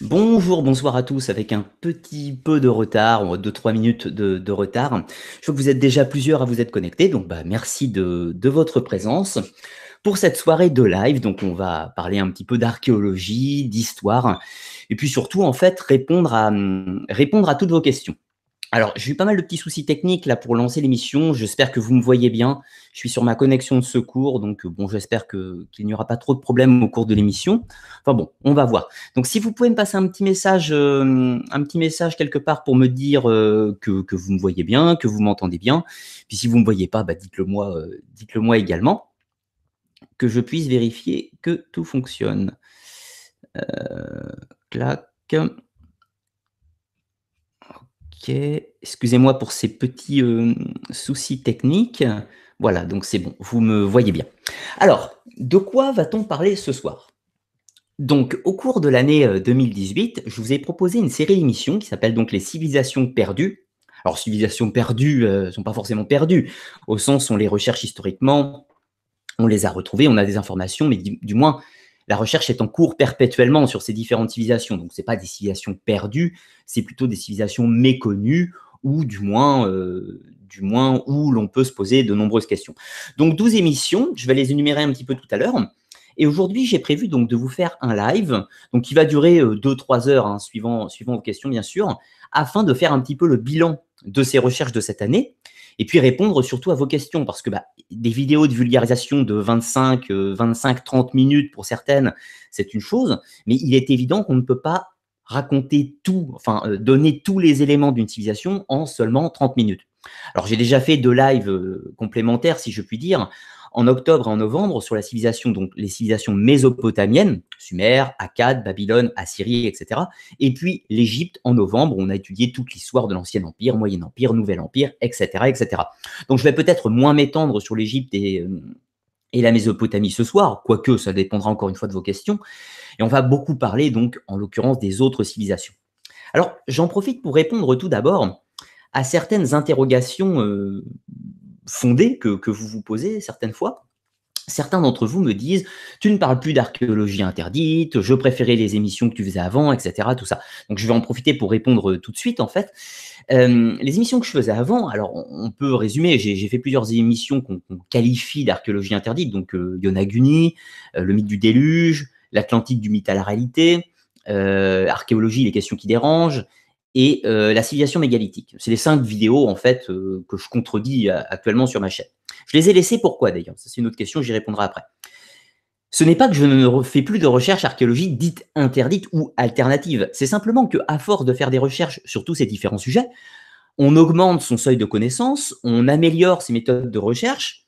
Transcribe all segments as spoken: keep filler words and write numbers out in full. Bonjour, bonsoir à tous, avec un petit peu de retard, deux trois minutes de, de retard. Je vois que vous êtes déjà plusieurs à vous être connectés, donc bah, merci de, de votre présence. Pour cette soirée de live, donc on va parler un petit peu d'archéologie, d'histoire, et puis surtout en fait répondre à, répondre à toutes vos questions. Alors, j'ai eu pas mal de petits soucis techniques là pour lancer l'émission. J'espère que vous me voyez bien. Je suis sur ma connexion de secours, donc bon, j'espère que qu'il n'y aura pas trop de problèmes au cours de l'émission. Enfin bon, on va voir. Donc, si vous pouvez me passer un petit message, euh, un petit message quelque part pour me dire euh, que que vous me voyez bien, que vous m'entendez bien. Puis si vous me voyez pas, bah, dites-le-moi, euh, dites-le-moi également, que je puisse vérifier que tout fonctionne. Euh, clac. Ok, excusez-moi pour ces petits euh, soucis techniques. Voilà, donc c'est bon, vous me voyez bien. Alors, de quoi va-t-on parler ce soir? Donc, au cours de l'année deux mille dix-huit, je vous ai proposé une série d'émissions qui s'appelle donc les civilisations perdues. Alors, civilisations perdues ne euh, sont pas forcément perdues, au sens où on les recherche historiquement, on les a retrouvées, on a des informations, mais du, du moins, la recherche est en cours perpétuellement sur ces différentes civilisations. Donc, ce n'est pas des civilisations perdues, c'est plutôt des civilisations méconnues ou du moins, euh, du moins où l'on peut se poser de nombreuses questions. Donc, douze émissions, je vais les énumérer un petit peu tout à l'heure. Et aujourd'hui, j'ai prévu donc de vous faire un live donc, qui va durer euh, deux trois heures, hein, suivant, suivant vos questions, bien sûr, afin de faire un petit peu le bilan de ces recherches de cette année. Et puis répondre surtout à vos questions, parce que bah, des vidéos de vulgarisation de vingt-cinq, vingt-cinq, trente minutes pour certaines, c'est une chose, mais il est évident qu'on ne peut pas raconter tout, enfin euh, donner tous les éléments d'une civilisation en seulement trente minutes. Alors j'ai déjà fait deux lives euh, complémentaires, si je puis dire, en octobre et en novembre sur la civilisation, donc les civilisations mésopotamiennes, Sumer, Akkad, Babylone, Assyrie, et cetera. Et puis l'Égypte en novembre, on a étudié toute l'histoire de l'Ancien Empire, Moyen Empire, Nouvel Empire, et cetera, et cetera. Donc je vais peut-être moins m'étendre sur l'Égypte et, et la Mésopotamie ce soir, quoique ça dépendra encore une fois de vos questions. Et on va beaucoup parler donc en l'occurrence des autres civilisations. Alors j'en profite pour répondre tout d'abord à certaines interrogations euh, fondées que, que vous vous posez certaines fois. Certains d'entre vous me disent « tu ne parles plus d'archéologie interdite, je préférais les émissions que tu faisais avant, et cetera » tout ça. Donc, je vais en profiter pour répondre tout de suite, en fait. Euh, les émissions que je faisais avant, alors on peut résumer, j'ai fait plusieurs émissions qu'on qu'on qualifie d'archéologie interdite, donc euh, Yonaguni, euh, le mythe du déluge, l'Atlantique du mythe à la réalité, euh, archéologie, les questions qui dérangent, et euh, la civilisation mégalithique. C'est les cinq vidéos en fait euh, que je contredis euh, actuellement sur ma chaîne. Je les ai laissées pourquoi d'ailleurs? Ça c'est une autre question, j'y répondrai après. Ce n'est pas que je ne fais plus de recherches archéologiques dites interdites ou alternatives. C'est simplement qu'à force de faire des recherches sur tous ces différents sujets, on augmente son seuil de connaissance, on améliore ses méthodes de recherche,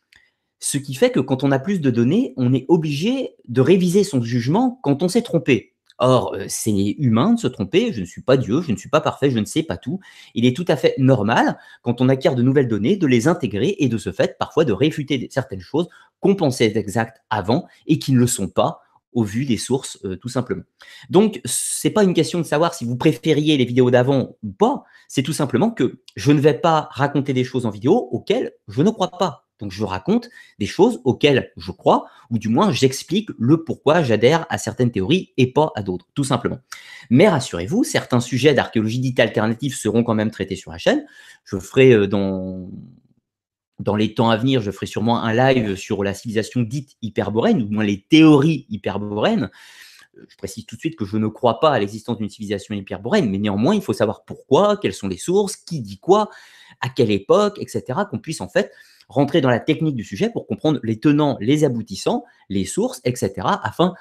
ce qui fait que quand on a plus de données, on est obligé de réviser son jugement quand on s'est trompé. Or, c'est humain de se tromper, je ne suis pas Dieu, je ne suis pas parfait, je ne sais pas tout. Il est tout à fait normal, quand on acquiert de nouvelles données, de les intégrer et de ce fait, parfois, de réfuter certaines choses qu'on pensait exactes avant et qui ne le sont pas au vu des sources, euh, tout simplement. Donc, ce n'est pas une question de savoir si vous préfériez les vidéos d'avant ou pas, c'est tout simplement que je ne vais pas raconter des choses en vidéo auxquelles je ne crois pas. Donc, je raconte des choses auxquelles je crois, ou du moins, j'explique le pourquoi j'adhère à certaines théories et pas à d'autres, tout simplement. Mais rassurez-vous, certains sujets d'archéologie dite alternative seront quand même traités sur la chaîne. Je ferai dans, dans les temps à venir, je ferai sûrement un live sur la civilisation dite hyperboréenne, ou du moins les théories hyperboréennes. Je précise tout de suite que je ne crois pas à l'existence d'une civilisation hyperboréenne, mais néanmoins, il faut savoir pourquoi, quelles sont les sources, qui dit quoi, à quelle époque, et cetera, qu'on puisse en fait rentrer dans la technique du sujet pour comprendre les tenants, les aboutissants, les sources, et cetera, afin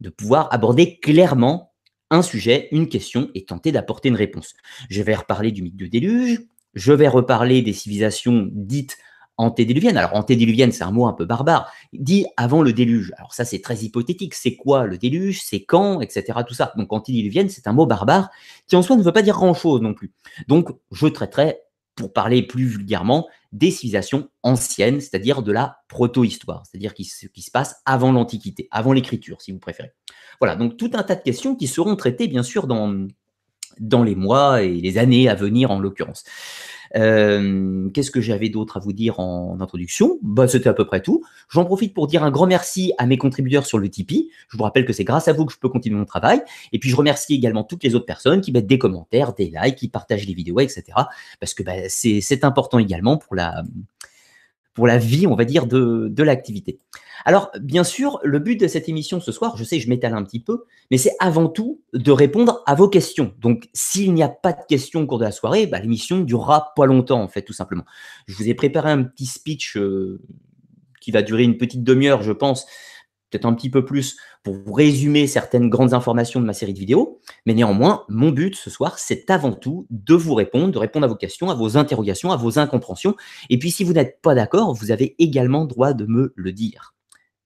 de pouvoir aborder clairement un sujet, une question et tenter d'apporter une réponse. Je vais reparler du mythe du déluge, je vais reparler des civilisations dites antédiluviennes. Alors, antédiluvienne, c'est un mot un peu barbare, dit avant le déluge. Alors ça, c'est très hypothétique. C'est quoi le déluge? C'est quand? Etc. Tout ça. Donc, antédiluvienne, c'est un mot barbare qui en soi ne veut pas dire grand-chose non plus. Donc, je traiterai, pour parler plus vulgairement, des civilisations anciennes, c'est-à-dire de la proto-histoire, c'est-à-dire ce qui se passe avant l'Antiquité, avant l'écriture, si vous préférez. Voilà, donc tout un tas de questions qui seront traitées, bien sûr, dans, dans les mois et les années à venir, en l'occurrence. Euh, Qu'est-ce que j'avais d'autre à vous dire en introduction? Bah, c'était à peu près tout. J'en profite pour dire un grand merci à mes contributeurs sur le Tipeee. Je vous rappelle que c'est grâce à vous que je peux continuer mon travail. Et puis, je remercie également toutes les autres personnes qui mettent des commentaires, des likes, qui partagent les vidéos, et cetera. Parce que bah, c'est important également pour la... pour la vie, on va dire, de, de l'activité. Alors, bien sûr, le but de cette émission ce soir, je sais, je m'étale un petit peu, mais c'est avant tout de répondre à vos questions. Donc, s'il n'y a pas de questions au cours de la soirée, bah, l'émission durera pas longtemps, en fait, tout simplement. Je vous ai préparé un petit speech euh, qui va durer une petite demi-heure, je pense, peut-être un petit peu plus, pour vous résumer certaines grandes informations de ma série de vidéos. Mais néanmoins, mon but ce soir, c'est avant tout de vous répondre, de répondre à vos questions, à vos interrogations, à vos incompréhensions. Et puis, si vous n'êtes pas d'accord, vous avez également droit de me le dire.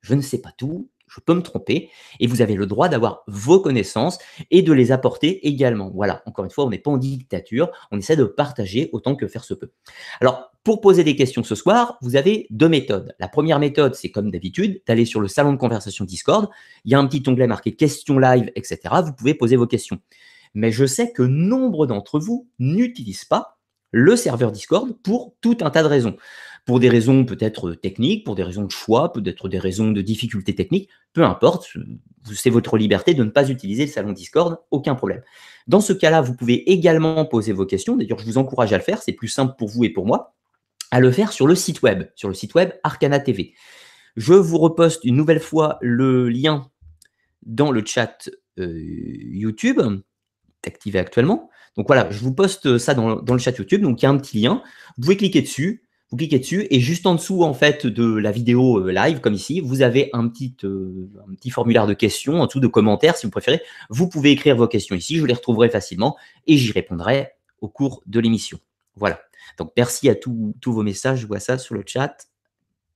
Je ne sais pas tout, je peux me tromper, et vous avez le droit d'avoir vos connaissances et de les apporter également. Voilà, encore une fois, on n'est pas en dictature, on essaie de partager autant que faire se peut. Alors, pour poser des questions ce soir, vous avez deux méthodes. La première méthode, c'est comme d'habitude, d'aller sur le salon de conversation Discord. Il y a un petit onglet marqué « Questions live », et cetera. Vous pouvez poser vos questions. Mais je sais que nombre d'entre vous n'utilisent pas le serveur Discord pour tout un tas de raisons. Pour des raisons peut-être techniques, pour des raisons de choix, peut-être des raisons de difficultés techniques, peu importe, c'est votre liberté de ne pas utiliser le salon Discord, aucun problème. Dans ce cas-là, vous pouvez également poser vos questions, d'ailleurs je vous encourage à le faire, c'est plus simple pour vous et pour moi, à le faire sur le site web, sur le site web Arcana T V. Je vous reposte une nouvelle fois le lien dans le chat euh, YouTube, activé actuellement. Donc voilà, je vous poste ça dans, dans le chat YouTube, donc il y a un petit lien, vous pouvez cliquer dessus, Vous cliquez dessus et juste en dessous en fait de la vidéo live, comme ici, vous avez un petit, euh, un petit formulaire de questions, en dessous de commentaires si vous préférez. Vous pouvez écrire vos questions ici, je les retrouverai facilement et j'y répondrai au cours de l'émission. Voilà, donc merci à tous vos messages, je vois ça sur le chat.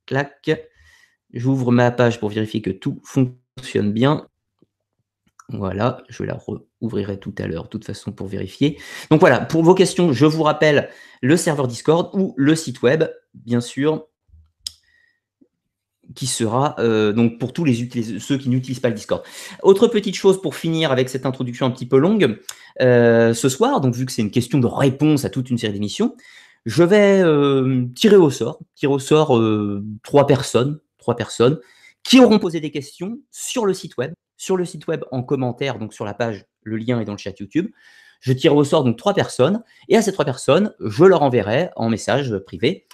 Clac, j'ouvre ma page pour vérifier que tout fonctionne bien. Voilà, je la rouvrirai tout à l'heure, de toute façon, pour vérifier. Donc voilà, pour vos questions, je vous rappelle le serveur Discord ou le site web, bien sûr, qui sera euh, donc pour tous les ceux qui n'utilisent pas le Discord. Autre petite chose pour finir avec cette introduction un petit peu longue, euh, ce soir, donc vu que c'est une question de réponse à toute une série d'émissions, je vais euh, tirer au sort, tirer au sort euh, trois personnes, trois personnes qui auront posé des questions sur le site web. Sur le site web en commentaire, donc sur la page, le lien est dans le chat YouTube. Je tire au sort donc trois personnes et à ces trois personnes, je leur enverrai en message privé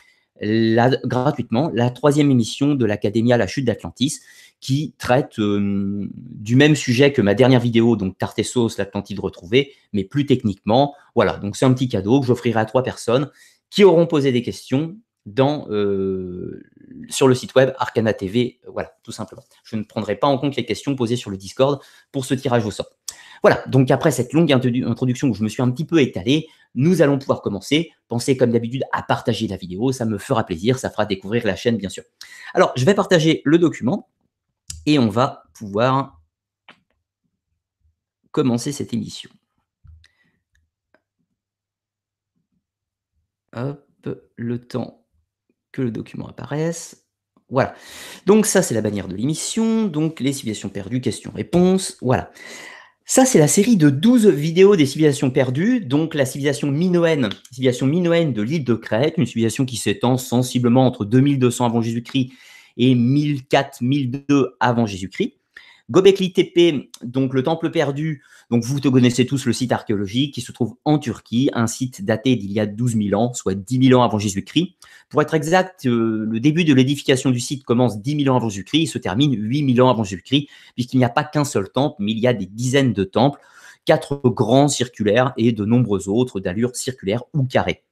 la, gratuitement la troisième émission de l'Académie à la chute d'Atlantis qui traite euh, du même sujet que ma dernière vidéo, donc Tarte et Sauce, l'Atlantide retrouvée, mais plus techniquement. Voilà, donc c'est un petit cadeau que j'offrirai à trois personnes qui auront posé des questions Dans, euh, sur le site web Arcana T V, voilà, tout simplement. Je ne prendrai pas en compte les questions posées sur le Discord pour ce tirage au sort. Voilà, donc après cette longue introduction où je me suis un petit peu étalé, nous allons pouvoir commencer. Pensez comme d'habitude à partager la vidéo, ça me fera plaisir, ça fera découvrir la chaîne bien sûr. Alors, je vais partager le document et on va pouvoir commencer cette émission. Hop, le temps que le document apparaisse. Voilà. Donc ça, c'est la bannière de l'émission. Donc les civilisations perdues, questions-réponses. Voilà. Ça, c'est la série de douze vidéos des civilisations perdues. Donc la civilisation minoenne, civilisation minoenne de l'île de Crète, une civilisation qui s'étend sensiblement entre deux mille deux cents avant Jésus-Christ et mille quatre cents mille deux avant Jésus-Christ. Göbekli Tepe, donc le temple perdu, donc vous te connaissez tous le site archéologique qui se trouve en Turquie, un site daté d'il y a douze mille ans, soit dix mille ans avant Jésus-Christ. Pour être exact, euh, le début de l'édification du site commence dix mille ans avant Jésus-Christ, il se termine huit mille ans avant Jésus-Christ, puisqu'il n'y a pas qu'un seul temple, mais il y a des dizaines de temples, quatre grands circulaires et de nombreux autres d'allure circulaire ou carrée.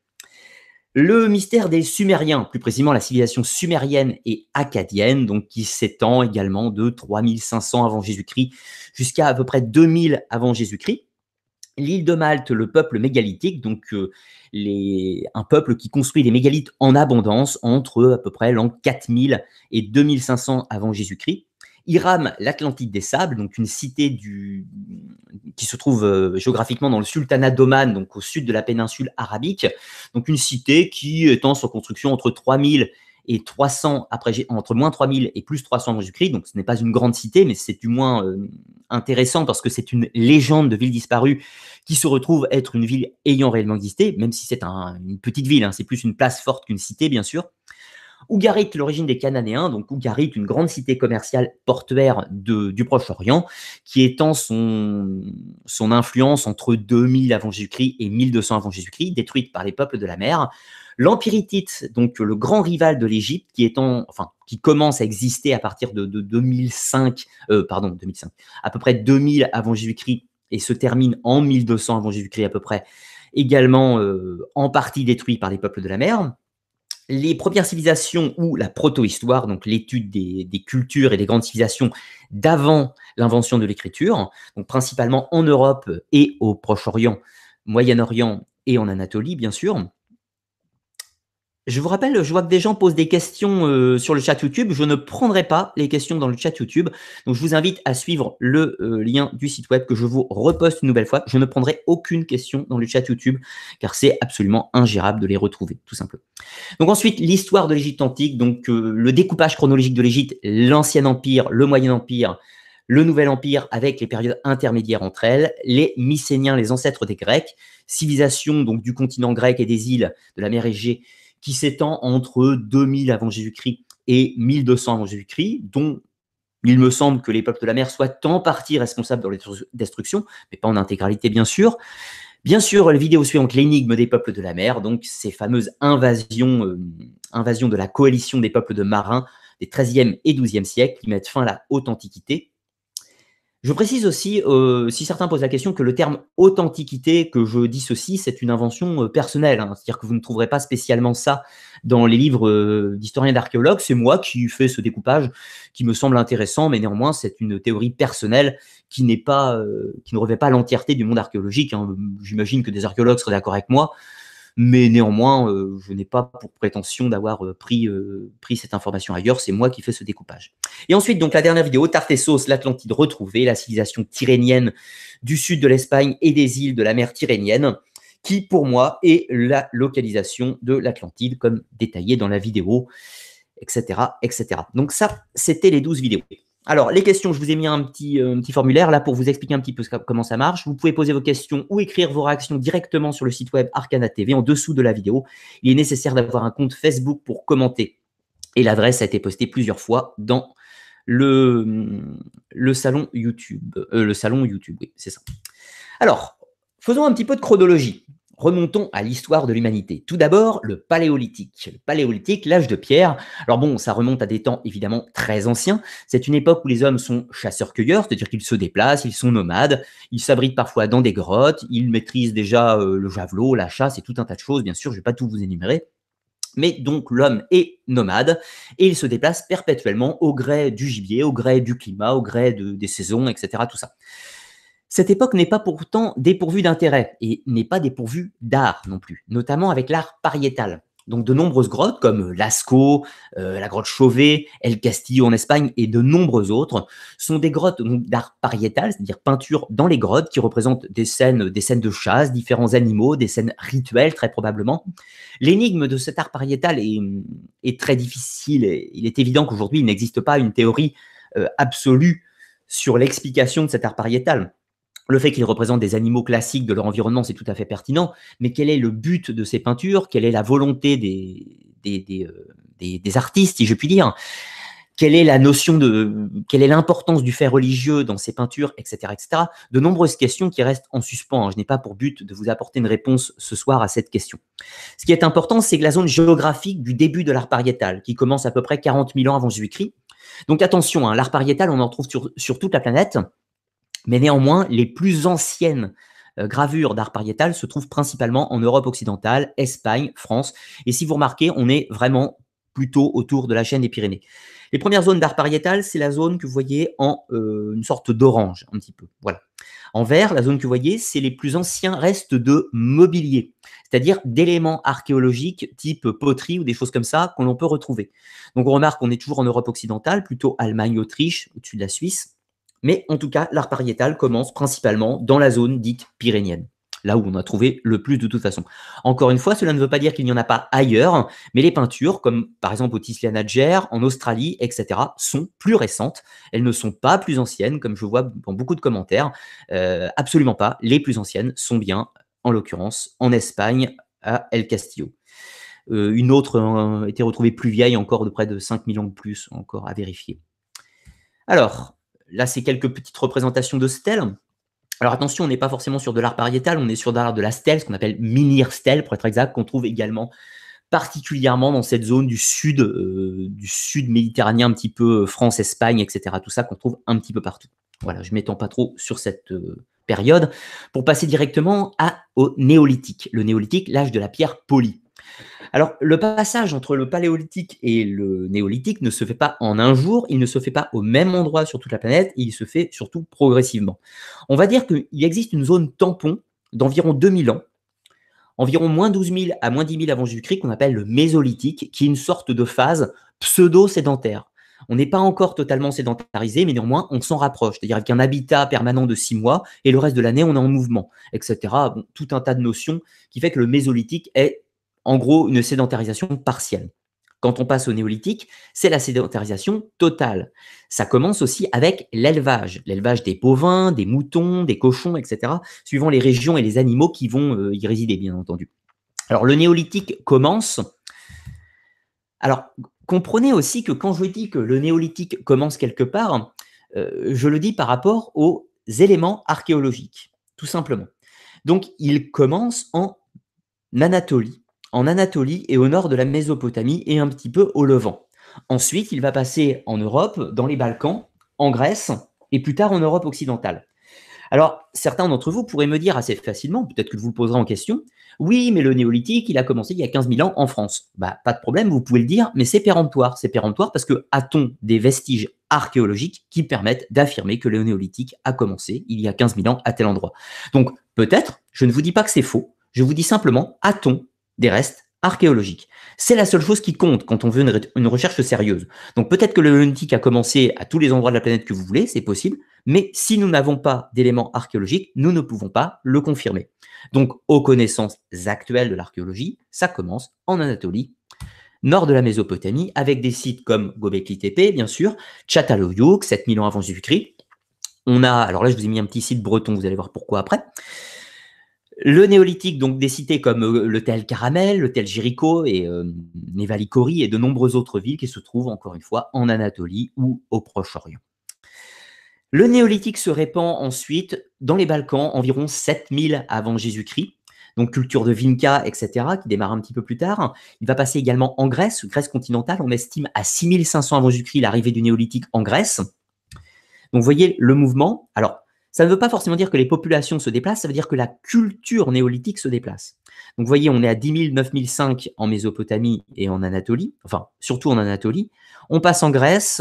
Le mystère des Sumériens, plus précisément la civilisation sumérienne et akkadienne, donc qui s'étend également de trois mille cinq cents avant Jésus-Christ jusqu'à à peu près deux mille avant Jésus-Christ. L'île de Malte, le peuple mégalithique, donc euh, les, un peuple qui construit des mégalithes en abondance entre à peu près l'an quatre mille et deux mille cinq cents avant Jésus-Christ. Iram, l'Atlantide des Sables, donc une cité du, qui se trouve euh, géographiquement dans le sultanat d'Oman, donc au sud de la péninsule arabique, donc une cité qui étant sur construction entre 3000 et trois cents après, entre moins trois mille et plus trois cents avant Jésus-Christ. Donc, ce n'est pas une grande cité, mais c'est du moins euh, intéressant parce que c'est une légende de ville disparue qui se retrouve être une ville ayant réellement existé, même si c'est un, une petite ville. Hein, c'est plus une place forte qu'une cité, bien sûr. Ougarit, l'origine des Cananéens, donc Ougarit, une grande cité commerciale portuaire de, du Proche-Orient, qui étend son, son influence entre deux mille avant Jésus-Christ et mille deux cents avant Jésus-Christ, détruite par les peuples de la mer. L'Empire hittite, donc le grand rival de l'Égypte, qui étend, enfin, qui commence à exister à partir de, de deux mille cinq, euh, pardon, deux mille cinq, à peu près deux mille avant Jésus-Christ, et se termine en mille deux cents avant Jésus-Christ à peu près, également euh, en partie détruit par les peuples de la mer. Les premières civilisations ou la protohistoire, donc l'étude des, des cultures et des grandes civilisations d'avant l'invention de l'écriture, donc principalement en Europe et au Proche-Orient, Moyen-Orient et en Anatolie, bien sûr. Je vous rappelle, je vois que des gens posent des questions euh, sur le chat YouTube. Je ne prendrai pas les questions dans le chat YouTube. Donc, je vous invite à suivre le euh, lien du site web que je vous reposte une nouvelle fois. Je ne prendrai aucune question dans le chat YouTube car c'est absolument ingérable de les retrouver, tout simplement. Donc, ensuite, l'histoire de l'Égypte antique. Donc, euh, le découpage chronologique de l'Égypte, l'Ancien Empire, le Moyen Empire, le Nouvel Empire avec les périodes intermédiaires entre elles, les Mycéniens, les ancêtres des Grecs, civilisation donc, du continent grec et des îles de la mer Égée, qui s'étend entre deux mille avant Jésus-Christ et mille deux cents avant Jésus-Christ, dont il me semble que les peuples de la mer soient en partie responsables de leur destruction, mais pas en intégralité, bien sûr. Bien sûr, la vidéo suivante, l'énigme des peuples de la mer, donc ces fameuses invasions, euh, invasions de la coalition des peuples de marins des treizième et douzième siècles qui mettent fin à la Haute Antiquité. Je précise aussi, euh, si certains posent la question, que le terme « authentiquité » que je dis ceci, c'est une invention euh, personnelle. Hein, c'est-à-dire que vous ne trouverez pas spécialement ça dans les livres euh, d'historiens et d'archéologues. C'est moi qui fais ce découpage qui me semble intéressant, mais néanmoins, c'est une théorie personnelle qui, n'est pas, euh, qui ne revêt pas l'entièreté du monde archéologique. Hein. J'imagine que des archéologues seraient d'accord avec moi, mais néanmoins, euh, je n'ai pas pour prétention d'avoir euh, pris, euh, pris cette information ailleurs. C'est moi qui fais ce découpage. Et ensuite, donc la dernière vidéo, Tartessos, l'Atlantide retrouvée, la civilisation tyrénienne du sud de l'Espagne et des îles de la mer Tyrénienne, qui pour moi est la localisation de l'Atlantide, comme détaillé dans la vidéo, et cetera, et cetera. Donc ça, c'était les douze vidéos. Alors, les questions, je vous ai mis un petit, euh, petit formulaire là pour vous expliquer un petit peu comment ça marche. Vous pouvez poser vos questions ou écrire vos réactions directement sur le site web Arcana T V en dessous de la vidéo. Il est nécessaire d'avoir un compte Facebook pour commenter. Et l'adresse a été postée plusieurs fois dans le, le salon YouTube. Euh, le salon YouTube, oui, c'est ça. Alors, faisons un petit peu de chronologie. Remontons à l'histoire de l'humanité. Tout d'abord, le Paléolithique. Le Paléolithique, l'âge de pierre. Alors bon, ça remonte à des temps évidemment très anciens. C'est une époque où les hommes sont chasseurs-cueilleurs, c'est-à-dire qu'ils se déplacent, ils sont nomades, ils s'abritent parfois dans des grottes, ils maîtrisent déjà euh, le javelot, la chasse et tout un tas de choses. Bien sûr, je ne vais pas tout vous énumérer. Mais donc, l'homme est nomade et il se déplace perpétuellement au gré du gibier, au gré du climat, au gré de, des saisons, et cetera. Tout ça. Cette époque n'est pas pourtant dépourvue d'intérêt et n'est pas dépourvue d'art non plus, notamment avec l'art pariétal. Donc, de nombreuses grottes comme Lascaux, euh, la grotte Chauvet, El Castillo en Espagne et de nombreuses autres sont des grottes d'art pariétal, c'est-à-dire peinture dans les grottes qui représentent des scènes, des scènes de chasse, différents animaux, des scènes rituelles très probablement. L'énigme de cet art pariétal est, est très difficile. Il est évident qu'aujourd'hui, il n'existe pas une théorie euh, absolue sur l'explication de cet art pariétal. Le fait qu'ils représentent des animaux classiques de leur environnement, c'est tout à fait pertinent, mais quel est le but de ces peintures? Quelle est la volonté des, des, des, euh, des, des artistes, si je puis dire? Quelle est la notion de, quelle est l'importance du fait religieux dans ces peintures, et cetera, et cetera. De nombreuses questions qui restent en suspens. Hein. Je n'ai pas pour but de vous apporter une réponse ce soir à cette question. Ce qui est important, c'est que la zone géographique du début de l'art pariétal, qui commence à peu près quarante mille ans avant Jésus-Christ. Donc attention, hein, l'art pariétal, on en trouve sur, sur toute la planète. Mais néanmoins, les plus anciennes euh, gravures d'art pariétal se trouvent principalement en Europe occidentale, Espagne, France. Et si vous remarquez, on est vraiment plutôt autour de la chaîne des Pyrénées. Les premières zones d'art pariétal, c'est la zone que vous voyez en euh, une sorte d'orange, un petit peu. Voilà. En vert, la zone que vous voyez, c'est les plus anciens restes de mobilier, c'est-à-dire d'éléments archéologiques type poterie ou des choses comme ça qu'on peut retrouver. Donc, on remarque qu'on est toujours en Europe occidentale, plutôt Allemagne, Autriche, au-dessus de la Suisse. Mais en tout cas, l'art pariétal commence principalement dans la zone dite pyrénienne. là où on a trouvé le plus de toute façon. Encore une fois, cela ne veut pas dire qu'il n'y en a pas ailleurs, mais les peintures, comme par exemple au Tislianager, en Australie, et cetera, sont plus récentes. Elles ne sont pas plus anciennes, comme je vois dans beaucoup de commentaires. Euh, absolument pas. Les plus anciennes sont bien, en l'occurrence, en Espagne, à El Castillo. Euh, une autre a euh, été retrouvée plus vieille, encore de près de cinq mille ans de plus, encore à vérifier. Alors, là, c'est quelques petites représentations de stèles. Alors attention, on n'est pas forcément sur de l'art pariétal, on est sur de l'art de la stèle, ce qu'on appelle menhir-stèle, pour être exact, qu'on trouve également particulièrement dans cette zone du sud, euh, du sud méditerranéen, un petit peu France, Espagne, et cetera. Tout ça qu'on trouve un petit peu partout. Voilà, je ne m'étends pas trop sur cette euh, période. Pour passer directement à, au néolithique. Le néolithique, l'âge de la pierre polie. Alors, le passage entre le paléolithique et le néolithique ne se fait pas en un jour, il ne se fait pas au même endroit sur toute la planète, il se fait surtout progressivement. On va dire qu'il existe une zone tampon d'environ deux mille ans, environ moins douze mille à moins dix mille avant Jésus-Christ, qu'on appelle le mésolithique, qui est une sorte de phase pseudo-sédentaire. On n'est pas encore totalement sédentarisé, mais néanmoins, on s'en rapproche. C'est-à-dire avec un habitat permanent de six mois et le reste de l'année, on est en mouvement, et cetera. Bon, tout un tas de notions qui fait que le mésolithique est en gros, une sédentarisation partielle. Quand on passe au néolithique, c'est la sédentarisation totale. Ça commence aussi avec l'élevage, l'élevage des bovins, des moutons, des cochons, et cetera, suivant les régions et les animaux qui vont euh, y résider, bien entendu. Alors, le néolithique commence. Alors, comprenez aussi que quand je dis que le néolithique commence quelque part, euh, je le dis par rapport aux éléments archéologiques, tout simplement. Donc, il commence en Anatolie. en Anatolie et au nord de la Mésopotamie et un petit peu au Levant. Ensuite, il va passer en Europe, dans les Balkans, en Grèce et plus tard en Europe occidentale. Alors, certains d'entre vous pourraient me dire assez facilement, peut-être que vous le poserez en question, « Oui, mais le néolithique, il a commencé il y a quinze mille ans en France. » Bah, pas de problème, vous pouvez le dire, mais c'est péremptoire. C'est péremptoire parce que a-t-on des vestiges archéologiques qui permettent d'affirmer que le néolithique a commencé il y a quinze mille ans à tel endroit. Donc, peut-être, je ne vous dis pas que c'est faux, je vous dis simplement, a-t-on des restes archéologiques. C'est la seule chose qui compte quand on veut une, une recherche sérieuse. Donc peut-être que le néolithique a commencé à tous les endroits de la planète que vous voulez, c'est possible, mais si nous n'avons pas d'éléments archéologiques, nous ne pouvons pas le confirmer. Donc aux connaissances actuelles de l'archéologie, ça commence en Anatolie, nord de la Mésopotamie, avec des sites comme Göbekli Tepe, bien sûr, Çatalhöyük, sept mille ans avant Jésus-Christ. On a, alors là je vous ai mis un petit site breton, vous allez voir pourquoi après. Le néolithique, donc des cités comme le Tel Caramel, le Tel Jéricho et euh, Névalikori et de nombreuses autres villes qui se trouvent encore une fois en Anatolie ou au Proche-Orient. Le néolithique se répand ensuite dans les Balkans, environ sept mille avant Jésus-Christ, donc culture de Vinca, et cetera, qui démarre un petit peu plus tard. Il va passer également en Grèce, Grèce continentale, on estime à six mille cinq cents avant Jésus-Christ l'arrivée du néolithique en Grèce. Donc vous voyez le mouvement. Alors, ça ne veut pas forcément dire que les populations se déplacent, ça veut dire que la culture néolithique se déplace. Donc, vous voyez, on est à dix mille, neuf mille cinq en Mésopotamie et en Anatolie, enfin, surtout en Anatolie. On passe en Grèce,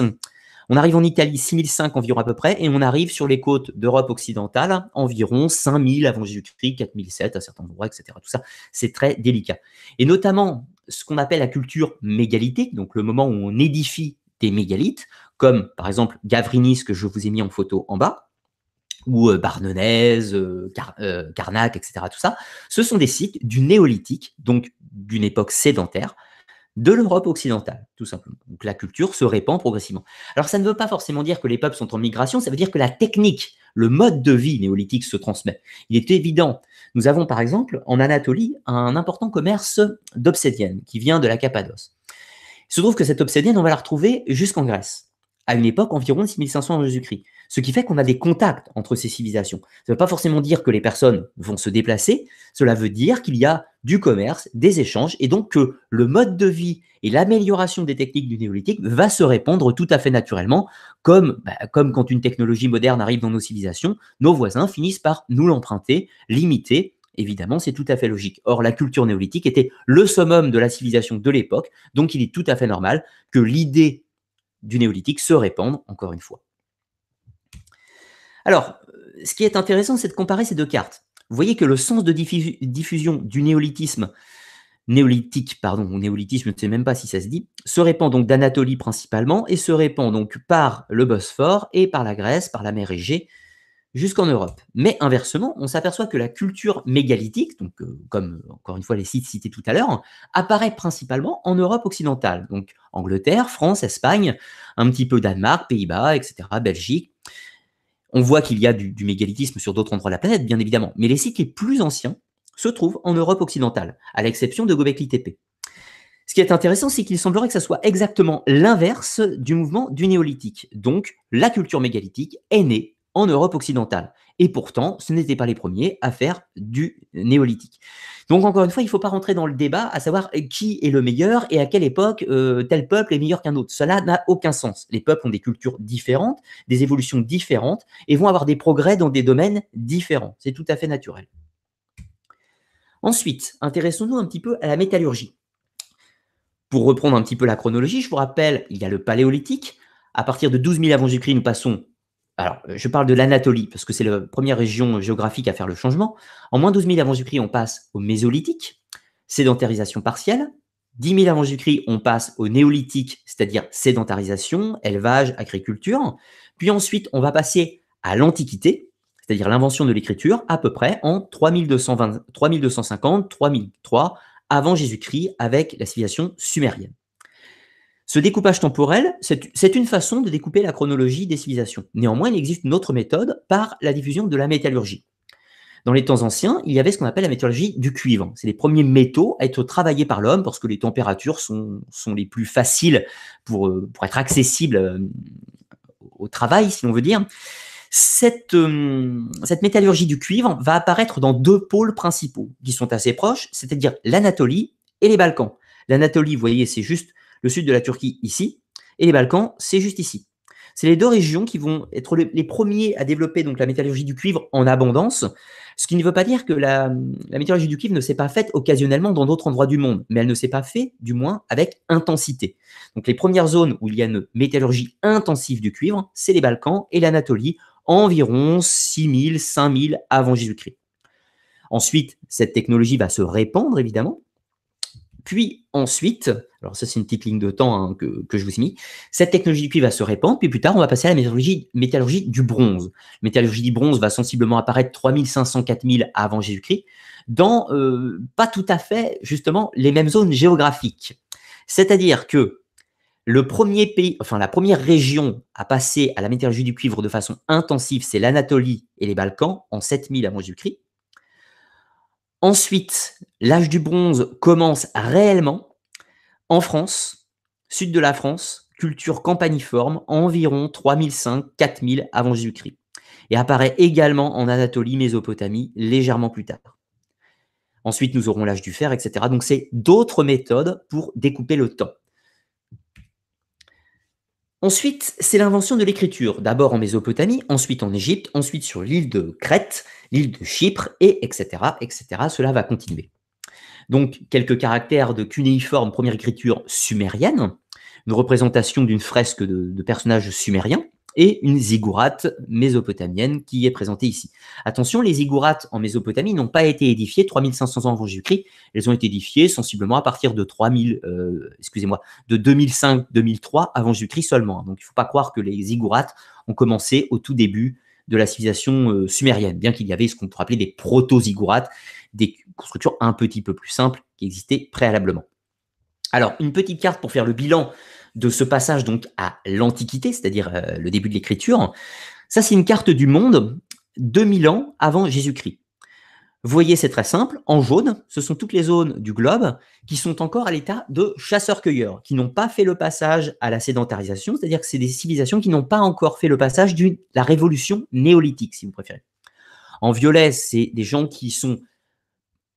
on arrive en Italie, six mille cinq environ à peu près, et on arrive sur les côtes d'Europe occidentale, environ cinq mille avant Jésus-Christ, quatre mille sept à certains endroits, et cetera. Tout ça, c'est très délicat. Et notamment, ce qu'on appelle la culture mégalithique, donc le moment où on édifie des mégalithes, comme par exemple Gavrinis, que je vous ai mis en photo en bas, ou Barnenez, Car euh, Carnac, et cetera. Tout ça, ce sont des sites du néolithique, donc d'une époque sédentaire, de l'Europe occidentale, tout simplement. Donc la culture se répand progressivement. Alors ça ne veut pas forcément dire que les peuples sont en migration, ça veut dire que la technique, le mode de vie néolithique se transmet. Il est évident, nous avons par exemple en Anatolie un important commerce d'obsédienne qui vient de la Cappadoce. Il se trouve que cette obsédienne, on va la retrouver jusqu'en Grèce, à une époque environ six mille cinq cents avant Jésus-Christ. Ce qui fait qu'on a des contacts entre ces civilisations. Ça ne veut pas forcément dire que les personnes vont se déplacer, cela veut dire qu'il y a du commerce, des échanges, et donc que le mode de vie et l'amélioration des techniques du néolithique va se répandre tout à fait naturellement, comme, bah, comme quand une technologie moderne arrive dans nos civilisations, nos voisins finissent par nous l'emprunter, l'imiter. Évidemment, c'est tout à fait logique. Or, la culture néolithique était le summum de la civilisation de l'époque, donc il est tout à fait normal que l'idée du néolithique se répandre, encore une fois. Alors, ce qui est intéressant, c'est de comparer ces deux cartes. Vous voyez que le sens de diffu diffusion du néolithisme, néolithique, pardon, ou néolithisme, je ne sais même pas si ça se dit, se répand donc d'Anatolie principalement et se répand donc par le Bosphore et par la Grèce, par la mer Égée, jusqu'en Europe. Mais inversement, on s'aperçoit que la culture mégalithique, donc, euh, comme encore une fois les sites cités tout à l'heure, apparaît principalement en Europe occidentale, donc Angleterre, France, Espagne, un petit peu Danemark, Pays-Bas, et cetera, Belgique. On voit qu'il y a du, du mégalithisme sur d'autres endroits de la planète, bien évidemment, mais les sites les plus anciens se trouvent en Europe occidentale, à l'exception de Göbekli-Tepe. Ce qui est intéressant, c'est qu'il semblerait que ça soit exactement l'inverse du mouvement du néolithique. Donc, la culture mégalithique est née en Europe occidentale. Et pourtant, ce n'étaient pas les premiers à faire du néolithique. Donc, encore une fois, il ne faut pas rentrer dans le débat à savoir qui est le meilleur et à quelle époque euh, tel peuple est meilleur qu'un autre. Cela n'a aucun sens. Les peuples ont des cultures différentes, des évolutions différentes et vont avoir des progrès dans des domaines différents. C'est tout à fait naturel. Ensuite, intéressons-nous un petit peu à la métallurgie. Pour reprendre un petit peu la chronologie, je vous rappelle, il y a le Paléolithique. À partir de douze mille avant Jésus-Christ, nous passons... Alors, je parle de l'Anatolie, parce que c'est la première région géographique à faire le changement. En moins douze mille avant Jésus-Christ, on passe au Mésolithique, sédentarisation partielle. dix mille avant Jésus-Christ, on passe au Néolithique, c'est-à-dire sédentarisation, élevage, agriculture. Puis ensuite, on va passer à l'Antiquité, c'est-à-dire l'invention de l'écriture, à peu près en trois mille deux cent cinquante, trois mille trois avant Jésus-Christ, avec la civilisation sumérienne. Ce découpage temporel, c'est une façon de découper la chronologie des civilisations. Néanmoins, il existe une autre méthode par la diffusion de la métallurgie. Dans les temps anciens, il y avait ce qu'on appelle la métallurgie du cuivre. C'est les premiers métaux à être travaillés par l'homme parce que les températures sont, sont les plus faciles pour, pour être accessibles au travail, si l'on veut dire. Cette, euh, cette métallurgie du cuivre va apparaître dans deux pôles principaux qui sont assez proches, c'est-à-dire l'Anatolie et les Balkans. L'Anatolie, vous voyez, c'est juste... le sud de la Turquie ici, et les Balkans, c'est juste ici. C'est les deux régions qui vont être les premiers à développer donc, la métallurgie du cuivre en abondance, ce qui ne veut pas dire que la, la métallurgie du cuivre ne s'est pas faite occasionnellement dans d'autres endroits du monde, mais elle ne s'est pas faite, du moins, avec intensité. Donc les premières zones où il y a une métallurgie intensive du cuivre, c'est les Balkans et l'Anatolie, environ six mille, cinq mille avant Jésus-Christ. Ensuite, cette technologie va se répandre, évidemment. Puis ensuite, alors ça c'est une petite ligne de temps hein, que, que je vous ai mis, cette technologie du cuivre va se répandre, puis plus tard on va passer à la métallurgie, métallurgie du bronze. La métallurgie du bronze va sensiblement apparaître trois mille cinq cents, quatre mille avant Jésus-Christ, dans euh, pas tout à fait justement les mêmes zones géographiques. C'est-à-dire que le premier pays, enfin la première région à passer à la métallurgie du cuivre de façon intensive, c'est l'Anatolie et les Balkans en sept mille avant Jésus-Christ. Ensuite, l'âge du bronze commence réellement en France, sud de la France, culture campaniforme, environ trois mille cinq cents, quatre mille avant Jésus-Christ. Et apparaît également en Anatolie, Mésopotamie, légèrement plus tard. Ensuite, nous aurons l'âge du fer, et cetera. Donc, c'est d'autres méthodes pour découper le temps. Ensuite, c'est l'invention de l'écriture, d'abord en Mésopotamie, ensuite en Égypte, ensuite sur l'île de Crète, l'île de Chypre, et etc., et cetera. Cela va continuer. Donc, quelques caractères de cunéiforme, première écriture sumérienne, une représentation d'une fresque de, de personnages sumériens, et une ziggourate mésopotamienne qui est présentée ici. Attention, les ziggourates en Mésopotamie n'ont pas été édifiées trois mille cinq cents ans avant Jésus-Christ. Elles ont été édifiées sensiblement à partir de trois mille, euh, excusez-moi, de deux mille cinq, deux mille trois avant Jésus-Christ seulement. Donc, il ne faut pas croire que les ziggourates ont commencé au tout début de la civilisation euh, sumérienne, bien qu'il y avait ce qu'on pourrait appeler des proto-ziggourates, des structures un petit peu plus simples qui existaient préalablement. Alors, une petite carte pour faire le bilan de ce passage donc à l'Antiquité, c'est-à-dire euh, le début de l'écriture. Ça, c'est une carte du monde deux mille ans avant Jésus-Christ. Vous voyez, c'est très simple. En jaune, ce sont toutes les zones du globe qui sont encore à l'état de chasseurs-cueilleurs, qui n'ont pas fait le passage à la sédentarisation, c'est-à-dire que c'est des civilisations qui n'ont pas encore fait le passage de la révolution néolithique, si vous préférez. En violet, c'est des gens qui sont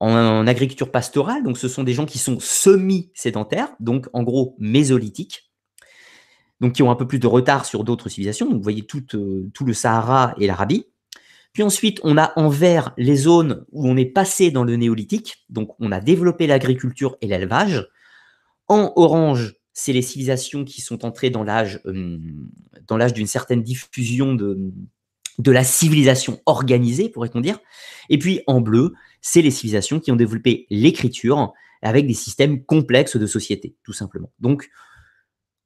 en agriculture pastorale, donc ce sont des gens qui sont semi-sédentaires, donc en gros mésolithiques, donc qui ont un peu plus de retard sur d'autres civilisations. Donc vous voyez tout, euh, tout le Sahara et l'Arabie. Puis ensuite, on a en vert les zones où on est passé dans le néolithique, donc on a développé l'agriculture et l'élevage. En orange, c'est les civilisations qui sont entrées dans l'âge euh, dans l'âge d'une certaine diffusion de... de la civilisation organisée, pourrait-on dire. Et puis, en bleu, c'est les civilisations qui ont développé l'écriture avec des systèmes complexes de société, tout simplement. Donc,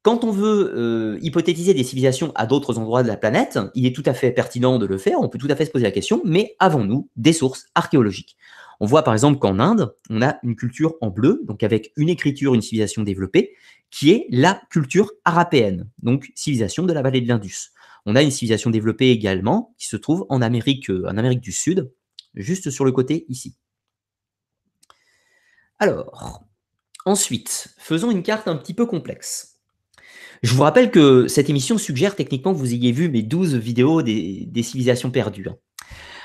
Quand on veut euh, hypothétiser des civilisations à d'autres endroits de la planète, il est tout à fait pertinent de le faire, on peut tout à fait se poser la question, mais avons-nous des sources archéologiques? On voit par exemple qu'en Inde, on a une culture en bleu, donc avec une écriture, une civilisation développée, qui est la culture harapéenne, donc civilisation de la vallée de l'Indus. On a une civilisation développée également qui se trouve en Amérique, en Amérique du Sud, juste sur le côté ici. Alors, ensuite, faisons une carte un petit peu complexe. Je vous rappelle que cette émission suggère techniquement que vous ayez vu mes douze vidéos des, des civilisations perdues.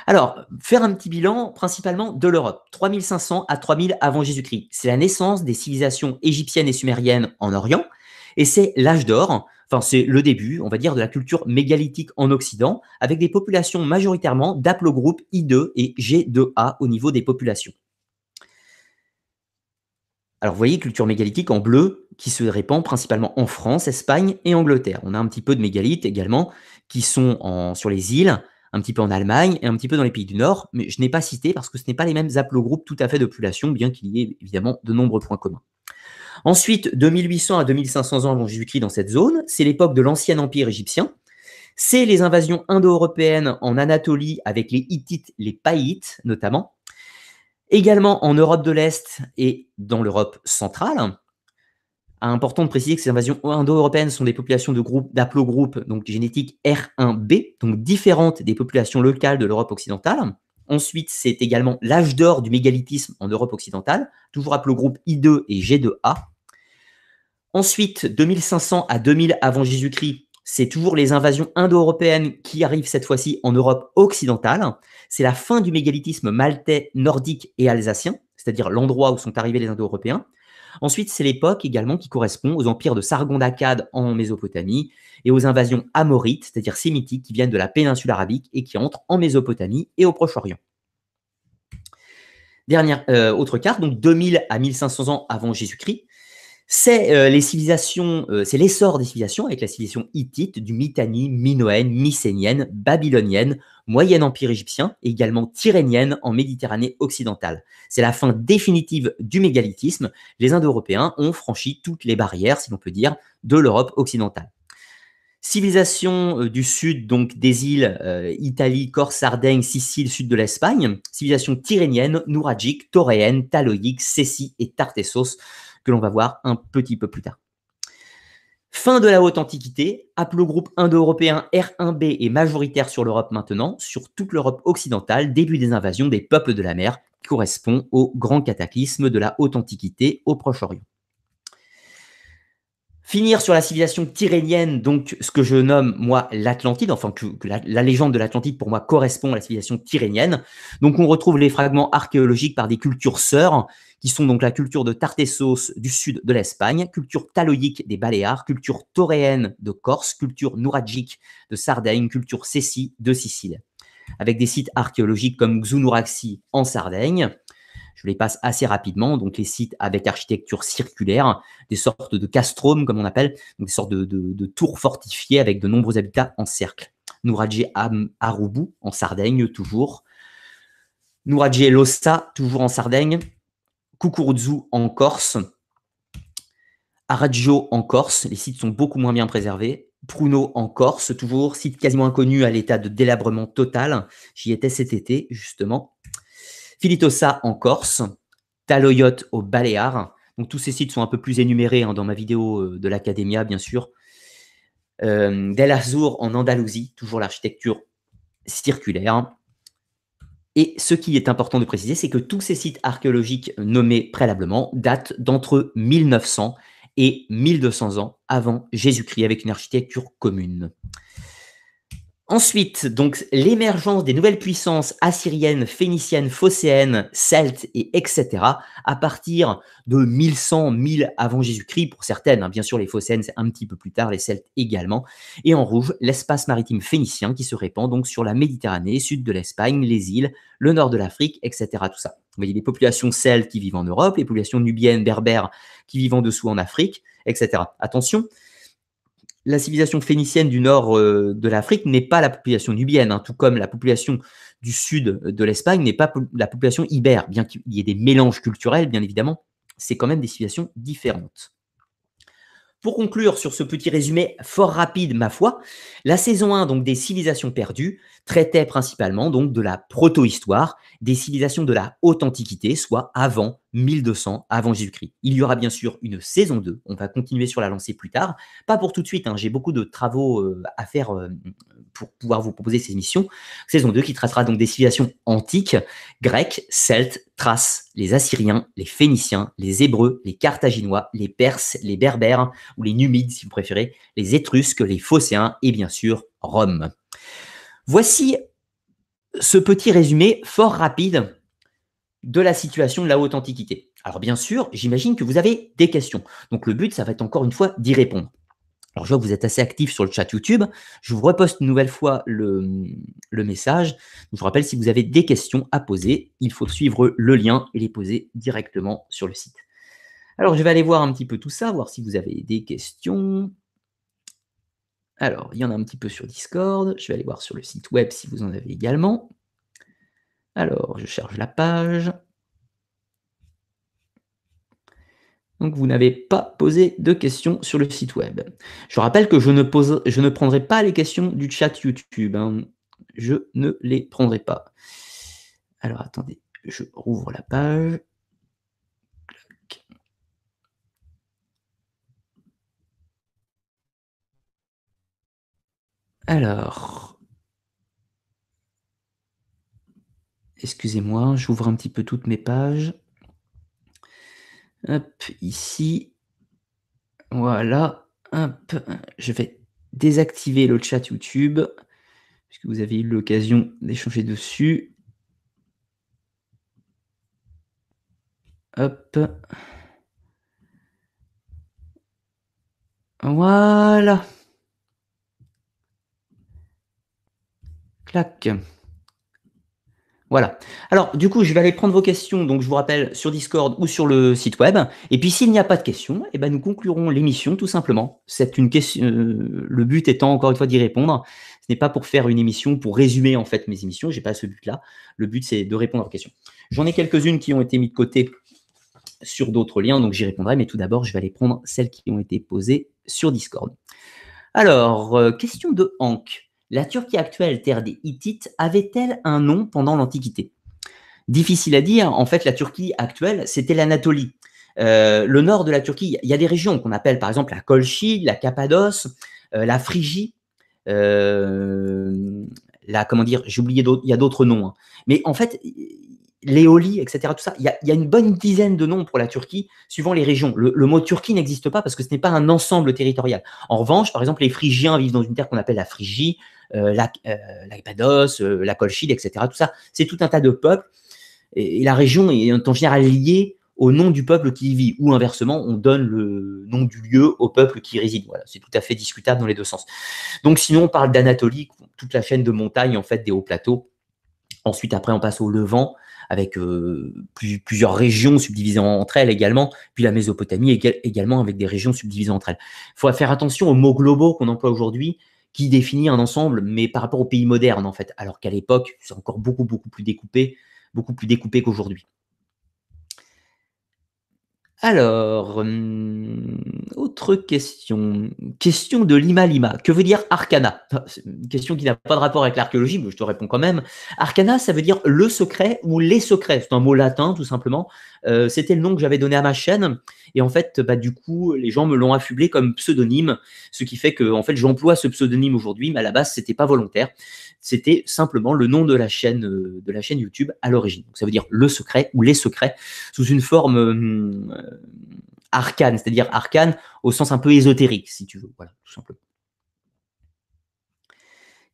Alors, faire un petit bilan principalement de l'Europe, trois mille cinq cents à trois mille avant Jésus-Christ. C'est la naissance des civilisations égyptiennes et sumériennes en Orient, et c'est l'âge d'or, enfin c'est le début, on va dire, de la culture mégalithique en Occident, avec des populations majoritairement d'haplogroupes I deux et G deux A au niveau des populations. Alors, vous voyez, culture mégalithique en bleu qui se répand principalement en France, Espagne et Angleterre. On a un petit peu de mégalithes également qui sont en, sur les îles, un petit peu en Allemagne et un petit peu dans les pays du Nord, mais je n'ai pas cité parce que ce n'est pas les mêmes haplogroupes tout à fait de population, bien qu'il y ait évidemment de nombreux points communs. Ensuite, de mille huit cents à deux mille cinq cents ans avant Jésus-Christ dans cette zone, c'est l'époque de l'ancien empire égyptien. C'est les invasions indo-européennes en Anatolie avec les Hittites, les Païites notamment. Également en Europe de l'Est et dans l'Europe centrale. Important de préciser que ces invasions indo-européennes sont des populations de groupes, d'haplogroupes, donc génétiques R un B, donc différentes des populations locales de l'Europe occidentale. Ensuite, c'est également l'âge d'or du mégalithisme en Europe occidentale, toujours haplogroupe I deux et G deux A. Ensuite, deux mille cinq cents à deux mille avant Jésus-Christ, c'est toujours les invasions indo-européennes qui arrivent cette fois-ci en Europe occidentale. C'est la fin du mégalithisme maltais, nordique et alsacien, c'est-à-dire l'endroit où sont arrivés les indo-européens. Ensuite, c'est l'époque également qui correspond aux empires de Sargon d'Akkad en Mésopotamie et aux invasions amorites, c'est-à-dire sémitiques, qui viennent de la péninsule arabique et qui entrent en Mésopotamie et au Proche-Orient. Dernière euh, autre carte, donc deux mille à mille cinq cents ans avant Jésus-Christ. C'est euh, les civilisations, euh, c'est l'essor des civilisations avec la civilisation hittite, du Mitanni, minoenne, mycénienne, babylonienne, moyen empire égyptien et également tyrénienne en Méditerranée occidentale. C'est la fin définitive du mégalithisme. Les Indo-Européens ont franchi toutes les barrières, si l'on peut dire, de l'Europe occidentale. Civilisation euh, du sud, donc des îles euh, Italie, Corse, Sardaigne, Sicile, sud de l'Espagne. Civilisation tyrénienne, nouragique, tauréenne, taloïque, cécie et tartessos, que l'on va voir un petit peu plus tard. Fin de la Haute Antiquité, haplogroupe indo-européen R un B est majoritaire sur l'Europe maintenant, sur toute l'Europe occidentale, début des invasions des peuples de la mer, qui correspond au grand cataclysme de la Haute Antiquité au Proche-Orient. Finir sur la civilisation tyrénienne, donc ce que je nomme, moi, l'Atlantide, enfin que, que la, la légende de l'Atlantide, pour moi, correspond à la civilisation tyrénienne. Donc, on retrouve les fragments archéologiques par des cultures sœurs, qui sont donc la culture de Tartessos du sud de l'Espagne, culture taloïque des Baléares, culture tauréenne de Corse, culture nouragique de Sardaigne, culture cécie de Sicile. Avec des sites archéologiques comme Xunauraxi en Sardaigne. Je les passe assez rapidement, donc les sites avec architecture circulaire, des sortes de castromes, comme on appelle, donc des sortes de, de, de tours fortifiées avec de nombreux habitats en cercle. Nouradjé Aroubou, en Sardaigne, toujours. Nouradjé Lossa, toujours en Sardaigne. Kukurutzu, en Corse. Araggio, en Corse. Les sites sont beaucoup moins bien préservés. Pruno, en Corse, toujours. Site quasiment inconnu à l'état de délabrement total. J'y étais cet été, justement. Filitosa en Corse, Taloyotte aux Baléares. Donc, tous ces sites sont un peu plus énumérés hein, dans ma vidéo de l'Academia, bien sûr. Euh, Del Azur en Andalousie, toujours l'architecture circulaire. Et ce qui est important de préciser, c'est que tous ces sites archéologiques nommés préalablement datent d'entre mille neuf cents et mille deux cents ans avant Jésus-Christ, avec une architecture commune. Ensuite, donc, l'émergence des nouvelles puissances assyriennes, phéniciennes, phocéennes, celtes, et etc. à partir de mille cent, mille avant Jésus-Christ, pour certaines. Hein, bien sûr, les phocéennes, c'est un petit peu plus tard, les celtes également. Et en rouge, l'espace maritime phénicien qui se répand donc sur la Méditerranée, sud de l'Espagne, les îles, le nord de l'Afrique, et cetera. Tout ça. Vous voyez les populations celtes qui vivent en Europe, les populations nubiennes, berbères qui vivent en dessous en Afrique, et cetera. Attention. La civilisation phénicienne du nord euh, de l'Afrique n'est pas la population nubienne, hein, tout comme la population du sud de l'Espagne n'est pas po la population ibère, bien qu'il y ait des mélanges culturels, bien évidemment, c'est quand même des civilisations différentes. Pour conclure sur ce petit résumé fort rapide, ma foi, la saison un donc, des civilisations perdues traitait principalement donc, de la protohistoire, des civilisations de la haute antiquité, soit avant mille deux cents avant Jésus-Christ. Il y aura bien sûr une saison deux, on va continuer sur la lancée plus tard, pas pour tout de suite, hein, j'ai beaucoup de travaux euh, à faire euh, pour pouvoir vous proposer ces missions. Saison deux qui traitera donc des civilisations antiques, grecques, celtes, thraces, les Assyriens, les Phéniciens, les Hébreux, les Carthaginois, les Perses, les Berbères ou les Numides si vous préférez, les Étrusques, les Phocéens et bien sûr Rome. Voici ce petit résumé fort rapide de la situation de la haute antiquité. Alors bien sûr, j'imagine que vous avez des questions. Donc le but, ça va être encore une fois d'y répondre. Alors, je vois que vous êtes assez actifs sur le chat YouTube. Je vous reposte une nouvelle fois le, le message. Je vous rappelle, si vous avez des questions à poser, il faut suivre le lien et les poser directement sur le site. Alors, je vais aller voir un petit peu tout ça, voir si vous avez des questions. Alors, il y en a un petit peu sur Discord. Je vais aller voir sur le site web si vous en avez également. Alors, je charge la page. Donc, vous n'avez pas posé de questions sur le site web. Je rappelle que je ne, pose, je ne prendrai pas les questions du chat YouTube. Hein. Je ne les prendrai pas. Alors, attendez, je rouvre la page. Alors, excusez-moi, j'ouvre un petit peu toutes mes pages. Hop, ici, voilà, hop, je vais désactiver le chat YouTube, puisque vous avez eu l'occasion d'échanger dessus. Hop, voilà, clac. Voilà. Alors, du coup, je vais aller prendre vos questions, donc je vous rappelle, sur Discord ou sur le site web. Et puis, s'il n'y a pas de questions, eh ben, nous conclurons l'émission, tout simplement. C'est une question, euh, le but étant, encore une fois, d'y répondre. Ce n'est pas pour faire une émission, pour résumer, en fait, mes émissions. Je n'ai pas ce but-là. Le but, c'est de répondre aux questions. J'en ai quelques-unes qui ont été mises de côté sur d'autres liens, donc j'y répondrai. Mais tout d'abord, je vais aller prendre celles qui ont été posées sur Discord. Alors, euh, question de Hank. La Turquie actuelle, terre des Hittites, avait-elle un nom pendant l'Antiquité? Difficile à dire. En fait, la Turquie actuelle, c'était l'Anatolie. Euh, le nord de la Turquie, il y a des régions qu'on appelle par exemple la Colchie, la Cappadoce, euh, la Phrygie, euh, la, comment dire, j'ai oublié, il y a d'autres noms. Hein. Mais en fait, l'Éolie, et cetera, tout ça, il y, a, il y a une bonne dizaine de noms pour la Turquie, suivant les régions. Le, le mot Turquie n'existe pas parce que ce n'est pas un ensemble territorial. En revanche, par exemple, les Phrygiens vivent dans une terre qu'on appelle la Phrygie, Euh, la, euh, la Cappadoce, euh, la Colchide, et cetera. Tout ça, c'est tout un tas de peuples. Et, et la région est en général liée au nom du peuple qui y vit. Ou inversement, on donne le nom du lieu au peuple qui y réside. Voilà, c'est tout à fait discutable dans les deux sens. Donc, sinon, on parle d'Anatolie, toute la chaîne de montagnes, en fait, des hauts plateaux. Ensuite, après, on passe au Levant, avec euh, plus, plusieurs régions subdivisées entre elles également, puis la Mésopotamie ég- également avec des régions subdivisées entre elles. Il faut faire attention aux mots globaux qu'on emploie aujourd'hui, qui définit un ensemble, mais par rapport aux pays modernes, en fait, alors qu'à l'époque, c'est encore beaucoup, beaucoup plus découpé, beaucoup plus découpé qu'aujourd'hui. Alors, hum, autre question. Question de Lima Lima. Que veut dire arcana? Une question qui n'a pas de rapport avec l'archéologie, mais je te réponds quand même. Arcana, ça veut dire le secret ou les secrets. C'est un mot latin, tout simplement. Euh, C'était le nom que j'avais donné à ma chaîne. Et en fait, bah, du coup, les gens me l'ont affublé comme pseudonyme, ce qui fait que en fait, j'emploie ce pseudonyme aujourd'hui, mais à la base, ce n'était pas volontaire. C'était simplement le nom de la chaîne, de la chaîne YouTube à l'origine. Donc, ça veut dire le secret ou les secrets sous une forme... Hum, arcane, c'est-à-dire arcane au sens un peu ésotérique, si tu veux. Voilà, tout simplement.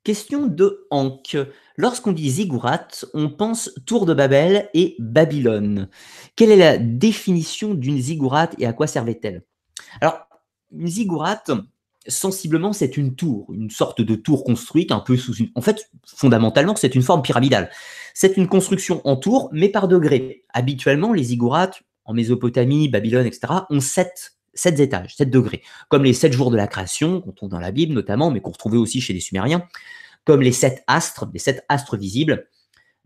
Question de Hank. Lorsqu'on dit ziggurat, on pense tour de Babel et Babylone. Quelle est la définition d'une ziggurat et à quoi servait-elle? Alors, une ziggurat, sensiblement, c'est une tour, une sorte de tour construite un peu sous une... En fait, fondamentalement, c'est une forme pyramidale. C'est une construction en tour, mais par degrés. Habituellement, les ziggourats, en Mésopotamie, Babylone, et cetera, ont sept, sept étages, sept degrés. Comme les sept jours de la création, qu'on trouve dans la Bible notamment, mais qu'on retrouvait aussi chez les Sumériens. Comme les sept astres, les sept astres visibles.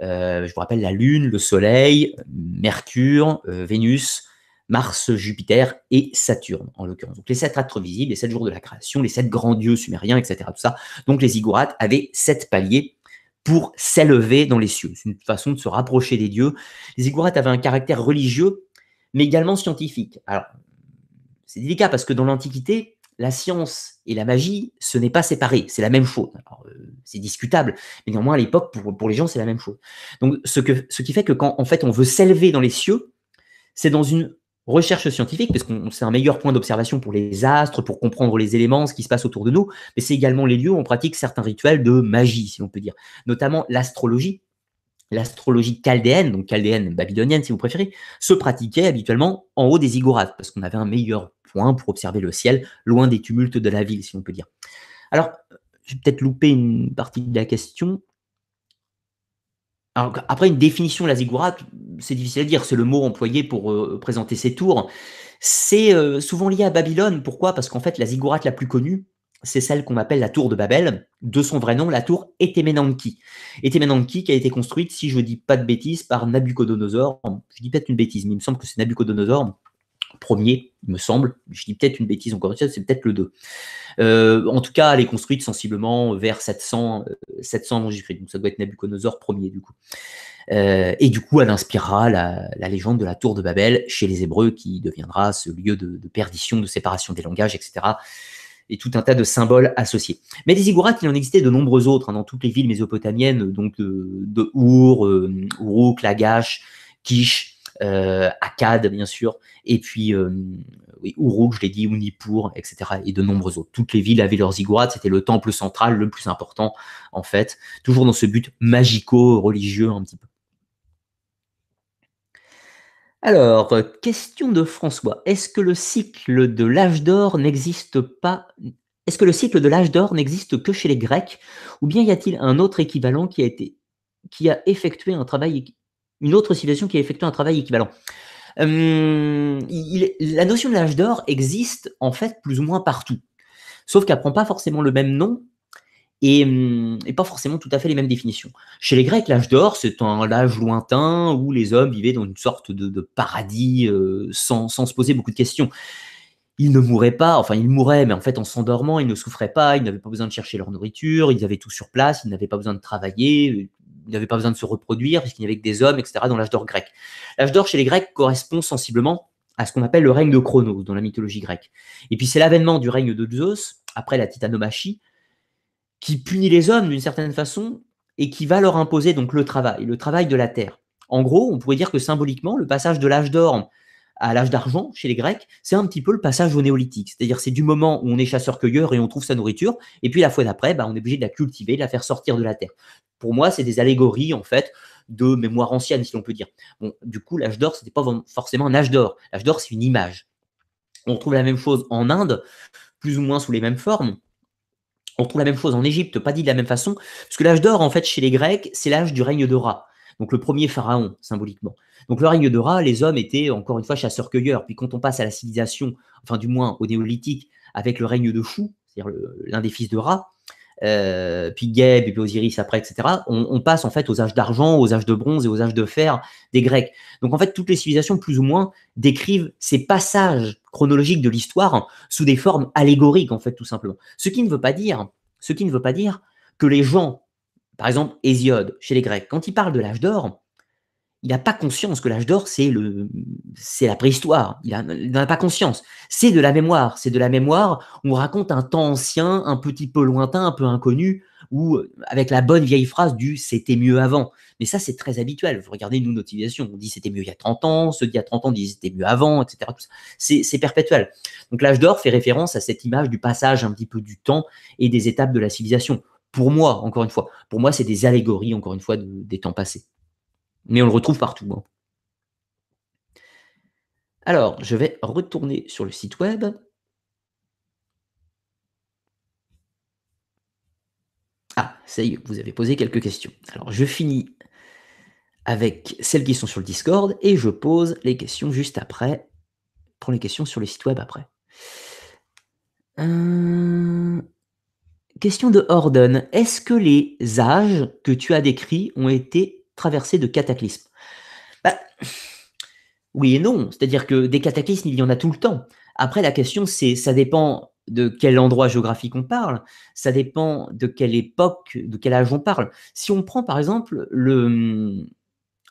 Euh, je vous rappelle la Lune, le Soleil, Mercure, euh, Vénus, Mars, Jupiter et Saturne, en l'occurrence. Donc, les sept astres visibles, les sept jours de la création, les sept grands dieux sumériens, et cetera. Tout ça. Donc, les ziggourats avaient sept paliers pour s'élever dans les cieux. C'est une façon de se rapprocher des dieux. Les ziggourats avaient un caractère religieux, mais également scientifique. Alors, c'est délicat parce que dans l'Antiquité, la science et la magie, ce n'est pas séparé, c'est la même chose. Alors, euh, c'est discutable, mais néanmoins, à l'époque, pour, pour les gens, c'est la même chose. Donc, ce, que, ce qui fait que quand, en fait, on veut s'élever dans les cieux, c'est dans une recherche scientifique, parce que c'est un meilleur point d'observation pour les astres, pour comprendre les éléments, ce qui se passe autour de nous, mais c'est également les lieux où on pratique certains rituels de magie, si on peut dire, notamment l'astrologie. L'astrologie chaldéenne, donc chaldéenne, babylonienne si vous préférez, se pratiquait habituellement en haut des ziggourats, parce qu'on avait un meilleur point pour observer le ciel, loin des tumultes de la ville, si on peut dire. Alors, j'ai peut-être loupé une partie de la question. Alors, après, une définition de la ziggourate, c'est difficile à dire, c'est le mot employé pour euh, présenter ces tours. C'est euh, souvent lié à Babylone. Pourquoi? Parce qu'en fait, la ziggourate la plus connue, c'est celle qu'on appelle la tour de Babel, de son vrai nom, la tour Etemenanki. Etemenanki qui a été construite, si je ne dis pas de bêtises, par Nabucodonosor. Je dis peut-être une bêtise, mais il me semble que c'est Nabucodonosor, premier, il me semble. Je dis peut-être une bêtise, encore une fois, c'est peut-être le deux. Euh, en tout cas, elle est construite sensiblement vers sept cents, sept cents avant Jésus-Christ. Donc ça doit être Nabucodonosor premier, du coup. Euh, et du coup, elle inspirera la, la légende de la tour de Babel chez les Hébreux, qui deviendra ce lieu de, de perdition, de séparation des langages, et cetera, et tout un tas de symboles associés. Mais des ziggourats, il en existait de nombreux autres, hein, dans toutes les villes mésopotamiennes, donc euh, de Ur, euh, Uruk, Lagash, Kish, euh, Akkad, bien sûr, et puis euh, oui, Uruk, je l'ai dit, Unipur, et cetera, et de nombreux autres. Toutes les villes avaient leurs ziggourats, c'était le temple central, le plus important, en fait, toujours dans ce but magico-religieux, un petit peu. Alors, question de François. Est-ce que le cycle de l'âge d'or n'existe pas? Est-ce que le cycle de l'âge d'or n'existe que chez les Grecs? Ou bien y a-t-il un autre équivalent qui a été, qui a effectué un travail, une autre civilisation qui a effectué un travail équivalent? Hum, il, la notion de l'âge d'or existe en fait plus ou moins partout, sauf qu'elle ne prend pas forcément le même nom. Et, et pas forcément tout à fait les mêmes définitions. Chez les Grecs, l'âge d'or, c'est un âge lointain où les hommes vivaient dans une sorte de, de paradis euh, sans, sans se poser beaucoup de questions. Ils ne mouraient pas, enfin ils mouraient, mais en fait en s'endormant, ils ne souffraient pas, ils n'avaient pas besoin de chercher leur nourriture, ils avaient tout sur place, ils n'avaient pas besoin de travailler, ils n'avaient pas besoin de se reproduire, puisqu'il n'y avait que des hommes, et cetera dans l'âge d'or grec. L'âge d'or chez les Grecs correspond sensiblement à ce qu'on appelle le règne de Chronos dans la mythologie grecque. Et puis c'est l'avènement du règne de Zeus, après la titanomachie, qui punit les hommes d'une certaine façon et qui va leur imposer donc le travail, le travail de la terre. En gros, on pourrait dire que symboliquement, le passage de l'âge d'or à l'âge d'argent chez les Grecs, c'est un petit peu le passage au néolithique. C'est-à-dire c'est du moment où on est chasseur-cueilleur et on trouve sa nourriture, et puis la fois d'après, bah, on est obligé de la cultiver, de la faire sortir de la terre. Pour moi, c'est des allégories en fait de mémoire ancienne, si l'on peut dire. Bon, du coup, l'âge d'or, ce n'était pas forcément un âge d'or. L'âge d'or, c'est une image. On retrouve la même chose en Inde, plus ou moins sous les mêmes formes. On retrouve la même chose en Égypte, pas dit de la même façon, parce que l'âge d'or, en fait, chez les Grecs, c'est l'âge du règne de Ra, donc le premier pharaon, symboliquement. Donc le règne de Ra, les hommes étaient, encore une fois, chasseurs-cueilleurs. Puis quand on passe à la civilisation, enfin du moins au néolithique, avec le règne de Chou, c'est-à-dire l'un des fils de Ra, euh, puis Geb, et puis Osiris après, et cetera, on, on passe en fait aux âges d'argent, aux âges de bronze et aux âges de fer des Grecs. Donc en fait, toutes les civilisations, plus ou moins, décrivent ces passages chronologique de l'histoire, hein, sous des formes allégoriques, en fait, tout simplement. Ce qui ne veut pas dire, ce qui ne veut pas dire que les gens, par exemple, Hésiode, chez les Grecs, quand il parle de l'âge d'or, il n'a pas conscience que l'âge d'or, c'est le, c'est la préhistoire. Il n'en a pas conscience. C'est de la mémoire. C'est de la mémoire où on raconte un temps ancien, un petit peu lointain, un peu inconnu, ou avec la bonne vieille phrase du « c'était mieux avant ». Mais ça, c'est très habituel. Vous regardez, nous, notre civilisation, on dit « c'était mieux il y a trente ans », ceux d'il y a trente ans disent « c'était mieux avant », et cetera. C'est perpétuel. Donc, l'âge d'or fait référence à cette image du passage un petit peu du temps et des étapes de la civilisation. Pour moi, encore une fois, pour moi, c'est des allégories, encore une fois, de, des temps passés. Mais on le retrouve partout. Hein. Alors, je vais retourner sur le site web. Ah, ça y est, vous avez posé quelques questions. Alors, je finis avec celles qui sont sur le Discord et je pose les questions juste après. Je prends les questions sur le site web après. Euh... Question de Horden. Est-ce que les âges que tu as décrits ont été traversés de cataclysmes? Bah, Oui et non. C'est-à-dire que des cataclysmes, il y en a tout le temps. Après, la question, c'est, ça dépend de quel endroit géographique on parle, ça dépend de quelle époque, de quel âge on parle. Si on prend, par exemple, le...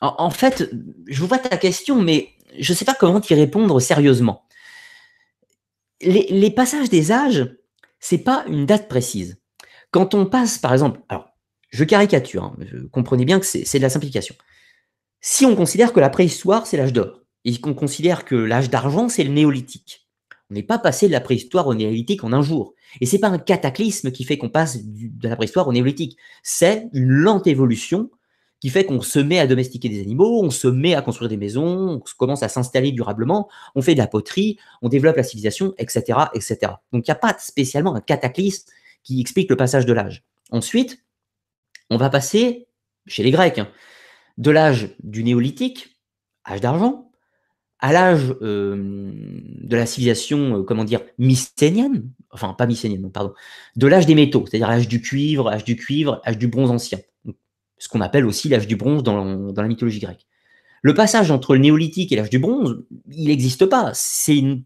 En, en fait, je vois ta question, mais je ne sais pas comment t'y répondre sérieusement. Les, les passages des âges, ce n'est pas une date précise. Quand on passe, par exemple... Alors, je caricature, hein, comprenez bien que c'est, c'est de la simplification. Si on considère que la préhistoire, c'est l'âge d'or, et qu'on considère que l'âge d'argent, c'est le néolithique, on n'est pas passé de la préhistoire au néolithique en un jour. Et ce n'est pas un cataclysme qui fait qu'on passe du, de la préhistoire au néolithique. C'est une lente évolution qui fait qu'on se met à domestiquer des animaux, on se met à construire des maisons, on commence à s'installer durablement, on fait de la poterie, on développe la civilisation, et cetera, et cetera. Donc, il n'y a pas spécialement un cataclysme qui explique le passage de l'âge. Ensuite, on va passer, chez les Grecs, hein, de l'âge du néolithique, âge d'argent, à l'âge euh, de la civilisation, euh, comment dire, mycénienne, enfin pas mycénienne, pardon, de l'âge des métaux, c'est-à-dire l'âge du cuivre, l'âge du cuivre, l'âge du bronze ancien, ce qu'on appelle aussi l'âge du bronze dans, dans la mythologie grecque. Le passage entre le néolithique et l'âge du bronze, il n'existe pas, c'est, une,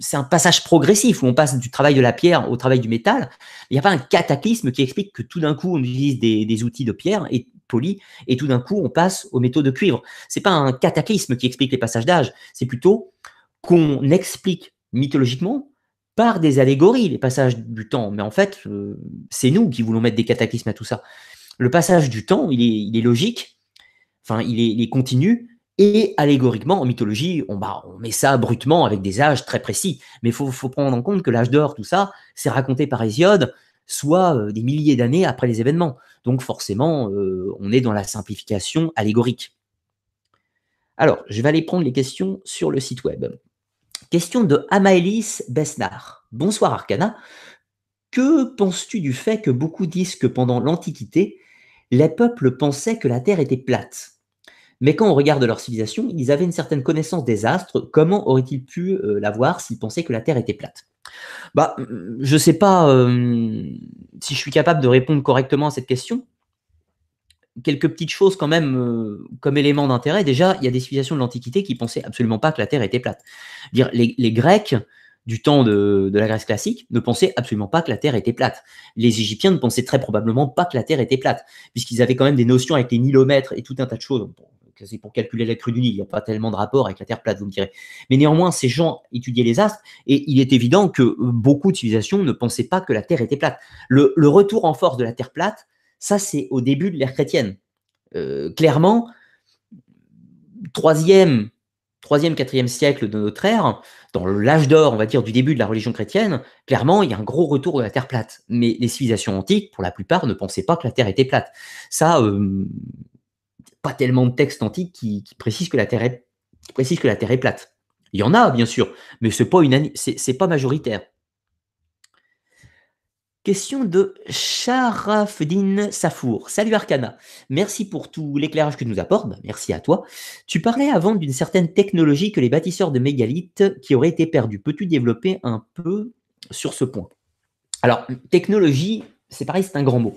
c'est un passage progressif où on passe du travail de la pierre au travail du métal, il n'y a pas un cataclysme qui explique que tout d'un coup on utilise des, des outils de pierre et et tout d'un coup, on passe aux métaux de cuivre. Ce n'est pas un cataclysme qui explique les passages d'âge, c'est plutôt qu'on explique mythologiquement par des allégories les passages du temps. Mais en fait, euh, c'est nous qui voulons mettre des cataclysmes à tout ça. Le passage du temps, il est, il est logique, enfin, il est, il est continu, et allégoriquement, en mythologie, on, bah, on met ça brutement avec des âges très précis. Mais il faut, faut prendre en compte que l'âge d'or, tout ça, c'est raconté par Hésiode, soit des milliers d'années après les événements. Donc forcément, euh, on est dans la simplification allégorique. Alors, je vais aller prendre les questions sur le site web. Question de Amaelis Besnard. Bonsoir Arcana. Que penses-tu du fait que beaucoup disent que pendant l'Antiquité, les peuples pensaient que la Terre était plate? Mais quand on regarde leur civilisation, ils avaient une certaine connaissance des astres. Comment auraient-ils pu euh, l'avoir s'ils pensaient que la Terre était plate? Bah, je ne sais pas euh, si je suis capable de répondre correctement à cette question. Quelques petites choses quand même euh, comme élément d'intérêt. Déjà, il y a des civilisations de l'Antiquité qui ne pensaient absolument pas que la Terre était plate. Dire, les, les Grecs du temps de, de la Grèce classique ne pensaient absolument pas que la Terre était plate. Les Égyptiens ne pensaient très probablement pas que la Terre était plate, puisqu'ils avaient quand même des notions avec les nilomètres et tout un tas de choses. Bon, c'est pour calculer la crue du Nil, il n'y a pas tellement de rapport avec la Terre plate, vous me direz. Mais néanmoins, ces gens étudiaient les astres, et il est évident que beaucoup de civilisations ne pensaient pas que la Terre était plate. Le, le retour en force de la Terre plate, ça c'est au début de l'ère chrétienne. Euh, clairement, troisième, troisième, quatrième siècle de notre ère, dans l'âge d'or, on va dire, du début de la religion chrétienne, clairement, il y a un gros retour de la Terre plate. Mais les civilisations antiques, pour la plupart, ne pensaient pas que la Terre était plate. Ça... Euh, pas tellement de textes antiques qui, qui, précisent que la Terre est, qui précisent que la Terre est plate. Il y en a, bien sûr, mais ce n'est pas, c'est, c'est pas majoritaire. Question de Sharafdin Safour. Salut Arcana, merci pour tout l'éclairage que tu nous apportes. Ben, merci à toi. Tu parlais avant d'une certaine technologie que les bâtisseurs de mégalithes qui auraient été perdus. Peux-tu développer un peu sur ce point? Alors, technologie, c'est pareil, c'est un grand mot.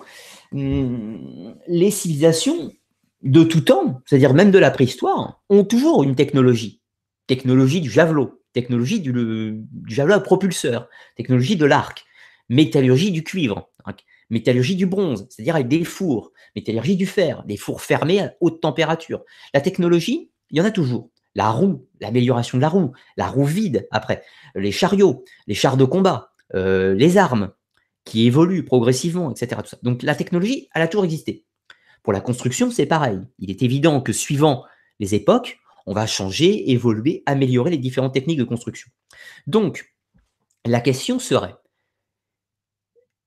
Hum, les civilisations... de tout temps, c'est-à-dire même de la préhistoire, ont toujours une technologie. Technologie du javelot, technologie du, du javelot à propulseur, technologie de l'arc, métallurgie du cuivre, hein, métallurgie du bronze, c'est-à-dire avec des fours, métallurgie du fer, des fours fermés à haute température. La technologie, il y en a toujours. La roue, l'amélioration de la roue, la roue vide après, les chariots, les chars de combat, euh, les armes qui évoluent progressivement, et cetera. Tout ça. Donc la technologie, elle a toujours existé. Pour la construction, c'est pareil. Il est évident que suivant les époques, on va changer, évoluer, améliorer les différentes techniques de construction. Donc, la question serait,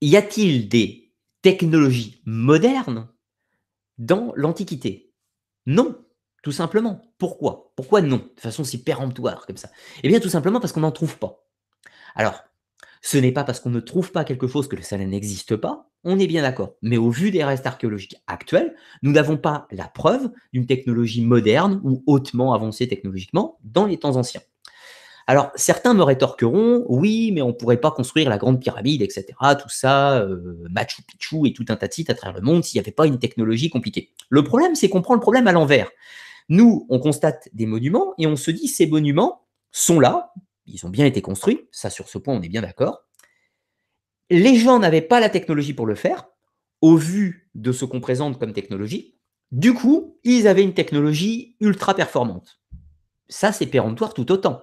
y a-t-il des technologies modernes dans l'Antiquité? Non, tout simplement. Pourquoi? Pourquoi non? De toute façon, c'est péremptoire comme ça. Eh bien, tout simplement parce qu'on n'en trouve pas. Alors, ce n'est pas parce qu'on ne trouve pas quelque chose que ça n'existe pas, on est bien d'accord. Mais au vu des restes archéologiques actuels, nous n'avons pas la preuve d'une technologie moderne ou hautement avancée technologiquement dans les temps anciens. Alors, certains me rétorqueront, oui, mais on ne pourrait pas construire la Grande Pyramide, et cetera, tout ça, euh, Machu Picchu et tout un tas de sites à travers le monde s'il n'y avait pas une technologie compliquée. Le problème, c'est qu'on prend le problème à l'envers. Nous, on constate des monuments et on se dit ces monuments sont là, ils ont bien été construits, ça sur ce point on est bien d'accord. Les gens n'avaient pas la technologie pour le faire, au vu de ce qu'on présente comme technologie. Du coup, ils avaient une technologie ultra performante. Ça, c'est péremptoire tout autant.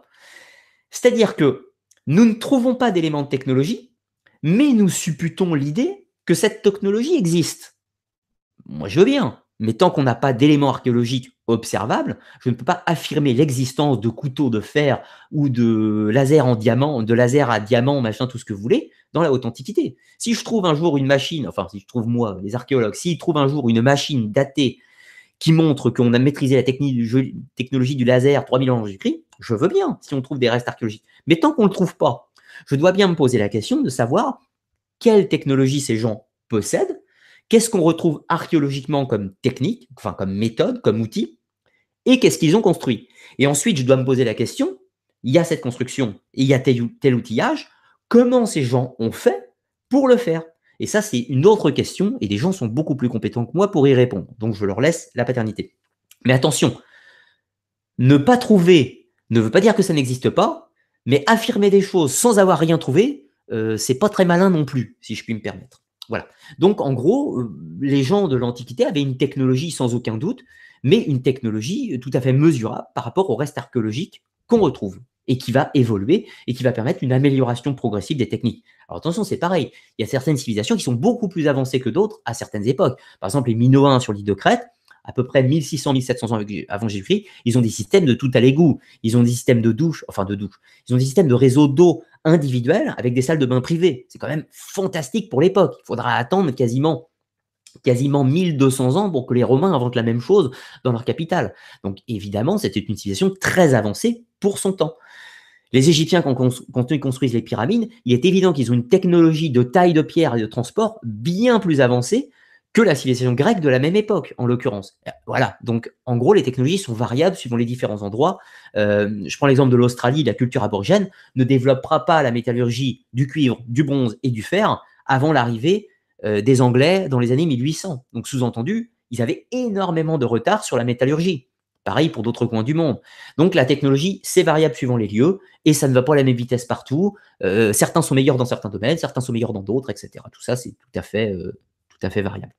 C'est-à-dire que nous ne trouvons pas d'éléments de technologie, mais nous supputons l'idée que cette technologie existe. Moi, je veux bien, mais tant qu'on n'a pas d'éléments archéologiques observables, je ne peux pas affirmer l'existence de couteaux de fer ou de laser en diamant, de laser à diamant, machin, tout ce que vous voulez, dans la haute antiquité. Si je trouve un jour une machine, enfin, si je trouve moi, les archéologues, s'ils trouvent un jour une machine datée qui montre qu'on a maîtrisé la technologie du laser trois mille ans avant Jésus-Christ, je veux bien, si on trouve des restes archéologiques. Mais tant qu'on ne le trouve pas, je dois bien me poser la question de savoir quelle technologie ces gens possèdent, qu'est-ce qu'on retrouve archéologiquement comme technique, enfin comme méthode, comme outil, et qu'est-ce qu'ils ont construit. Et ensuite, je dois me poser la question, il y a cette construction, et il y a tel, tel outillage, comment ces gens ont fait pour le faire? Et ça, c'est une autre question, et les gens sont beaucoup plus compétents que moi pour y répondre. Donc, je leur laisse la paternité. Mais attention, ne pas trouver ne veut pas dire que ça n'existe pas, mais affirmer des choses sans avoir rien trouvé, euh, c'est pas très malin non plus, si je puis me permettre. Voilà. Donc, en gros, euh, les gens de l'Antiquité avaient une technologie sans aucun doute, mais une technologie tout à fait mesurable par rapport au reste archéologique qu'on retrouve et qui va évoluer et qui va permettre une amélioration progressive des techniques. Alors attention, c'est pareil. Il y a certaines civilisations qui sont beaucoup plus avancées que d'autres à certaines époques. Par exemple, les Minoens sur l'île de Crète, à peu près mille six cents mille sept cents ans avant Jésus-Christ, ils ont des systèmes de tout à l'égout. Ils ont des systèmes de douche, enfin de douche. Ils ont des systèmes de réseaux d'eau individuels avec des salles de bain privées. C'est quand même fantastique pour l'époque. Il faudra attendre quasiment... quasiment mille deux cents ans pour que les Romains inventent la même chose dans leur capitale. Donc évidemment, c'était une civilisation très avancée pour son temps. Les Égyptiens, quand ils construisent les pyramides, il est évident qu'ils ont une technologie de taille de pierre et de transport bien plus avancée que la civilisation grecque de la même époque, en l'occurrence. Voilà, donc en gros, les technologies sont variables suivant les différents endroits. Euh, je prends l'exemple de l'Australie, la culture aborigène ne développera pas la métallurgie du cuivre, du bronze et du fer avant l'arrivée des Anglais dans les années mille huit cents. Donc, sous-entendu, ils avaient énormément de retard sur la métallurgie. Pareil pour d'autres coins du monde. Donc, la technologie, c'est variable suivant les lieux et ça ne va pas à la même vitesse partout. Euh, certains sont meilleurs dans certains domaines, certains sont meilleurs dans d'autres, et cetera. Tout ça, c'est tout à fait, euh, tout à fait variable.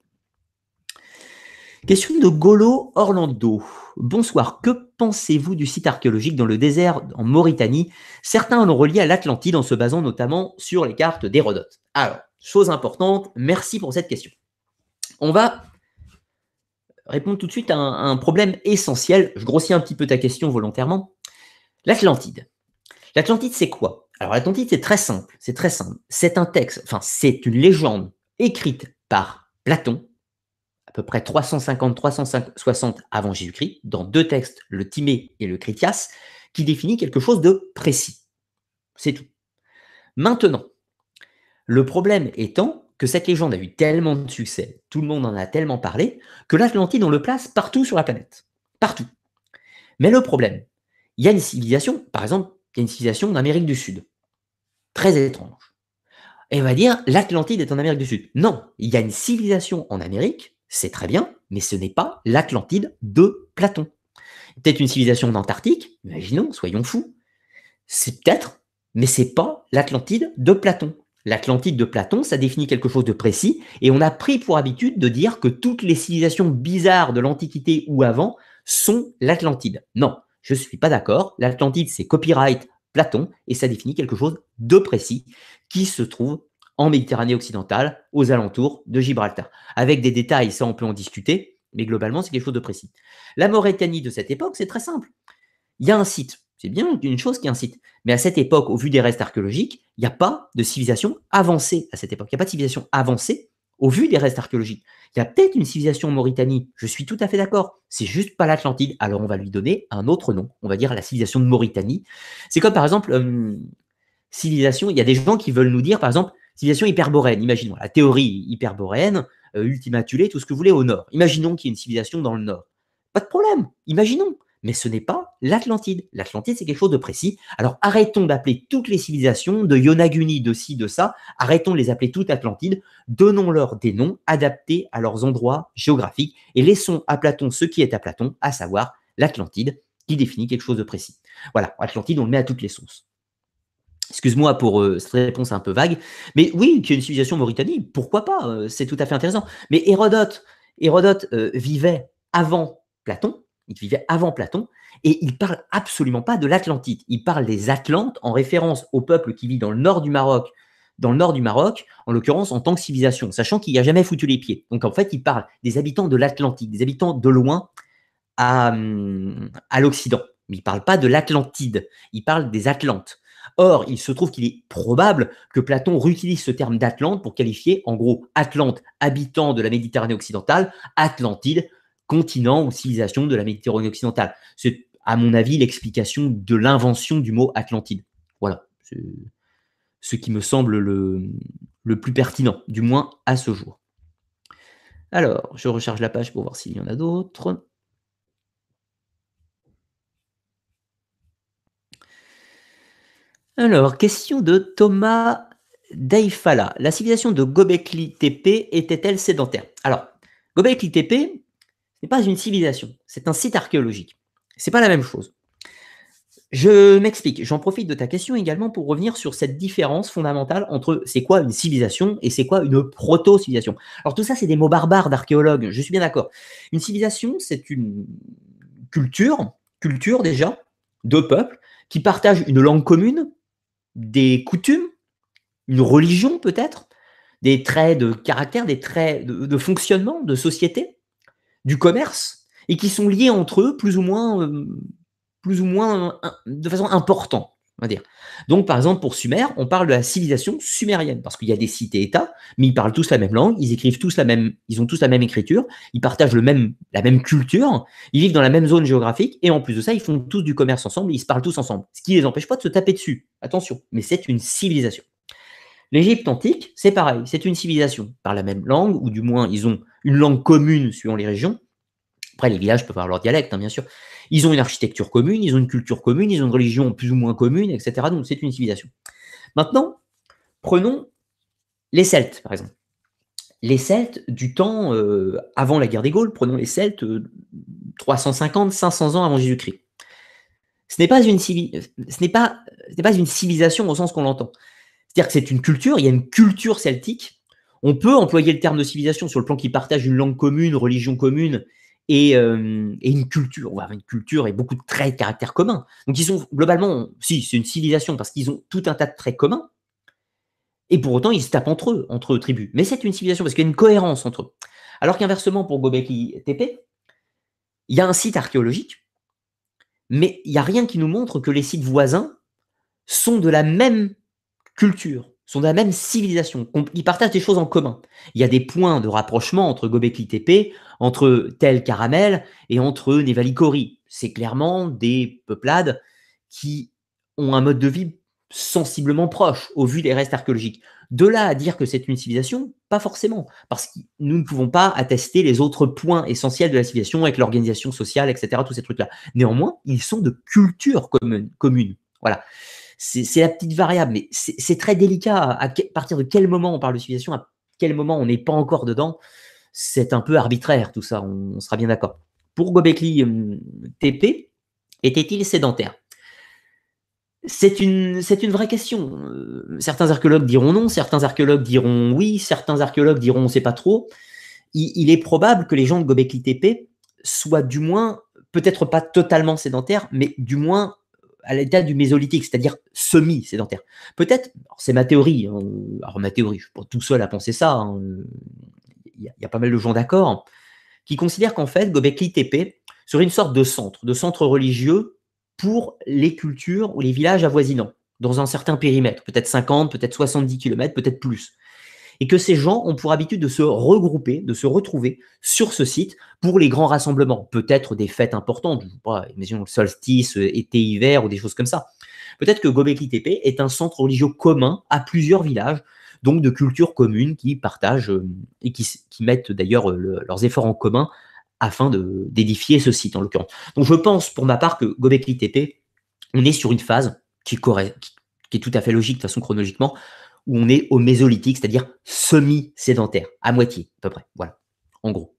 Question de Golo Orlando. Bonsoir, que pensez-vous du site archéologique dans le désert en Mauritanie? Certains l'ont relié à l'Atlantide en se basant notamment sur les cartes d'Hérodote. Alors, chose importante, merci pour cette question. On va répondre tout de suite à un, à un problème essentiel. Je grossis un petit peu ta question volontairement. L'Atlantide. L'Atlantide, c'est quoi? Alors, l'Atlantide, c'est très simple. C'est très simple. C'est un texte, enfin, c'est une légende écrite par Platon, à peu près trois cent cinquante à trois cent soixante avant Jésus-Christ, dans deux textes, le Timée et le Critias, qui définit quelque chose de précis. C'est tout. Maintenant, le problème étant que cette légende a eu tellement de succès, tout le monde en a tellement parlé, que l'Atlantide, on le place partout sur la planète. Partout. Mais le problème, il y a une civilisation, par exemple, il y a une civilisation d'Amérique du Sud. Très étrange. Et on va dire, l'Atlantide est en Amérique du Sud. Non, il y a une civilisation en Amérique, c'est très bien, mais ce n'est pas l'Atlantide de Platon. Peut-être une civilisation d'Antarctique, imaginons, soyons fous. C'est peut-être, mais ce n'est pas l'Atlantide de Platon. L'Atlantide de Platon, ça définit quelque chose de précis, et on a pris pour habitude de dire que toutes les civilisations bizarres de l'Antiquité ou avant sont l'Atlantide. Non, je ne suis pas d'accord. L'Atlantide, c'est copyright Platon, et ça définit quelque chose de précis qui se trouve en Méditerranée occidentale, aux alentours de Gibraltar. Avec des détails, ça on peut en discuter, mais globalement c'est quelque chose de précis. La Mauritanie de cette époque, c'est très simple. Il y a un site, c'est bien une chose qu'il y a un site, mais à cette époque, au vu des restes archéologiques, il n'y a pas de civilisation avancée à cette époque. Il n'y a pas de civilisation avancée au vu des restes archéologiques. Il y a peut-être une civilisation en Mauritanie, je suis tout à fait d'accord, c'est juste pas l'Atlantide, alors on va lui donner un autre nom, on va dire la civilisation de Mauritanie. C'est comme par exemple, hum, civilisation, il y a des gens qui veulent nous dire par exemple, civilisation hyperboréenne, imaginons, la théorie hyperboréenne, euh, ultimatulée, tout ce que vous voulez au nord. Imaginons qu'il y ait une civilisation dans le nord. Pas de problème, imaginons. Mais ce n'est pas l'Atlantide. L'Atlantide, c'est quelque chose de précis. Alors arrêtons d'appeler toutes les civilisations, de Yonaguni, de ci, de ça, arrêtons de les appeler toutes Atlantides, donnons-leur des noms adaptés à leurs endroits géographiques et laissons à Platon ce qui est à Platon, à savoir l'Atlantide, qui définit quelque chose de précis. Voilà, Atlantide, on le met à toutes les sauces. Excuse-moi pour euh, cette réponse un peu vague, mais oui, qu'il y ait une civilisation Mauritanie, pourquoi pas, euh, c'est tout à fait intéressant. Mais Hérodote, Hérodote euh, vivait avant Platon, il vivait avant Platon, et il ne parle absolument pas de l'Atlantide. Il parle des Atlantes en référence au peuple qui vit dans le nord du Maroc, dans le nord du Maroc, en l'occurrence en tant que civilisation, sachant qu'il n'y a jamais foutu les pieds. Donc en fait, il parle des habitants de l'Atlantique, des habitants de loin à, à l'Occident. Mais il ne parle pas de l'Atlantide, il parle des Atlantes. Or, il se trouve qu'il est probable que Platon réutilise ce terme d'Atlante pour qualifier, en gros, Atlante, habitant de la Méditerranée occidentale, Atlantide, continent ou civilisation de la Méditerranée occidentale. C'est, à mon avis, l'explication de l'invention du mot Atlantide. Voilà, c'est ce qui me semble le, le plus pertinent, du moins à ce jour. Alors, je recharge la page pour voir s'il y en a d'autres. Alors, question de Thomas Daifala. La civilisation de Göbekli Tepe était-elle sédentaire? Alors, Göbekli Tepe, ce n'est pas une civilisation, c'est un site archéologique. Ce n'est pas la même chose. Je m'explique, j'en profite de ta question également pour revenir sur cette différence fondamentale entre c'est quoi une civilisation et c'est quoi une proto-civilisation. Alors tout ça, c'est des mots barbares d'archéologues, je suis bien d'accord. Une civilisation, c'est une culture, culture déjà, deux peuples qui partagent une langue commune, des coutumes, une religion peut-être, des traits de caractère, des traits de, de fonctionnement, de société, du commerce, et qui sont liés entre eux plus ou moins, euh, plus ou moins euh, de façon importante, on va dire. Donc par exemple pour Sumer, on parle de la civilisation sumérienne, parce qu'il y a des cités-états, mais ils parlent tous la même langue, ils écrivent tous la même, ils ont tous la même écriture, ils partagent le même, la même culture, ils vivent dans la même zone géographique, et en plus de ça, ils font tous du commerce ensemble, ils se parlent tous ensemble, ce qui ne les empêche pas de se taper dessus. Attention, mais c'est une civilisation. L'Égypte antique, c'est pareil, c'est une civilisation. Ils parlent la même langue, ou du moins, ils ont une langue commune suivant les régions. Après, les villages peuvent avoir leur dialecte, hein, bien sûr. Ils ont une architecture commune, ils ont une culture commune, ils ont une religion plus ou moins commune, et cetera. Donc, c'est une civilisation. Maintenant, prenons les Celtes, par exemple. Les Celtes du temps euh, avant la guerre des Gaules, prenons les Celtes euh, trois cent cinquante à cinq cents ans avant Jésus-Christ. Ce n'est pas une civi... ce n'est pas... ce n'est pas une civilisation au sens qu'on l'entend. C'est-à-dire que c'est une culture, il y a une culture celtique. On peut employer le terme de civilisation sur le plan qui partage une langue commune, religion commune, Et, euh, et une culture, on va avoir une culture et beaucoup de traits de caractère communs. Donc, ils sont globalement, si, c'est une civilisation parce qu'ils ont tout un tas de traits communs. Et pour autant, ils se tapent entre eux, entre eux tribus. Mais c'est une civilisation parce qu'il y a une cohérence entre eux. Alors qu'inversement, pour Göbekli Tepe, il y a un site archéologique, mais il n'y a rien qui nous montre que les sites voisins sont de la même culture, sont de la même civilisation. Ils partagent des choses en commun. Il y a des points de rapprochement entre Göbekli Tepe, entre Tel Caramel et entre Névalikori. C'est clairement des peuplades qui ont un mode de vie sensiblement proche au vu des restes archéologiques. De là à dire que c'est une civilisation, pas forcément, parce que nous ne pouvons pas attester les autres points essentiels de la civilisation avec l'organisation sociale, et cetera, tous ces trucs-là. Néanmoins, ils sont de cultures communes. communes. Voilà. C'est, c'est la petite variable, mais c'est, c'est très délicat. À que, partir de quel moment on parle de civilisation, à quel moment on n'est pas encore dedans, c'est un peu arbitraire tout ça, on, on sera bien d'accord. Pour Göbekli Tepe, était-il sédentaire? C'est une, c'est une vraie question. Certains archéologues diront non, certains archéologues diront oui, certains archéologues diront on ne sait pas trop. Il, il est probable que les gens de Göbekli Tepe soient du moins, peut-être pas totalement sédentaires, mais du moins à l'état du mésolithique, c'est-à-dire semi-sédentaire. Peut-être, c'est ma théorie, hein, alors ma théorie, je ne suis pas tout seul à penser ça, hein, il y, y a pas mal de gens d'accord, hein, qui considèrent qu'en fait, Göbekli Tepe serait une sorte de centre, de centre religieux pour les cultures ou les villages avoisinants, dans un certain périmètre, peut-être cinquante, peut-être soixante-dix kilomètres, peut-être plus. Et que ces gens ont pour habitude de se regrouper, de se retrouver sur ce site pour les grands rassemblements, peut-être des fêtes importantes, je sais pas, imaginons le solstice, été-hiver ou des choses comme ça. Peut-être que Göbekli Tepe est un centre religieux commun à plusieurs villages, donc de cultures communes qui partagent et qui, qui mettent d'ailleurs le, leurs efforts en commun afin de, d'édifier ce site en l'occurrence. Donc je pense pour ma part que Göbekli Tepe, on est sur une phase qui, qui est tout à fait logique de façon chronologiquement, où on est au mésolithique, c'est-à-dire semi-sédentaire, à moitié, à peu près. Voilà, en gros.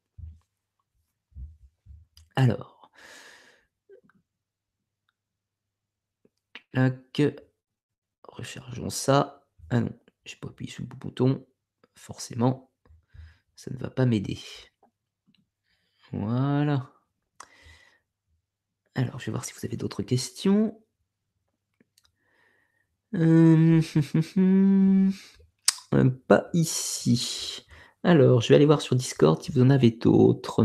Alors, Tac. Rechargeons ça. Ah non, je n'ai pas appuyé sur le bon bouton. Forcément, ça ne va pas m'aider. Voilà. Alors, je vais voir si vous avez d'autres questions. Euh... pas ici. Alors, je vais aller voir sur Discord si vous en avez d'autres.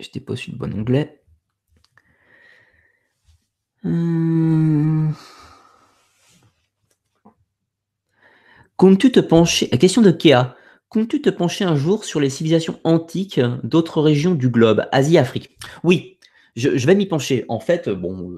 Je n'étais pas sur le bon onglet. Hum... Comptes-tu te pencher... Question de Kéa. Comptes-tu te pencher un jour sur les civilisations antiques d'autres régions du globe, Asie, Afrique? Oui, je, je vais m'y pencher. En fait, bon,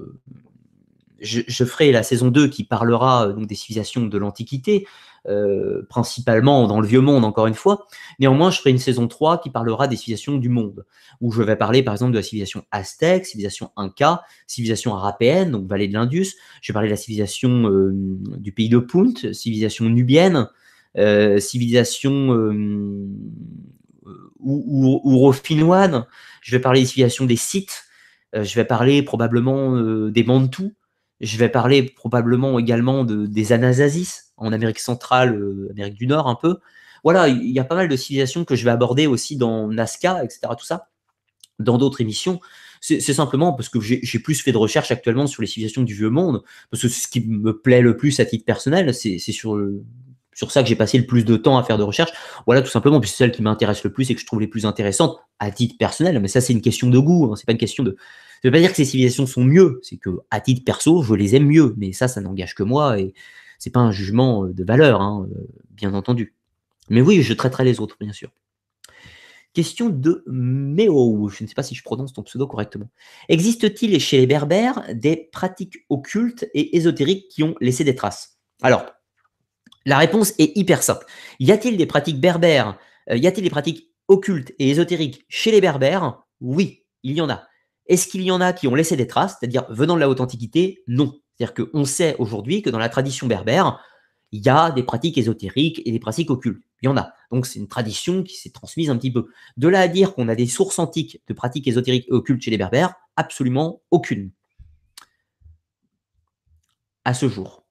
je, je ferai la saison deux qui parlera donc, des civilisations de l'Antiquité, euh, principalement dans le Vieux Monde, encore une fois. Néanmoins, je ferai une saison trois qui parlera des civilisations du monde, où je vais parler, par exemple, de la civilisation aztèque, civilisation inca, civilisation arapéenne, donc vallée de l'Indus. Je vais parler de la civilisation euh, du pays de Punt, civilisation nubienne, Euh, civilisation euh, euh, ou, ou, ou urofinoane. Je vais parler des civilisations des Scythes, euh, je vais parler probablement euh, des Mantous, je vais parler probablement également de, des Anasasis en Amérique centrale, euh, Amérique du Nord un peu. Voilà, il y a pas mal de civilisations que je vais aborder aussi dans Nazca, et cetera, tout ça, dans d'autres émissions. C'est simplement parce que j'ai plus fait de recherche actuellement sur les civilisations du Vieux Monde, parce que ce qui me plaît le plus à titre personnel, c'est sur le... sur ça que j'ai passé le plus de temps à faire de recherche. Voilà, tout simplement, puis c'est celle qui m'intéresse le plus et que je trouve les plus intéressantes à titre personnel. Mais ça, c'est une question de goût, hein. C'est pas une question de... Je veux pas dire que ces civilisations sont mieux, c'est que à titre perso, je les aime mieux. Mais ça, ça n'engage que moi et c'est pas un jugement de valeur, hein, bien entendu. Mais oui, je traiterai les autres, bien sûr. Question de Méo, je ne sais pas si je prononce ton pseudo correctement. Existe-t-il chez les Berbères des pratiques occultes et ésotériques qui ont laissé des traces? Alors, la réponse est hyper simple. Y a-t-il des pratiques berbères, euh, y a-t-il des pratiques occultes et ésotériques chez les Berbères? Oui, il y en a. Est-ce qu'il y en a qui ont laissé des traces, c'est-à-dire venant de la Haute Antiquité? Non. C'est-à-dire qu'on sait aujourd'hui que dans la tradition berbère, il y a des pratiques ésotériques et des pratiques occultes. Il y en a. Donc, c'est une tradition qui s'est transmise un petit peu. De là à dire qu'on a des sources antiques de pratiques ésotériques et occultes chez les Berbères, absolument aucune. À ce jour.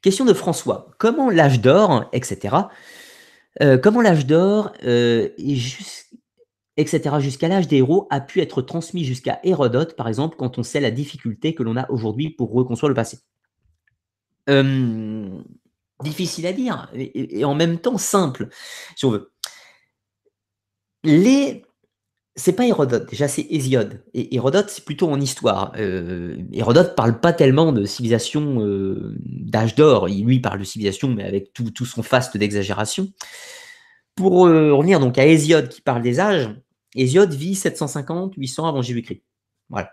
Question de François. Comment l'âge d'or, et cetera. Euh, comment l'âge d'or, euh, et etc. jusqu'à l'âge des héros a pu être transmis jusqu'à Hérodote, par exemple, quand on sait la difficulté que l'on a aujourd'hui pour reconstruire le passé. Euh, difficile à dire et, et en même temps simple, si on veut. Les... C'est pas Hérodote, déjà c'est Hésiode. Et Hérodote, c'est plutôt en histoire. Euh, Hérodote parle pas tellement de civilisation euh, d'âge d'or. Lui, il parle de civilisation, mais avec tout, tout son faste d'exagération. Pour euh, revenir donc à Hésiode qui parle des âges, Hésiode vit sept cent cinquante à huit cents avant Jésus-Christ. Voilà.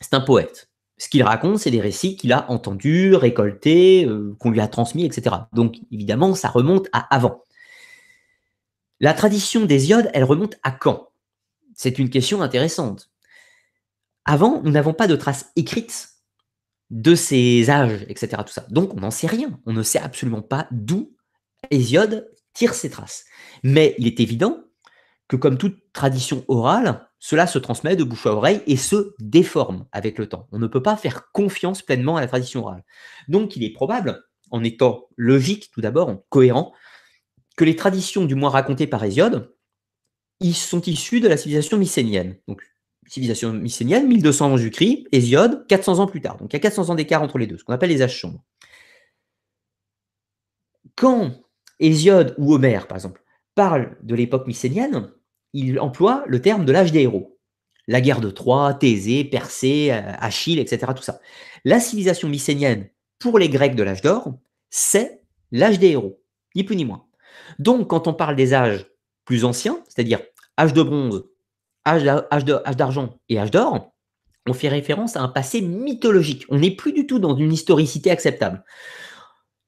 C'est un poète. Ce qu'il raconte, c'est des récits qu'il a entendus, récoltés, euh, qu'on lui a transmis, et cetera. Donc, évidemment, ça remonte à avant. La tradition d'Hésiode, elle remonte à quand ? C'est une question intéressante. Avant, nous n'avons pas de traces écrites de ces âges, et cetera. Tout ça. Donc, on n'en sait rien. On ne sait absolument pas d'où Hésiode tire ses traces. Mais il est évident que, comme toute tradition orale, cela se transmet de bouche à oreille et se déforme avec le temps. On ne peut pas faire confiance pleinement à la tradition orale. Donc, il est probable, en étant logique tout d'abord, cohérent, que les traditions du moins racontées par Hésiode ils sont issus de la civilisation mycénienne. Donc, civilisation mycénienne, mille deux cents avant Jésus-Christ, Hésiode, quatre cents ans plus tard. Donc, il y a quatre cents ans d'écart entre les deux, ce qu'on appelle les âges sombres. Quand Hésiode ou Homère, par exemple, parle de l'époque mycénienne, il emploie le terme de l'âge des héros. La guerre de Troie, Thésée, Persée, Achille, et cetera. Tout ça. La civilisation mycénienne, pour les Grecs de l'âge d'or, c'est l'âge des héros, ni plus ni moins. Donc, quand on parle des âges plus anciens, c'est-à-dire âge de bronze, âge d'argent et âge d'or, on fait référence à un passé mythologique. On n'est plus du tout dans une historicité acceptable.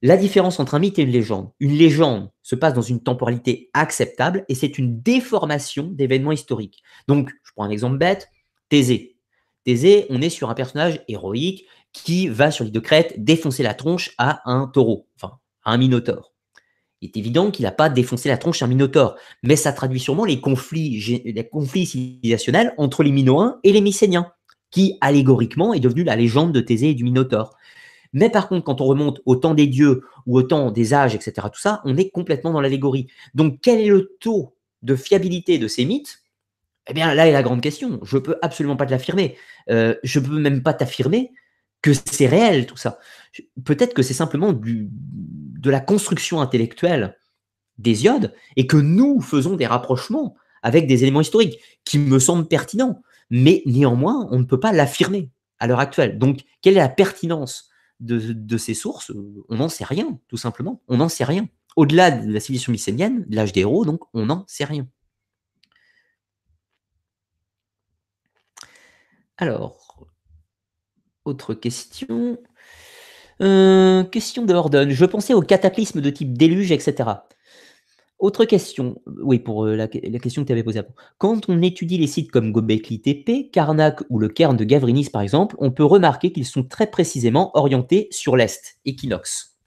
La différence entre un mythe et une légende. Une légende se passe dans une temporalité acceptable et c'est une déformation d'événements historiques. Donc, je prends un exemple bête, Thésée. Thésée, on est sur un personnage héroïque qui va sur l'île de Crète défoncer la tronche à un taureau, enfin, à un minotaure. Il est évident qu'il n'a pas défoncé la tronche d'un Minotaure, mais ça traduit sûrement les conflits, les conflits civilisationnels entre les Minoens et les Mycéniens, qui, allégoriquement, est devenue la légende de Thésée et du Minotaure. Mais par contre, quand on remonte au temps des dieux ou au temps des âges, et cetera, tout ça, on est complètement dans l'allégorie. Donc, quel est le taux de fiabilité de ces mythes? Eh bien, là est la grande question. Je ne peux absolument pas te l'affirmer. Euh, je ne peux même pas t'affirmer que c'est réel, tout ça. Peut-être que c'est simplement du, de la construction intellectuelle d'Hésiode et que nous faisons des rapprochements avec des éléments historiques qui me semblent pertinents. Mais néanmoins, on ne peut pas l'affirmer à l'heure actuelle. Donc, quelle est la pertinence de, de ces sources? On n'en sait rien, tout simplement. On n'en sait rien. Au-delà de la civilisation mycénienne, de l'âge des héros, donc on n'en sait rien. Alors, autre question. Euh, question de Hordon. Je pensais aux cataclysmes de type déluge, et cetera. Autre question, oui, pour la, la question que tu avais posée avant. Quand on étudie les sites comme Gobekli Tepe, Karnak ou le cairn de Gavrinis, par exemple, on peut remarquer qu'ils sont très précisément orientés sur l'Est, équinoxe,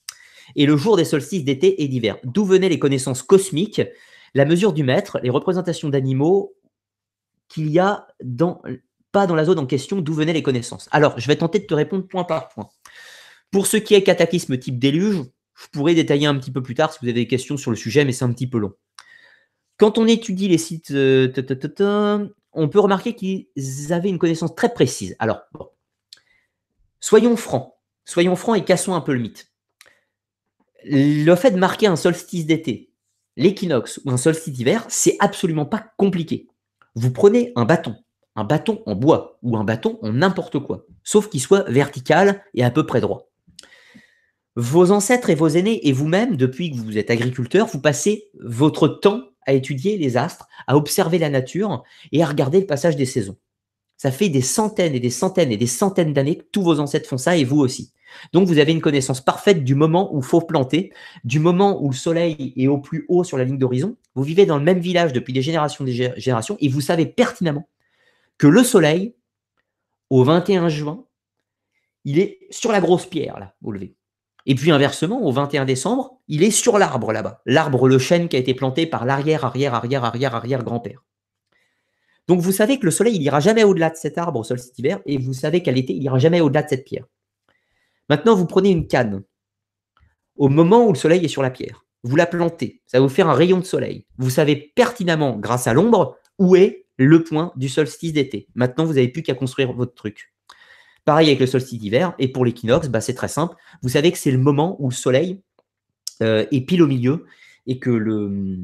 et le jour des solstices d'été et d'hiver. D'où venaient les connaissances cosmiques, la mesure du mètre, les représentations d'animaux qu'il y a dans, pas dans la zone en question, d'où venaient les connaissances? Alors, je vais tenter de te répondre point par point. Pour ce qui est cataclysme type déluge, je pourrais détailler un petit peu plus tard si vous avez des questions sur le sujet, mais c'est un petit peu long. Quand on étudie les sites, euh, ta, ta, ta, ta, on peut remarquer qu'ils avaient une connaissance très précise. Alors, bon, soyons francs. Soyons francs et cassons un peu le mythe. Le fait de marquer un solstice d'été, l'équinoxe ou un solstice d'hiver, c'est absolument pas compliqué. Vous prenez un bâton, un bâton en bois ou un bâton en n'importe quoi, sauf qu'il soit vertical et à peu près droit. Vos ancêtres et vos aînés et vous-même, depuis que vous êtes agriculteur, vous passez votre temps à étudier les astres, à observer la nature et à regarder le passage des saisons. Ça fait des centaines et des centaines et des centaines d'années que tous vos ancêtres font ça et vous aussi. Donc, vous avez une connaissance parfaite du moment où il faut planter, du moment où le soleil est au plus haut sur la ligne d'horizon. Vous vivez dans le même village depuis des générations des générations et vous savez pertinemment que le soleil, au vingt et un juin, il est sur la grosse pierre, là, au lever. Et puis inversement, au vingt et un décembre, il est sur l'arbre là-bas. L'arbre, le chêne qui a été planté par l'arrière, arrière, arrière, arrière, arrière grand-père. Donc vous savez que le soleil, il n'ira jamais au-delà de cet arbre au solstice d'hiver, et vous savez qu'à l'été, il n'ira jamais au-delà de cette pierre. Maintenant, vous prenez une canne. Au moment où le soleil est sur la pierre, vous la plantez. Ça va vous faire un rayon de soleil. Vous savez pertinemment, grâce à l'ombre, où est le point du solstice d'été. Maintenant, vous n'avez plus qu'à construire votre truc. Pareil avec le solstice d'hiver, et pour l'équinoxe, bah, c'est très simple. Vous savez que c'est le moment où le soleil euh, est pile au milieu, et que le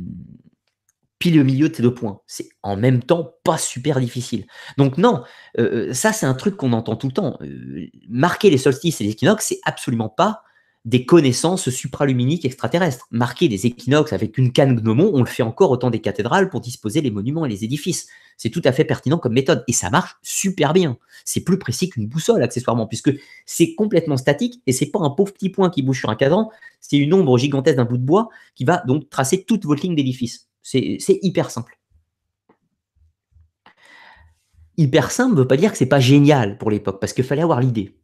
pile au milieu de ces deux points. C'est en même temps pas super difficile. Donc non, euh, ça c'est un truc qu'on entend tout le temps. Euh, marquer les solstices et les équinoxes, c'est absolument pas des connaissances supraluminiques extraterrestres. Marquer des équinoxes avec une canne gnomon, on le fait encore au temps des cathédrales pour disposer les monuments et les édifices. C'est tout à fait pertinent comme méthode et ça marche super bien. C'est plus précis qu'une boussole accessoirement puisque c'est complètement statique et c'est pas un pauvre petit point qui bouge sur un cadran, c'est une ombre gigantesque d'un bout de bois qui va donc tracer toute votre ligne d'édifice. C'est hyper simple. Hyper simple ne veut pas dire que c'est pas génial pour l'époque parce qu'il fallait avoir l'idée.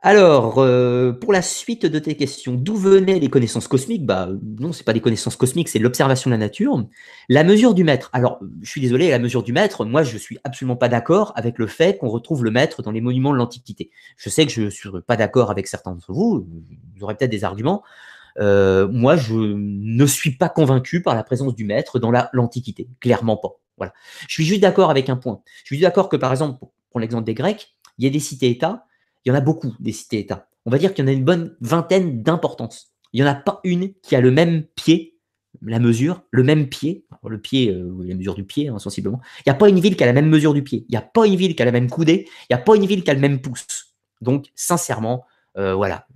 Alors, euh, pour la suite de tes questions, d'où venaient les connaissances cosmiques? Bah non, ce n'est pas des connaissances cosmiques, c'est l'observation de la nature. La mesure du mètre. Alors, je suis désolé, la mesure du mètre, moi, je ne suis absolument pas d'accord avec le fait qu'on retrouve le mètre dans les monuments de l'Antiquité. Je sais que je ne suis pas d'accord avec certains d'entre vous, vous aurez peut-être des arguments. Euh, moi, je ne suis pas convaincu par la présence du mètre dans l'Antiquité, clairement pas. Voilà. Je suis juste d'accord avec un point. Je suis d'accord que, par exemple, pour l'exemple des Grecs, il y a des cités-États. Il y en a beaucoup des cités-États. On va dire qu'il y en a une bonne vingtaine d'importance. Il n'y en a pas une qui a le même pied, la mesure, le même pied, le pied, euh, la mesure du pied, hein, sensiblement. Il n'y a pas une ville qui a la même mesure du pied. Il n'y a pas une ville qui a la même coudée. Il n'y a pas une ville qui a le même pouce. Donc, sincèrement, euh, voilà.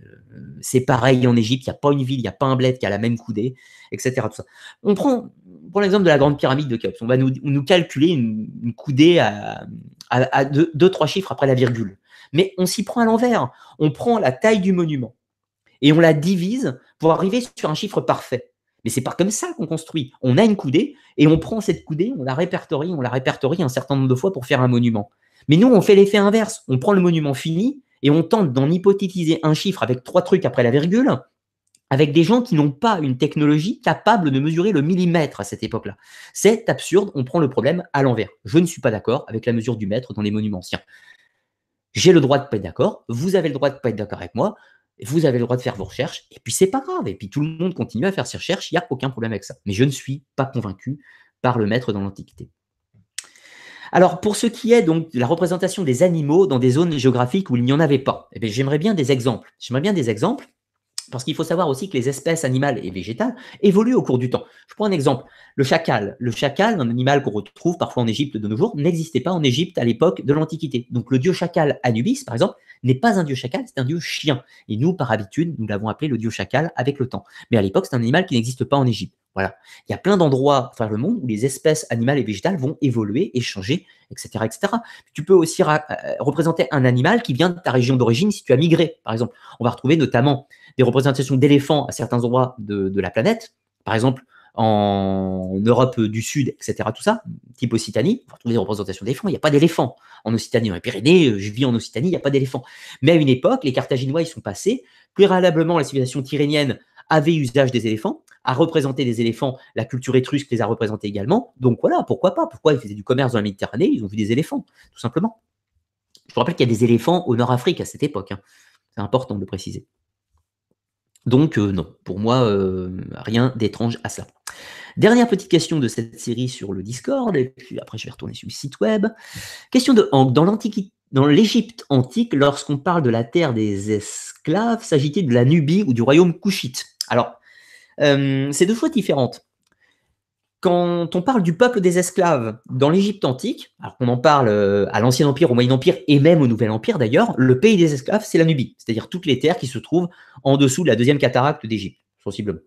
C'est pareil en Égypte. Il n'y a pas une ville, il n'y a pas un bled qui a la même coudée, et cetera. Tout ça. On prend, pour l'exemple de la grande pyramide de Khéops. On va nous, nous calculer une, une coudée à, à, à deux, deux, trois chiffres après la virgule. Mais on s'y prend à l'envers. On prend la taille du monument et on la divise pour arriver sur un chiffre parfait. Mais c'est pas comme ça qu'on construit. On a une coudée et on prend cette coudée, on la répertorie, on la répertorie un certain nombre de fois pour faire un monument. Mais nous, on fait l'effet inverse. On prend le monument fini et on tente d'en hypothétiser un chiffre avec trois trucs après la virgule avec des gens qui n'ont pas une technologie capable de mesurer le millimètre à cette époque-là. C'est absurde, on prend le problème à l'envers. Je ne suis pas d'accord avec la mesure du mètre dans les monuments anciens. J'ai le droit de ne pas être d'accord, vous avez le droit de ne pas être d'accord avec moi, vous avez le droit de faire vos recherches, et puis c'est pas grave, et puis tout le monde continue à faire ses recherches, il n'y a aucun problème avec ça. Mais je ne suis pas convaincu par le maître dans l'Antiquité. Alors, pour ce qui est donc de la représentation des animaux dans des zones géographiques où il n'y en avait pas, eh bien, j'aimerais bien des exemples. J'aimerais bien des exemples parce qu'il faut savoir aussi que les espèces animales et végétales évoluent au cours du temps. Je prends un exemple, le chacal. Le chacal, un animal qu'on retrouve parfois en Égypte de nos jours, n'existait pas en Égypte à l'époque de l'Antiquité. Donc, le dieu chacal Anubis, par exemple, n'est pas un dieu chacal, c'est un dieu chien. Et nous, par habitude, nous l'avons appelé le dieu chacal avec le temps. Mais à l'époque, c'est un animal qui n'existe pas en Égypte. Voilà. Il y a plein d'endroits à travers le monde où les espèces animales et végétales vont évoluer, échanger, et cetera, et cetera. Tu peux aussi représenter un animal qui vient de ta région d'origine si tu as migré, par exemple. On va retrouver notamment des représentations d'éléphants à certains endroits de, de la planète, par exemple en Europe du Sud, et cetera, tout ça, type Occitanie, on va retrouver des représentations d'éléphants. Il n'y a pas d'éléphants en Occitanie. Dans les Pyrénées, je vis en Occitanie, il n'y a pas d'éléphants. Mais à une époque, les Carthaginois, ils sont passés. Préalablement, la civilisation tyrénienne avait usage des éléphants, a représenté des éléphants, la culture étrusque les a représentés également. Donc voilà, pourquoi pas? Pourquoi ils faisaient du commerce dans la Méditerranée? Ils ont vu des éléphants, tout simplement. Je vous rappelle qu'il y a des éléphants au Nord-Afrique à cette époque, hein. C'est important de le préciser. Donc euh, non, pour moi, euh, rien d'étrange à ça. Dernière petite question de cette série sur le Discord, et puis après je vais retourner sur le site web. Question de Hank, dans l'Antiquité, dans l'Égypte antique, lorsqu'on parle de la terre des esclaves, s'agit-il de la Nubie ou du royaume couchite? Alors, euh, c'est deux fois différentes. Quand on parle du peuple des esclaves dans l'Égypte antique, alors qu'on en parle à l'Ancien Empire, au Moyen Empire et même au Nouvel Empire d'ailleurs, le pays des esclaves, c'est la Nubie, c'est-à-dire toutes les terres qui se trouvent en dessous de la deuxième cataracte d'Égypte, sensiblement.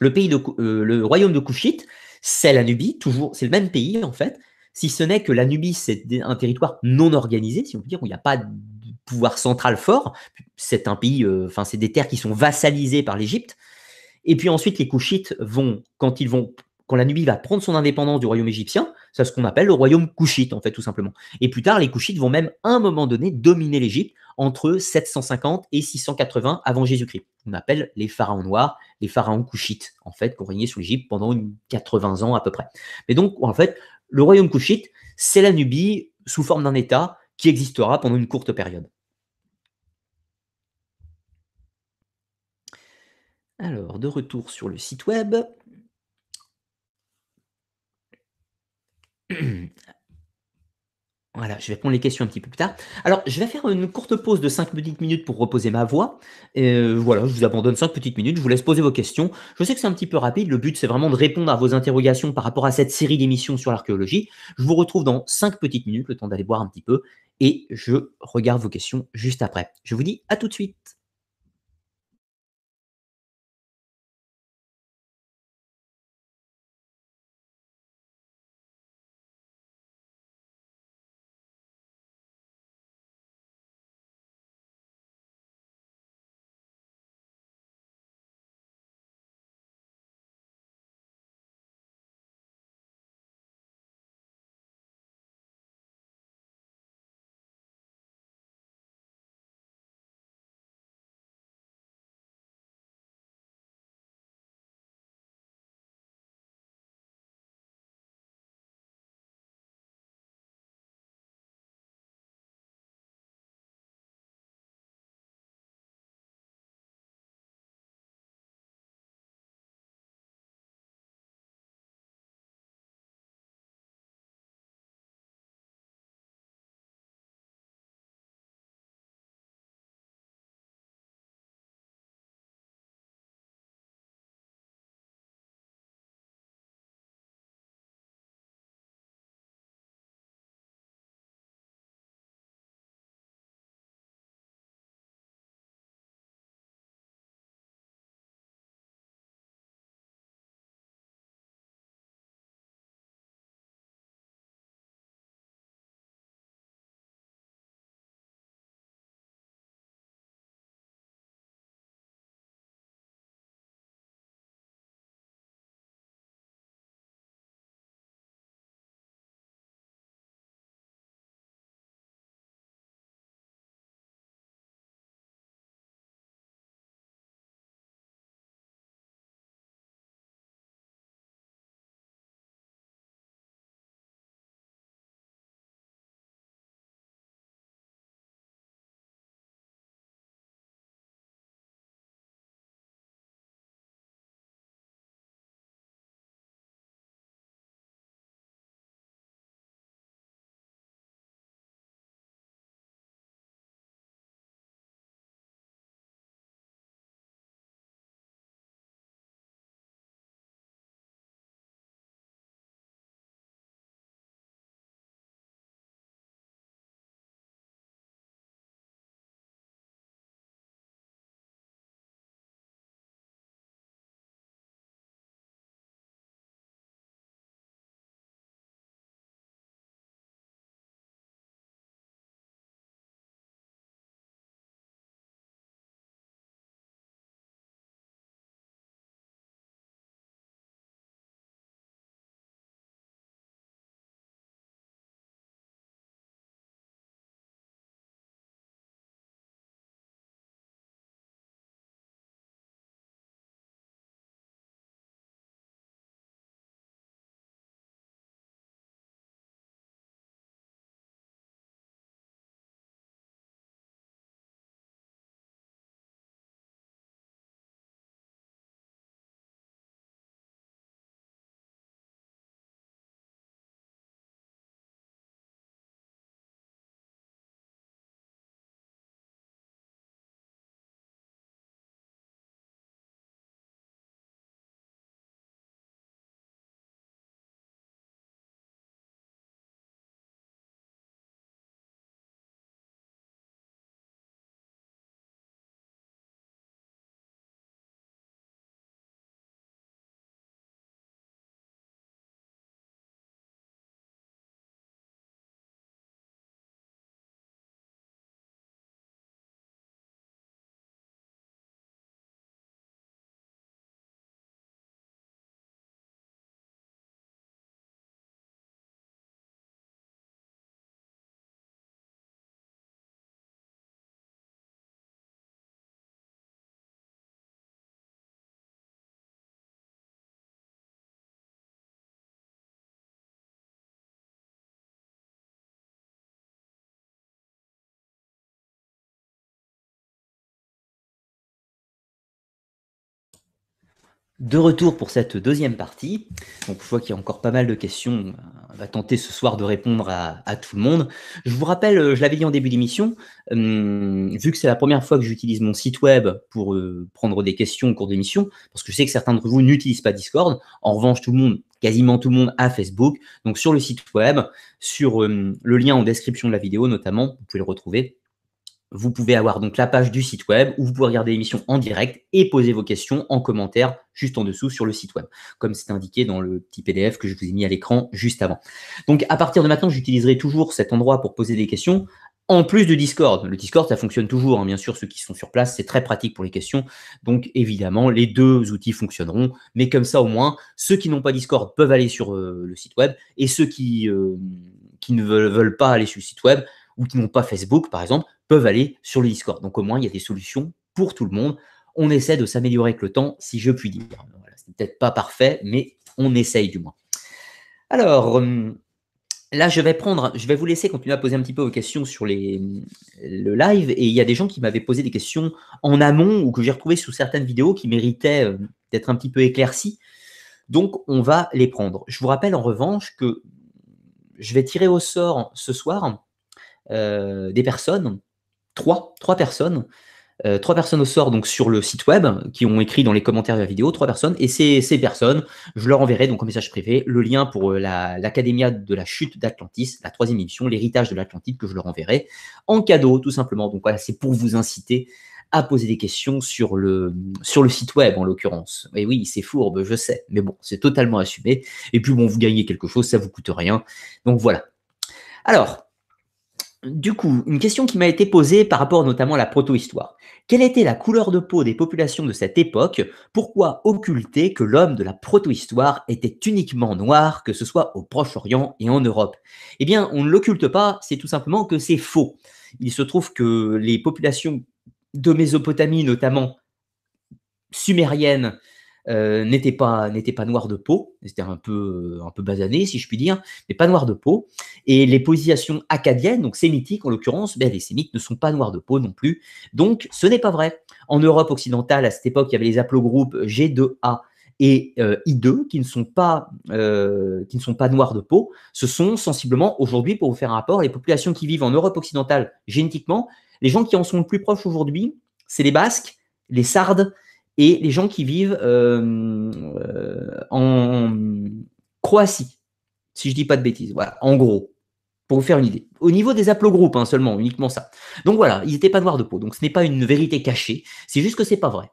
Le, pays de, euh, le royaume de Couchite, c'est la Nubie, toujours, c'est le même pays en fait, si ce n'est que la Nubie, c'est un territoire non organisé, si on veut dire, où il n'y a pas de pouvoir central fort. C'est un pays, euh, enfin, c'est des terres qui sont vassalisées par l'Égypte. Et puis ensuite, les Couchites vont, quand ils vont, quand la Nubie va prendre son indépendance du royaume égyptien, c'est ce qu'on appelle le royaume couchite, en fait, tout simplement. Et plus tard, les Couchites vont même, à un moment donné, dominer l'Égypte entre sept cent cinquante et six cent quatre-vingts avant Jésus-Christ. On appelle les pharaons noirs, les pharaons couchites, en fait, qui ont régné sur l'Égypte pendant quatre-vingts ans à peu près. Mais donc, en fait, le royaume couchite, c'est la Nubie sous forme d'un État qui existera pendant une courte période. Alors, de retour sur le site web. Voilà, je vais prendre les questions un petit peu plus tard. Alors, je vais faire une courte pause de cinq petites minutes pour reposer ma voix. Et voilà, je vous abandonne cinq petites minutes, je vous laisse poser vos questions. Je sais que c'est un petit peu rapide, le but c'est vraiment de répondre à vos interrogations par rapport à cette série d'émissions sur l'archéologie. Je vous retrouve dans cinq petites minutes, le temps d'aller boire un petit peu, et je regarde vos questions juste après. Je vous dis à tout de suite. De retour pour cette deuxième partie. Donc, je vois qu'il y a encore pas mal de questions. On va tenter ce soir de répondre à, à tout le monde. Je vous rappelle, je l'avais dit en début d'émission, euh, vu que c'est la première fois que j'utilise mon site web pour euh, prendre des questions au cours d'émission, parce que je sais que certains d'entre vous n'utilisent pas Discord. En revanche, tout le monde, quasiment tout le monde, a Facebook. Donc, sur le site web, sur euh, le lien en description de la vidéo notamment, vous pouvez le retrouver. Vous pouvez avoir donc la page du site web où vous pouvez regarder l'émission en direct et poser vos questions en commentaire juste en dessous sur le site web, comme c'est indiqué dans le petit P D F que je vous ai mis à l'écran juste avant. Donc, à partir de maintenant, j'utiliserai toujours cet endroit pour poser des questions en plus de Discord. Le Discord, ça fonctionne toujours, hein. Bien sûr, ceux qui sont sur place, c'est très pratique pour les questions. Donc, évidemment, les deux outils fonctionneront. Mais comme ça, au moins, ceux qui n'ont pas Discord peuvent aller sur euh, le site web et ceux qui, euh, qui ne veulent, veulent pas aller sur le site web ou qui n'ont pas Facebook, par exemple, peuvent aller sur le Discord. Donc, au moins, il y a des solutions pour tout le monde. On essaie de s'améliorer avec le temps, si je puis dire. Voilà, c'est peut-être pas parfait, mais on essaye du moins. Alors, là, je vais prendre, je vais vous laisser continuer à poser un petit peu vos questions sur les, le live. Et il y a des gens qui m'avaient posé des questions en amont ou que j'ai retrouvées sous certaines vidéos qui méritaient euh, d'être un petit peu éclaircies. Donc, on va les prendre. Je vous rappelle en revanche que je vais tirer au sort ce soir euh, des personnes. Trois, trois personnes, euh, trois personnes au sort donc sur le site web qui ont écrit dans les commentaires de la vidéo, trois personnes. Et ces, ces personnes, je leur enverrai donc en message privé le lien pour l'Académia de la chute d'Atlantis, la troisième émission, l'héritage de l'Atlantide que je leur enverrai en cadeau tout simplement. Donc voilà, c'est pour vous inciter à poser des questions sur le, sur le site web en l'occurrence. Et oui, c'est fourbe, je sais, mais bon, c'est totalement assumé. Et puis bon, vous gagnez quelque chose, ça vous coûte rien. Donc voilà. Alors, du coup, une question qui m'a été posée par rapport notamment à la proto-histoire. Quelle était la couleur de peau des populations de cette époque? Pourquoi occulter que l'homme de la proto-histoire était uniquement noir, que ce soit au Proche-Orient et en Europe? Eh bien, on ne l'occulte pas, c'est tout simplement que c'est faux. Il se trouve que les populations de Mésopotamie, notamment sumériennes, Euh, n'étaient pas, n'étaient pas noirs de peau, c'était un peu, un peu basané si je puis dire, mais pas noirs de peau. Et les positions acadiennes, donc sémitiques en l'occurrence, ben, les sémites ne sont pas noirs de peau non plus, donc ce n'est pas vrai. En Europe occidentale, à cette époque, il y avait les haplogroupes G deux A et euh, I deux qui ne sont pas, euh, qui ne sont pas noirs de peau. Ce sont sensiblement aujourd'hui, pour vous faire un rapport, les populations qui vivent en Europe occidentale génétiquement, les gens qui en sont le plus proches aujourd'hui, c'est les Basques, les Sardes, et les gens qui vivent euh, euh, en Croatie, si je ne dis pas de bêtises, voilà, en gros, pour vous faire une idée. Au niveau des haplogroupes, hein, seulement, uniquement ça. Donc voilà, ils n'étaient pas noirs de peau, donc ce n'est pas une vérité cachée, c'est juste que ce n'est pas vrai.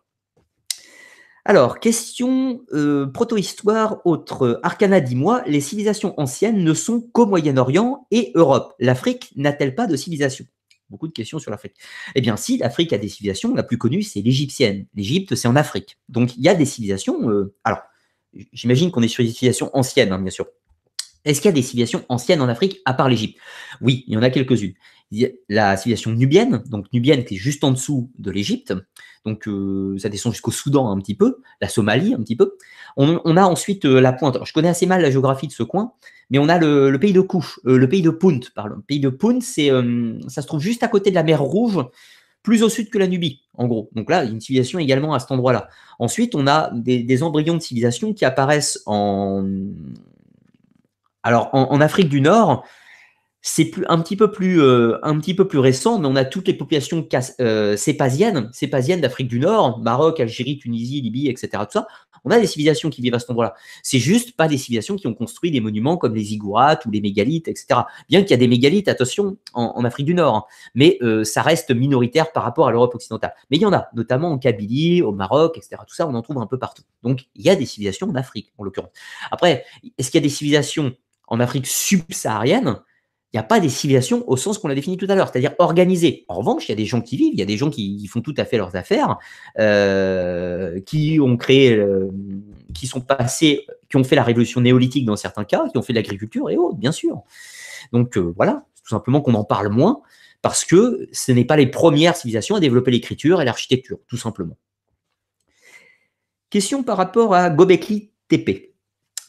Alors, question euh, proto-histoire, autre. Arcana, dis-moi, les civilisations anciennes ne sont qu'au Moyen-Orient et Europe. L'Afrique n'a-t-elle pas de civilisation ? Beaucoup de questions sur l'Afrique. Eh bien, si, l'Afrique a des civilisations. La plus connue, c'est l'égyptienne. L'Égypte, c'est en Afrique. Donc, il y a des civilisations. Euh, alors, j'imagine qu'on est sur des civilisations anciennes, hein, bien sûr. Est-ce qu'il y a des civilisations anciennes en Afrique, à part l'Égypte? Oui, il y en a quelques-unes. La civilisation nubienne, donc nubienne qui est juste en dessous de l'Égypte. Donc, euh, ça descend jusqu'au Soudan un petit peu, la Somalie un petit peu. On, on a ensuite euh, la pointe. Alors, je connais assez mal la géographie de ce coin, mais on a le, le pays de Kouch, euh, le pays de Punt, pardon. Le pays de Punt, c'est, euh, ça se trouve juste à côté de la mer Rouge, plus au sud que la Nubie, en gros. Donc là, il y a une civilisation également à cet endroit-là. Ensuite, on a des, des embryons de civilisations qui apparaissent en... Alors, en, en Afrique du Nord, c'est plus, un, petit peu plus, euh, un petit peu plus récent, mais on a toutes les populations euh, cépasiennes, cépasiennes d'Afrique du Nord, Maroc, Algérie, Tunisie, Libye, et cetera. Tout ça. On a des civilisations qui vivent à cet endroit-là. C'est juste pas des civilisations qui ont construit des monuments comme les ziggourats ou les mégalithes, et cetera. Bien qu'il y a des mégalithes, attention, en, en Afrique du Nord, hein, mais euh, ça reste minoritaire par rapport à l'Europe occidentale. Mais il y en a, notamment en Kabylie, au Maroc, et cetera. Tout ça, on en trouve un peu partout. Donc, il y a des civilisations en Afrique, en l'occurrence. Après, est-ce qu'il y a des civilisations en Afrique subsaharienne? Il n'y a pas des civilisations au sens qu'on l'a défini tout à l'heure, c'est-à-dire organisées. En revanche, il y a des gens qui vivent, il y a des gens qui, qui font tout à fait leurs affaires, euh, qui ont créé, euh, qui sont passés, qui ont fait la révolution néolithique dans certains cas, qui ont fait de l'agriculture et autres, bien sûr. Donc euh, voilà, c'est tout simplement qu'on en parle moins parce que ce n'est pas les premières civilisations à développer l'écriture et l'architecture, tout simplement. Question par rapport à Göbekli Tepe.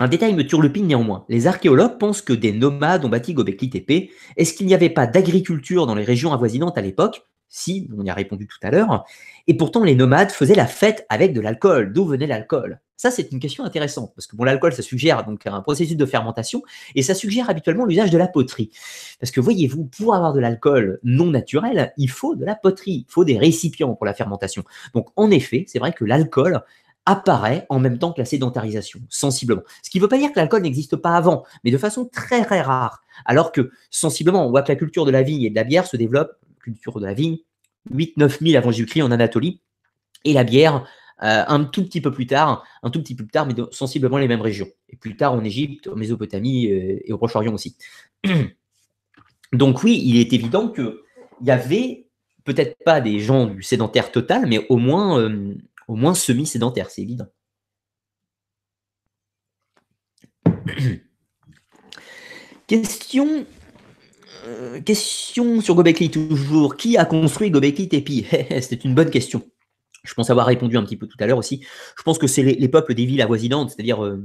Un détail me turlupine néanmoins. Les archéologues pensent que des nomades ont bâti Göbekli Tepe. Est-ce qu'il n'y avait pas d'agriculture dans les régions avoisinantes à l'époque? Si, on y a répondu tout à l'heure. Et pourtant, les nomades faisaient la fête avec de l'alcool. D'où venait l'alcool? Ça, c'est une question intéressante, parce que bon, l'alcool, ça suggère donc un processus de fermentation, et ça suggère habituellement l'usage de la poterie. Parce que voyez-vous, pour avoir de l'alcool non naturel, il faut de la poterie, il faut des récipients pour la fermentation. Donc, en effet, c'est vrai que l'alcool apparaît en même temps que la sédentarisation, sensiblement. Ce qui ne veut pas dire que l'alcool n'existe pas avant, mais de façon très, très rare. Alors que, sensiblement, on voit que la culture de la vigne et de la bière se développe, culture de la vigne, huit neuf mille avant Jésus-Christ en Anatolie, et la bière... Euh, un tout petit peu plus tard, un tout petit peu plus tard, mais sensiblement les mêmes régions. Et plus tard en Égypte, en Mésopotamie euh, et au Proche-Orient aussi. Donc oui, il est évident qu'il y avait peut-être pas des gens du sédentaire total, mais au moins, euh, au moins semi-sédentaire, c'est évident. Question... Euh, question sur Göbekli toujours. Qui a construit Göbekli Tepe? C'était une bonne question. Je pense avoir répondu un petit peu tout à l'heure aussi. Je pense que c'est les, les peuples des villes avoisinantes, c'est-à-dire euh,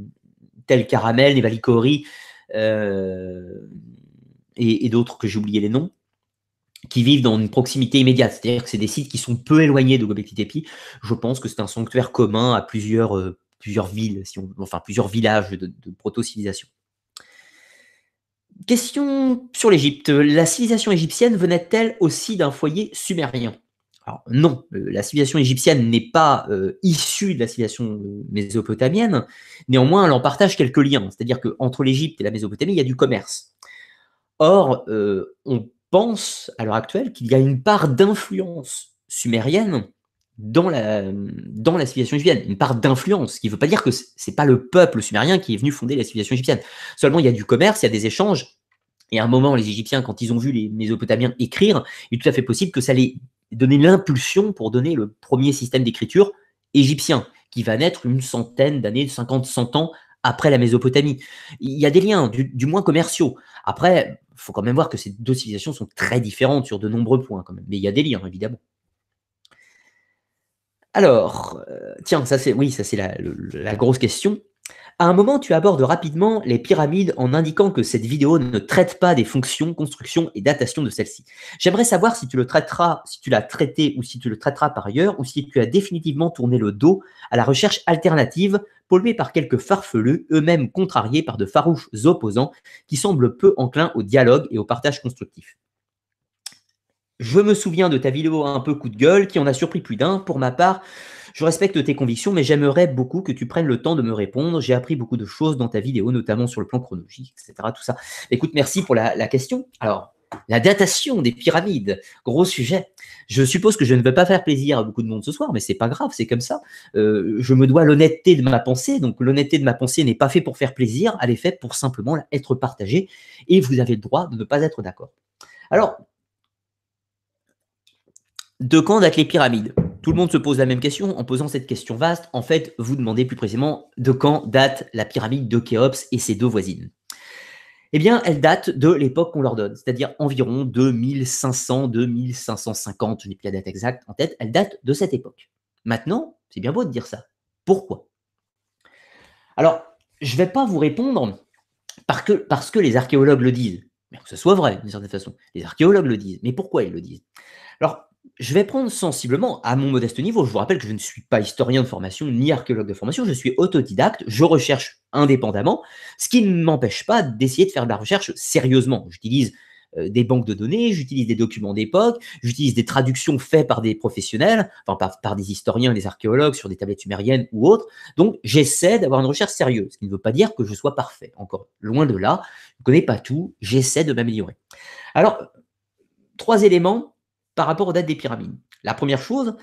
tel Caramel, Nevalikori euh, et, et d'autres que j'ai oublié les noms, qui vivent dans une proximité immédiate. C'est-à-dire que c'est des sites qui sont peu éloignés de Göbekli Tepe. Je pense que c'est un sanctuaire commun à plusieurs, euh, plusieurs villes, si on, enfin plusieurs villages de, de proto-civilisation. Question sur l'Égypte. La civilisation égyptienne venait-elle aussi d'un foyer sumérien? Alors, non, la civilisation égyptienne n'est pas euh, issue de la civilisation mésopotamienne. Néanmoins, elle en partage quelques liens. C'est-à-dire qu'entre l'Égypte et la Mésopotamie, il y a du commerce. Or, euh, on pense à l'heure actuelle qu'il y a une part d'influence sumérienne dans la, dans la civilisation égyptienne. Une part d'influence, ce qui ne veut pas dire que ce n'est pas le peuple sumérien qui est venu fonder la civilisation égyptienne. Seulement, il y a du commerce, il y a des échanges. Et à un moment, les Égyptiens, quand ils ont vu les Mésopotamiens écrire, il est tout à fait possible que ça les... donner l'impulsion pour donner le premier système d'écriture égyptien, qui va naître une centaine d'années, cinquante cent ans après la Mésopotamie. Il y a des liens, du, du moins commerciaux. Après, il faut quand même voir que ces deux civilisations sont très différentes sur de nombreux points, quand même. Mais il y a des liens, évidemment. Alors, euh, tiens, ça c'est oui, ça c'est la, la grosse question. À un moment, tu abordes rapidement les pyramides en indiquant que cette vidéo ne traite pas des fonctions, constructions et datation de celles-ci. J'aimerais savoir si tu le traiteras, si tu l'as traité ou si tu le traiteras par ailleurs, ou si tu as définitivement tourné le dos à la recherche alternative polluée par quelques farfelus, eux-mêmes contrariés par de farouches opposants qui semblent peu enclins au dialogue et au partage constructif. Je me souviens de ta vidéo un peu coup de gueule qui en a surpris plus d'un. Pour ma part, je respecte tes convictions, mais j'aimerais beaucoup que tu prennes le temps de me répondre. J'ai appris beaucoup de choses dans ta vidéo, notamment sur le plan chronologique, et cetera. Tout ça. Écoute, merci pour la, la question. Alors, la datation des pyramides, gros sujet. Je suppose que je ne vais pas faire plaisir à beaucoup de monde ce soir, mais c'est pas grave, c'est comme ça. Euh, je me dois l'honnêteté de ma pensée, donc l'honnêteté de ma pensée n'est pas faite pour faire plaisir, elle est faite pour simplement être partagée, et vous avez le droit de ne pas être d'accord. Alors, de quand datent les pyramides ? Tout le monde se pose la même question en posant cette question vaste. En fait, vous demandez plus précisément de quand date la pyramide de Khéops et ses deux voisines. Eh bien, elle date de l'époque qu'on leur donne, c'est-à-dire environ deux mille cinq cents, deux mille cinq cent cinquante, je n'ai plus la date exacte en tête, elle date de cette époque. Maintenant, c'est bien beau de dire ça. Pourquoi? Alors, je ne vais pas vous répondre parce que, parce que les archéologues le disent. Mais que ce soit vrai, d'une certaine façon. Les archéologues le disent. Mais pourquoi ils le disent? Alors, je vais prendre sensiblement, à mon modeste niveau, je vous rappelle que je ne suis pas historien de formation, ni archéologue de formation, je suis autodidacte, je recherche indépendamment, ce qui ne m'empêche pas d'essayer de faire de la recherche sérieusement. J'utilise euh, des banques de données, j'utilise des documents d'époque, j'utilise des traductions faites par des professionnels, enfin par, par des historiens et des archéologues sur des tablettes sumériennes ou autres, donc j'essaie d'avoir une recherche sérieuse, ce qui ne veut pas dire que je sois parfait, encore loin de là, je ne connais pas tout, j'essaie de m'améliorer. Alors, trois éléments par rapport aux dates des pyramides. La première chose,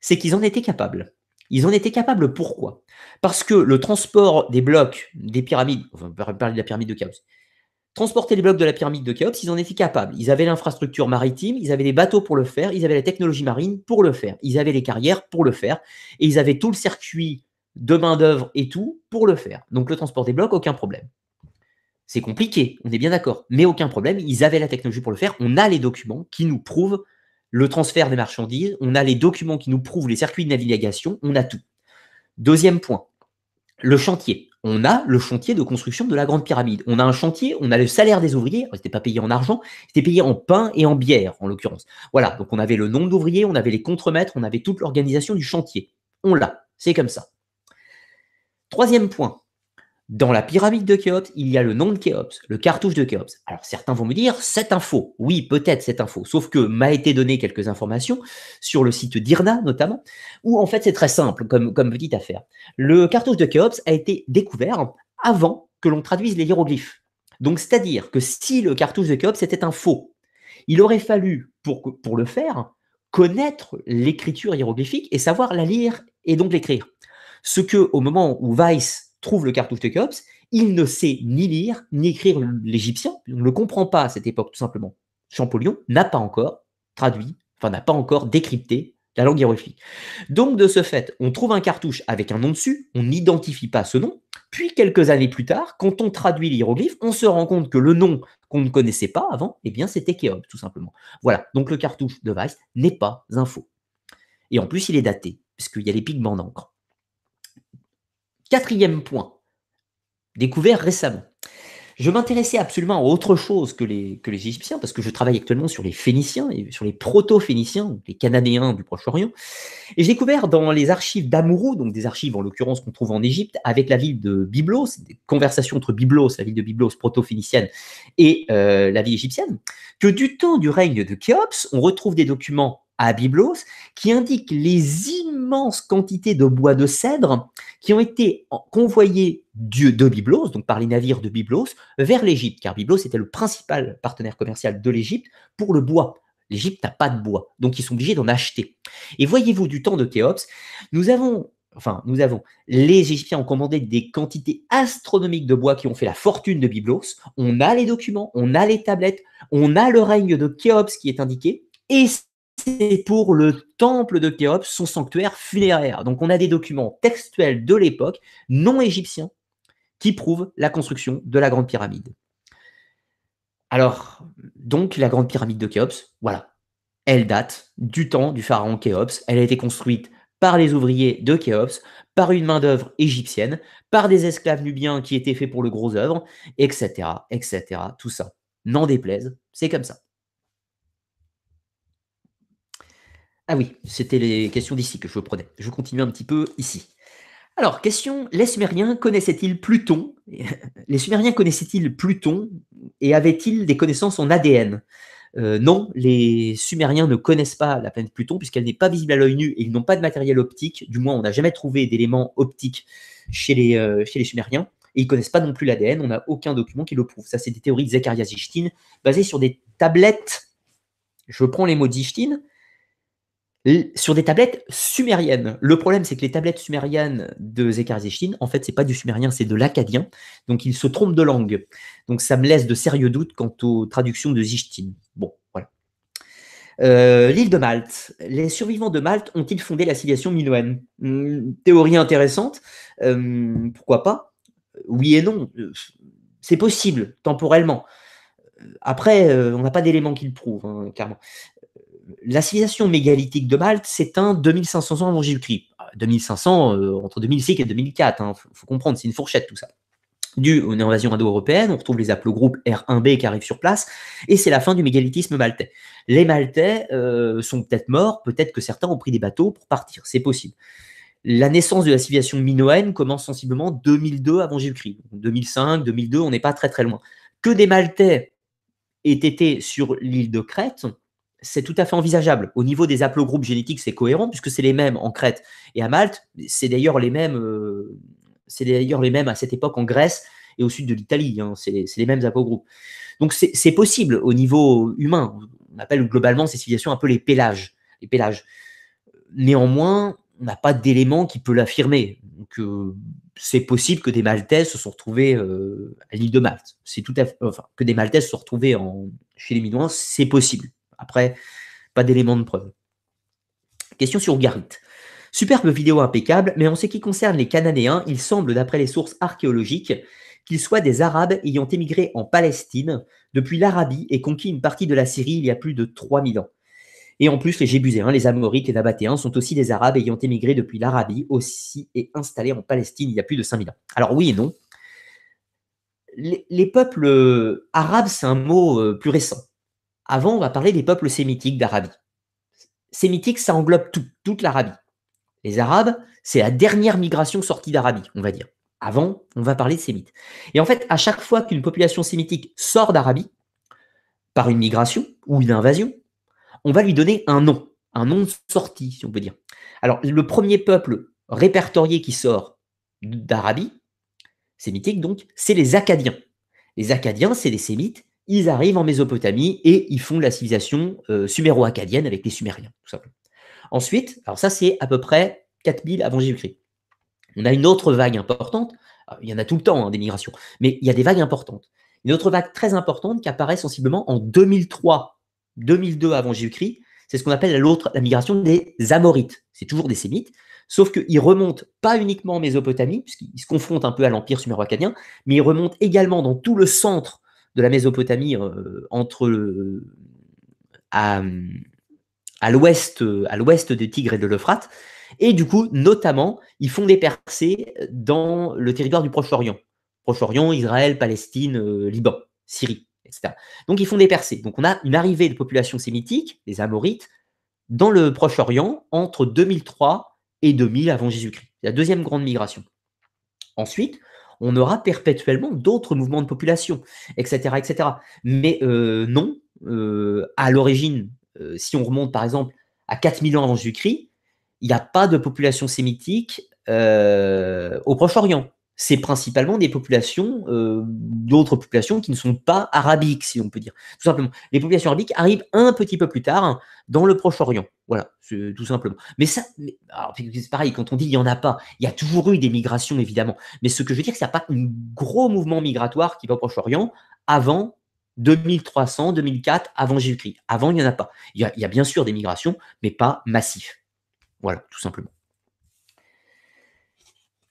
c'est qu'ils en étaient capables. Ils en étaient capables, pourquoi? Parce que le transport des blocs des pyramides, enfin, on va parler de la pyramide de Khéops, transporter les blocs de la pyramide de Khéops, ils en étaient capables. Ils avaient l'infrastructure maritime, ils avaient les bateaux pour le faire, ils avaient la technologie marine pour le faire, ils avaient les carrières pour le faire, et ils avaient tout le circuit de main-d'œuvre et tout pour le faire. Donc le transport des blocs, aucun problème. C'est compliqué, on est bien d'accord, mais aucun problème, ils avaient la technologie pour le faire, on a les documents qui nous prouvent le transfert des marchandises, on a les documents qui nous prouvent les circuits de navigation, on a tout. Deuxième point, le chantier. on a le chantier de construction de la Grande Pyramide. On a un chantier, on a le salaire des ouvriers. Ils n'étaient pas payés en argent, ils étaient payés en pain et en bière, en l'occurrence. Voilà, donc on avait le nombre d'ouvriers, on avait les contremaîtres, on avait toute l'organisation du chantier. On l'a, c'est comme ça. Troisième point, dans la pyramide de Khéops, il y a le nom de Khéops, le cartouche de Khéops. Alors certains vont me dire, c'est un faux. Oui, peut-être c'est un faux, sauf que m'a été donné quelques informations sur le site d'I R N A notamment, où en fait c'est très simple comme, comme petite affaire. Le cartouche de Khéops a été découvert avant que l'on traduise les hiéroglyphes. Donc c'est-à-dire que si le cartouche de Khéops était un faux, il aurait fallu, pour, pour le faire, connaître l'écriture hiéroglyphique et savoir la lire et donc l'écrire. Ce que, au moment où Weiss trouve le cartouche de Khéops, il ne sait ni lire, ni écrire l'égyptien. On ne le comprend pas à cette époque, tout simplement. Champollion n'a pas encore traduit, enfin n'a pas encore décrypté la langue hiéroglyphique. Donc, de ce fait, on trouve un cartouche avec un nom dessus, on n'identifie pas ce nom, puis quelques années plus tard, quand on traduit l'hiéroglyphe, on se rend compte que le nom qu'on ne connaissait pas avant, eh bien, c'était Khéops, tout simplement. Voilà, donc le cartouche de Weiss n'est pas un faux. Et en plus, il est daté, puisqu'il y a les pigments d'encre. Quatrième point, découvert récemment. Je m'intéressais absolument à autre chose que les, que les Égyptiens, parce que je travaille actuellement sur les Phéniciens, et sur les proto-Phéniciens, les Cananéens du Proche-Orient. Et j'ai découvert dans les archives d'Amourou, donc des archives en l'occurrence qu'on trouve en Égypte, avec la ville de Byblos, des conversations entre Byblos, la ville de Byblos proto-phénicienne, et euh, la ville égyptienne, que du temps du règne de Khéops, on retrouve des documents à Byblos, qui indique les immenses quantités de bois de cèdre qui ont été convoyées de Byblos, donc par les navires de Byblos, vers l'Égypte, car Byblos était le principal partenaire commercial de l'Égypte pour le bois. L'Égypte n'a pas de bois, donc ils sont obligés d'en acheter. Et voyez-vous, du temps de Khéops, nous avons, enfin, nous avons, les Égyptiens ont commandé des quantités astronomiques de bois qui ont fait la fortune de Byblos. On a les documents, on a les tablettes, on a le règne de Khéops qui est indiqué, et c'est pour le temple de Khéops, son sanctuaire funéraire. Donc on a des documents textuels de l'époque, non égyptiens, qui prouvent la construction de la Grande Pyramide. Alors, donc la Grande Pyramide de Khéops, voilà, elle date du temps du pharaon Khéops, elle a été construite par les ouvriers de Khéops, par une main-d'œuvre égyptienne, par des esclaves nubiens qui étaient faits pour le gros œuvre, et cetera, et cetera, tout ça. N'en déplaise, c'est comme ça. Ah oui, c'était les questions d'ici que je prenais. Je continue un petit peu ici. Alors, question, les Sumériens connaissaient-ils Pluton? Les Sumériens connaissaient-ils Pluton et avaient-ils des connaissances en A D N? euh, Non, les Sumériens ne connaissent pas la planète Pluton puisqu'elle n'est pas visible à l'œil nu et ils n'ont pas de matériel optique. Du moins, on n'a jamais trouvé d'éléments optiques chez les, euh, chez les Sumériens. Et ils ne connaissent pas non plus l'A D N, on n'a aucun document qui le prouve. Ça, c'est des théories de Zecharia Zichtine basées sur des tablettes. Je prends les mots de Zichtine. Sur des tablettes sumériennes. Le problème, c'est que les tablettes sumériennes de Zecharia Zichtine, en fait, c'est pas du sumérien, c'est de l'akkadien. Donc, ils se trompent de langue. Donc, ça me laisse de sérieux doutes quant aux traductions de Zichtine. Bon, voilà. Euh, L'île de Malte. Les survivants de Malte ont-ils fondé la civilisation minoenne? Hum, Théorie intéressante. Euh, pourquoi pas? Oui et non. C'est possible, temporellement. Après, on n'a pas d'éléments qui le prouvent, hein, clairement. La civilisation mégalithique de Malte s'éteint deux mille cinq cents ans avant Jésus-Christ. deux mille cinq cents, euh, entre deux mille six et deux mille quatre, il hein, faut, faut comprendre, c'est une fourchette tout ça. Dû aux invasions indo-européennes, on retrouve les haplogroupes R un B qui arrivent sur place, et c'est la fin du mégalithisme maltais. Les Maltais euh, sont peut-être morts, peut-être que certains ont pris des bateaux pour partir, c'est possible. La naissance de la civilisation minoenne commence sensiblement deux mille deux avant Jésus-Christ. deux mille cinq, deux mille deux, on n'est pas très très loin. Que des Maltais aient été sur l'île de Crète, c'est tout à fait envisageable. Au niveau des haplogroupes génétiques, c'est cohérent, puisque c'est les mêmes en Crète et à Malte. C'est d'ailleurs les mêmes, euh, c'est d'ailleurs les mêmes à cette époque en Grèce et au sud de l'Italie. Hein, c'est les mêmes haplogroupes. Donc, c'est possible au niveau humain. On appelle globalement ces civilisations un peu les pélages. Les pélages. Néanmoins, on n'a pas d'élément qui peut l'affirmer. Donc, euh, c'est possible que des Maltais se sont retrouvés euh, à l'île de Malte. C'est tout à fait, enfin, que des Maltais se sont retrouvés en, chez les Minoens, c'est possible. Après, pas d'éléments de preuve. Question sur Ugarit. Superbe vidéo impeccable, mais en ce qui concerne les Cananéens, il semble, d'après les sources archéologiques, qu'ils soient des Arabes ayant émigré en Palestine depuis l'Arabie et conquis une partie de la Syrie il y a plus de trois mille ans. Et en plus, les Jébuséens, les Amorites, les Nabatéens sont aussi des Arabes ayant émigré depuis l'Arabie aussi et installés en Palestine il y a plus de cinq mille ans. Alors oui et non. Les, les peuples arabes, c'est un mot euh, plus récent. Avant, on va parler des peuples sémitiques d'Arabie. Sémitique, ça englobe tout, toute l'Arabie. Les Arabes, c'est la dernière migration sortie d'Arabie, on va dire. Avant, on va parler de sémites. Et en fait, à chaque fois qu'une population sémitique sort d'Arabie, par une migration ou une invasion, on va lui donner un nom, un nom de sortie, si on peut dire. Alors, le premier peuple répertorié qui sort d'Arabie, sémitique donc, c'est les Akkadiens. Les Akkadiens, c'est des sémites, ils arrivent en Mésopotamie et ils font la civilisation euh, suméro-akkadienne avec les Sumériens, tout simplement. Ensuite, alors ça c'est à peu près quatre mille avant Jésus-Christ. On a une autre vague importante, il y en a tout le temps hein, des migrations, mais il y a des vagues importantes. Une autre vague très importante qui apparaît sensiblement en deux mille trois, deux mille deux avant Jésus-Christ, c'est ce qu'on appelle l'autre, la migration des Amorites. C'est toujours des sémites, sauf qu'ils remontent pas uniquement en Mésopotamie, puisqu'ils se confrontent un peu à l'empire suméro-akkadien, mais ils remontent également dans tout le centre de la Mésopotamie, euh, entre euh, à, à l'ouest euh, à l'ouest du Tigre et de l'Euphrate. Et du coup, notamment, ils font des percées dans le territoire du Proche-Orient. Proche-Orient, Israël, Palestine, euh, Liban, Syrie, et cetera. Donc, ils font des percées. Donc, on a une arrivée de populations sémitiques, les Amorites, dans le Proche-Orient entre deux mille trois et deux mille avant Jésus-Christ. C'est la deuxième grande migration. Ensuite, on aura perpétuellement d'autres mouvements de population, et cetera, et cetera. Mais euh, non, euh, à l'origine, euh, si on remonte par exemple à quatre mille ans avant Jésus-Christ, il n'y a pas de population sémitique euh, au Proche-Orient. C'est principalement des populations, euh, d'autres populations qui ne sont pas arabiques, si on peut dire. Tout simplement. Les populations arabiques arrivent un petit peu plus tard hein, dans le Proche-Orient. Voilà, tout simplement. Mais ça, mais, alors, c'est pareil, quand on dit il n'y en a pas, il y a toujours eu des migrations, évidemment. Mais ce que je veux dire, c'est qu'il n'y a pas un gros mouvement migratoire qui va au Proche-Orient avant deux mille trois cents, deux mille quatre, avant Jésus-Christ. Avant, il n'y en a pas. Il y a, il y a bien sûr des migrations, mais pas massives. Voilà, tout simplement.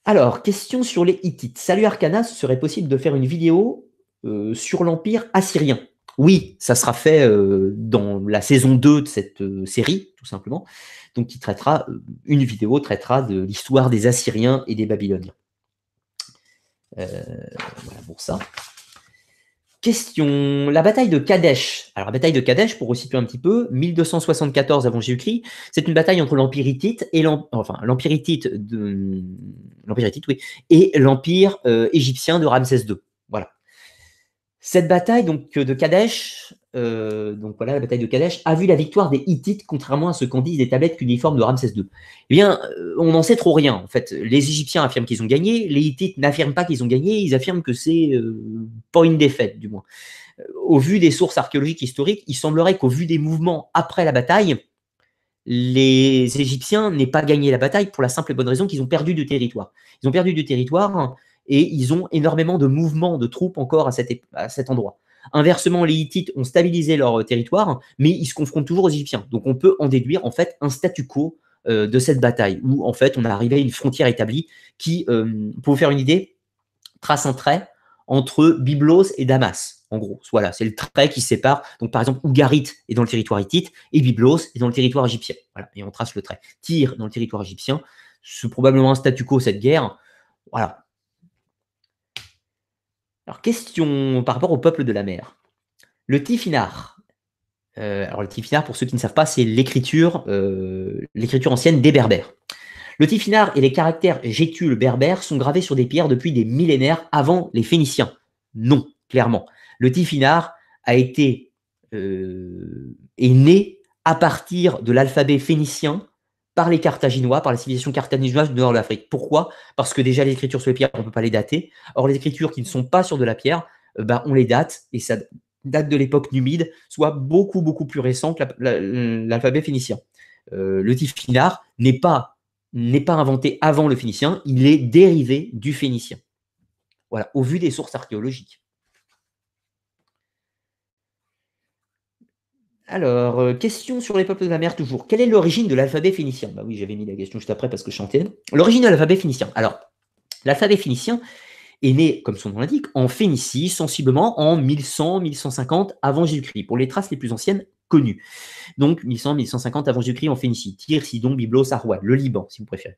Alors, question sur les Hittites. Salut Arcana, ce serait possible de faire une vidéo euh, sur l'Empire assyrien? Oui, ça sera fait euh, dans la saison deux de cette euh, série, tout simplement. Donc, qui traitera, euh, une vidéo traitera de l'histoire des Assyriens et des Babyloniens. Euh, voilà pour ça. Question, la bataille de Kadesh. Alors, la bataille de Kadesh, pour resituer un petit peu, mille deux cent soixante-quatorze avant Jésus-Christ, c'est une bataille entre l'Empire hittite et l'Empire enfin, hittite de... oui, et l'Empire euh, égyptien de Ramsès deux. Voilà. Cette bataille donc, de Kadesh, euh, donc voilà, la bataille de Kadesh, a vu la victoire des Hittites, contrairement à ce qu'en disent les tablettes cuniformes de Ramsès deux. Eh bien, on n'en sait trop rien, en fait. Les Égyptiens affirment qu'ils ont gagné, les Hittites n'affirment pas qu'ils ont gagné, ils affirment que c'est euh, pas une défaite, du moins. Au vu des sources archéologiques historiques, il semblerait qu'au vu des mouvements après la bataille, les Égyptiens n'aient pas gagné la bataille pour la simple et bonne raison qu'ils ont perdu du territoire. Ils ont perdu du territoire... Hein, et ils ont énormément de mouvements de troupes encore à, cette, à cet endroit. Inversement, les Hittites ont stabilisé leur territoire, mais ils se confrontent toujours aux Égyptiens. Donc, on peut en déduire en fait un statu quo euh, de cette bataille, où en fait, on est arrivé à une frontière établie qui, euh, pour vous faire une idée, trace un trait entre Byblos et Damas, en gros. Voilà, c'est le trait qui sépare. Donc, par exemple, Ougarit est dans le territoire hittite et Byblos est dans le territoire égyptien. Voilà, et on trace le trait. Tyr dans le territoire égyptien, c'est probablement un statu quo cette guerre. Voilà. Alors, question par rapport au peuple de la mer. Le Tifinagh. Euh, alors, le Tifinagh, pour ceux qui ne savent pas, c'est l'écriture euh, l'écriture ancienne des Berbères. Le Tifinagh et les caractères gétules berbères sont gravés sur des pierres depuis des millénaires avant les Phéniciens. Non, clairement. Le Tifinagh a été, euh, est né à partir de l'alphabet phénicien par les Carthaginois, par la civilisation carthaginoise du nord de l'Afrique. Pourquoi? Parce que déjà, les écritures sur les pierres, on ne peut pas les dater. Or, les écritures qui ne sont pas sur de la pierre, euh, bah, on les date, et ça date de l'époque numide, soit beaucoup, beaucoup plus récent que la, la, l'alphabet phénicien. Euh, le Tifinagh n'est pas, n'est pas inventé avant le phénicien, il est dérivé du phénicien. Voilà, au vu des sources archéologiques. Alors, euh, question sur les peuples de la mer toujours. Quelle est l'origine de l'alphabet phénicien? Bah oui, j'avais mis la question juste après parce que je chantais. L'origine de l'alphabet phénicien. Alors, l'alphabet phénicien est né, comme son nom l'indique, en Phénicie, sensiblement en mille cent, mille cent cinquante avant Jésus-Christ. Pour les traces les plus anciennes, connu. Donc, mille cent, mille cent cinquante avant Jésus-Christ en Phénicie. Tyr, Sidon, Byblos, Arouad, le Liban, si vous préférez.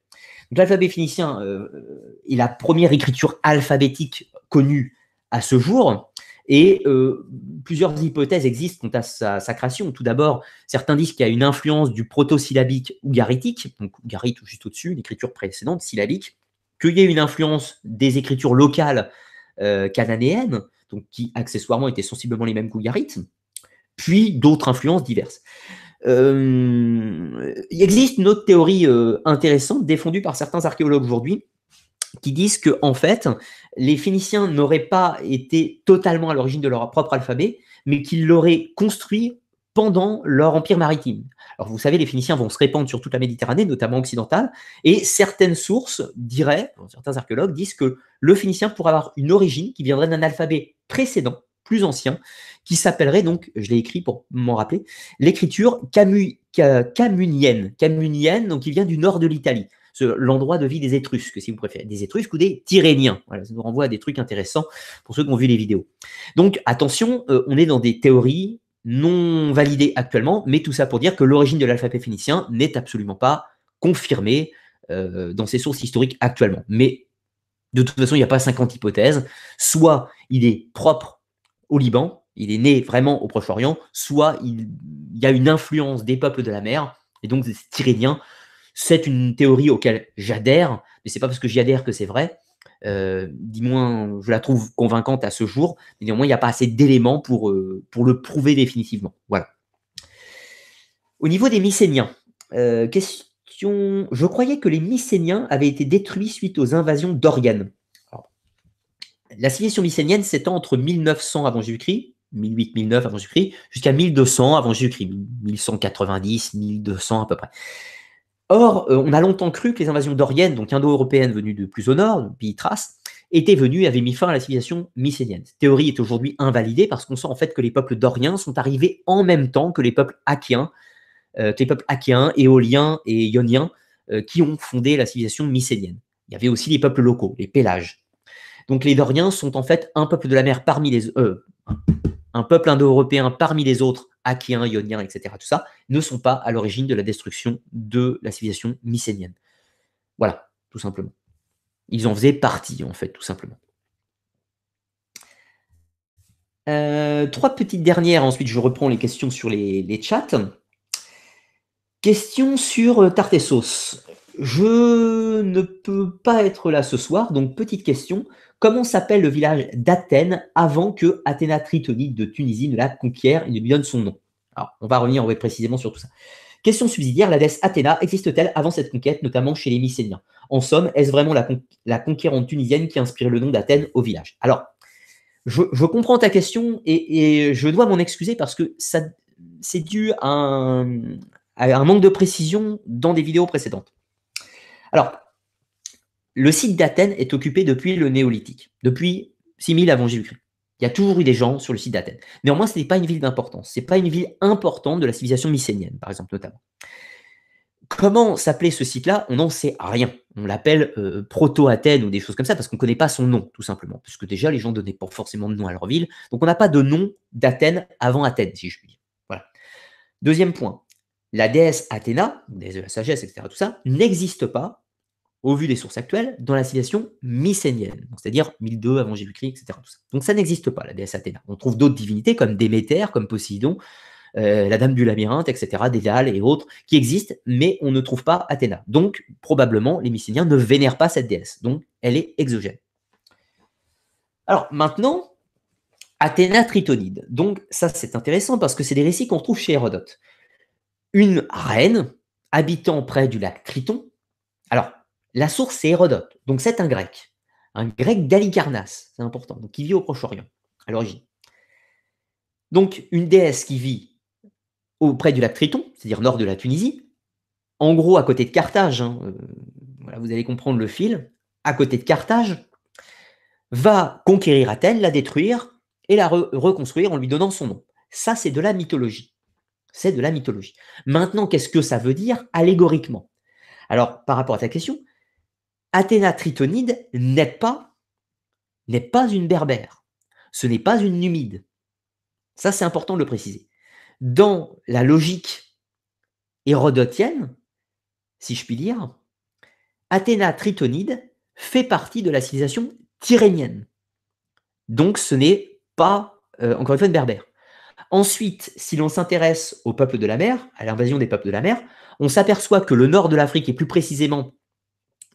Donc, l'alphabet phénicien euh, est la première écriture alphabétique connue à ce jour. Et euh, plusieurs hypothèses existent quant à sa, sa création. Tout d'abord, certains disent qu'il y a une influence du proto-syllabique ougaritique, donc ougarite juste au-dessus, l'écriture précédente, syllabique, qu'il y ait une influence des écritures locales euh, cananéennes, donc qui accessoirement étaient sensiblement les mêmes qu'ougarites, puis d'autres influences diverses. Euh, il existe une autre théorie euh, intéressante défendue par certains archéologues aujourd'hui, qui disent que, en fait, les Phéniciens n'auraient pas été totalement à l'origine de leur propre alphabet, mais qu'ils l'auraient construit pendant leur empire maritime. Alors, vous savez, les Phéniciens vont se répandre sur toute la Méditerranée, notamment occidentale, et certaines sources diraient, certains archéologues disent que le Phénicien pourrait avoir une origine qui viendrait d'un alphabet précédent, plus ancien, qui s'appellerait donc, je l'ai écrit pour m'en rappeler, l'écriture camu, camunienne, camunienne, donc qui vient du nord de l'Italie. L'endroit de vie des Étrusques, si vous préférez, des Étrusques ou des Tyréniens. Voilà, ça nous renvoie à des trucs intéressants pour ceux qui ont vu les vidéos. Donc, attention, euh, on est dans des théories non validées actuellement, mais tout ça pour dire que l'origine de l'alphabet phénicien n'est absolument pas confirmée euh, dans ses sources historiques actuellement. Mais de toute façon, il n'y a pas cinquante hypothèses. Soit il est propre au Liban, il est né vraiment au Proche-Orient, soit il, il y a une influence des peuples de la mer, et donc des Tyréniens. C'est une théorie auquel j'adhère, mais ce n'est pas parce que j'y adhère que c'est vrai. Euh, du moins, je la trouve convaincante à ce jour, mais néanmoins, il n'y a pas assez d'éléments pour, euh, pour le prouver définitivement. Voilà. Au niveau des Mycéniens, euh, question... je croyais que les Mycéniens avaient été détruits suite aux invasions doriennes. Alors, la civilisation mycénienne s'étend entre mille neuf cents avant Jésus-Christ, mille huit cents mille neuf avant Jésus-Christ, jusqu'à mille deux cents avant Jésus-Christ, mille cent quatre-vingt-dix mille deux cents à peu près. Or, on a longtemps cru que les invasions doriennes, donc indo-européennes venues de plus au nord, du pays Thrace, étaient venues et avaient mis fin à la civilisation mycénienne. Cette théorie est aujourd'hui invalidée parce qu'on sent en fait que les peuples doriens sont arrivés en même temps que les peuples achéens, euh, que les peuples achéens, éoliens et ioniens euh, qui ont fondé la civilisation mycénienne. Il y avait aussi les peuples locaux, les pélages. Donc les doriens sont en fait un peuple de la mer parmi les euh, un peuple indo-européen parmi les autres, achéens, ioniens, et cetera, tout ça, ne sont pas à l'origine de la destruction de la civilisation mycénienne. Voilà, tout simplement. Ils en faisaient partie, en fait, tout simplement. Euh, trois petites dernières, ensuite je reprends les questions sur les, les chats. Question sur Tartessos. Je ne peux pas être là ce soir, donc petite question. Comment s'appelle le village d'Athènes avant que Athéna Tritonide de Tunisie ne la conquière et ne lui donne son nom? Alors, on va revenir précisément sur tout ça. Question subsidiaire, la déesse Athéna existe-t-elle avant cette conquête, notamment chez les Mycéniens? En somme, est-ce vraiment la, con la conquérante tunisienne qui a inspiré le nom d'Athènes au village? Alors, je, je comprends ta question et, et je dois m'en excuser parce que c'est dû à un, à un manque de précision dans des vidéos précédentes. Alors, le site d'Athènes est occupé depuis le Néolithique, depuis six mille avant Jésus-Christ. Il y a toujours eu des gens sur le site d'Athènes. Néanmoins, ce n'est pas une ville d'importance. Ce n'est pas une ville importante de la civilisation mycénienne, par exemple, notamment. Comment s'appelait ce site-là? On n'en sait rien. On l'appelle euh, Proto-Athènes ou des choses comme ça parce qu'on ne connaît pas son nom, tout simplement. Parce que déjà, les gens ne donnaient pas forcément de nom à leur ville. Donc, on n'a pas de nom d'Athènes avant Athènes, si je puis dire. Voilà. Deuxième point. La déesse Athéna, déesse de la sagesse, et cetera, tout ça, n'existe pas au vu des sources actuelles, dans la civilisation mycénienne, c'est-à-dire mille deux avant Jésus-Christ, et cetera. Tout ça. Donc ça n'existe pas, la déesse Athéna. On trouve d'autres divinités comme Déméter, comme Poséidon, euh, la Dame du Labyrinthe, et cetera, Dédale et autres, qui existent, mais on ne trouve pas Athéna. Donc, probablement, les Mycéniens ne vénèrent pas cette déesse. Donc, elle est exogène. Alors, maintenant, Athéna Tritonide. Donc, ça, c'est intéressant, parce que c'est des récits qu'on trouve chez Hérodote. Une reine, habitant près du lac Triton. Alors, la source, c'est Hérodote. Donc, c'est un grec. Un grec d'Halicarnasse, c'est important, donc qui vit au Proche-Orient, à l'origine. Donc, une déesse qui vit auprès du lac Triton, c'est-à-dire nord de la Tunisie, en gros, à côté de Carthage, hein, euh, voilà, vous allez comprendre le fil, à côté de Carthage, va conquérir Athènes, la détruire et la re reconstruire en lui donnant son nom. Ça, c'est de la mythologie. C'est de la mythologie. Maintenant, qu'est-ce que ça veut dire allégoriquement? Alors, par rapport à ta question, Athéna Tritonide n'est pas, n'est pas une berbère. Ce n'est pas une numide. Ça, c'est important de le préciser. dans la logique hérodotienne, si je puis dire, Athéna Tritonide fait partie de la civilisation tyrénienne. Donc, ce n'est pas, euh, encore une fois, une berbère. Ensuite, si l'on s'intéresse aux peuples de la mer, à l'invasion des peuples de la mer, on s'aperçoit que le nord de l'Afrique, et plus précisément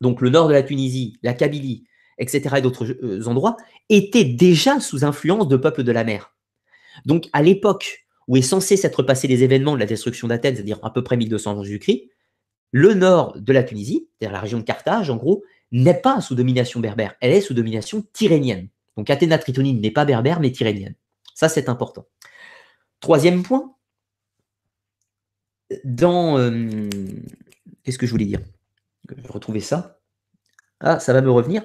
donc le nord de la Tunisie, la Kabylie, et cetera, et d'autres euh, endroits, était déjà sous influence de peuples de la mer. Donc, à l'époque où est censé s'être passé les événements de la destruction d'Athènes, c'est-à-dire à peu près mille deux cents Jésus-Christ, le nord de la Tunisie, c'est-à-dire la région de Carthage, en gros, n'est pas sous domination berbère, elle est sous domination tyrénienne. Donc, Athéna Tritonide n'est pas berbère, mais tyrénienne. Ça, c'est important. Troisième point, dans... Euh, qu'est-ce que je voulais dire ? Je vais retrouver ça. Ah, ça va me revenir.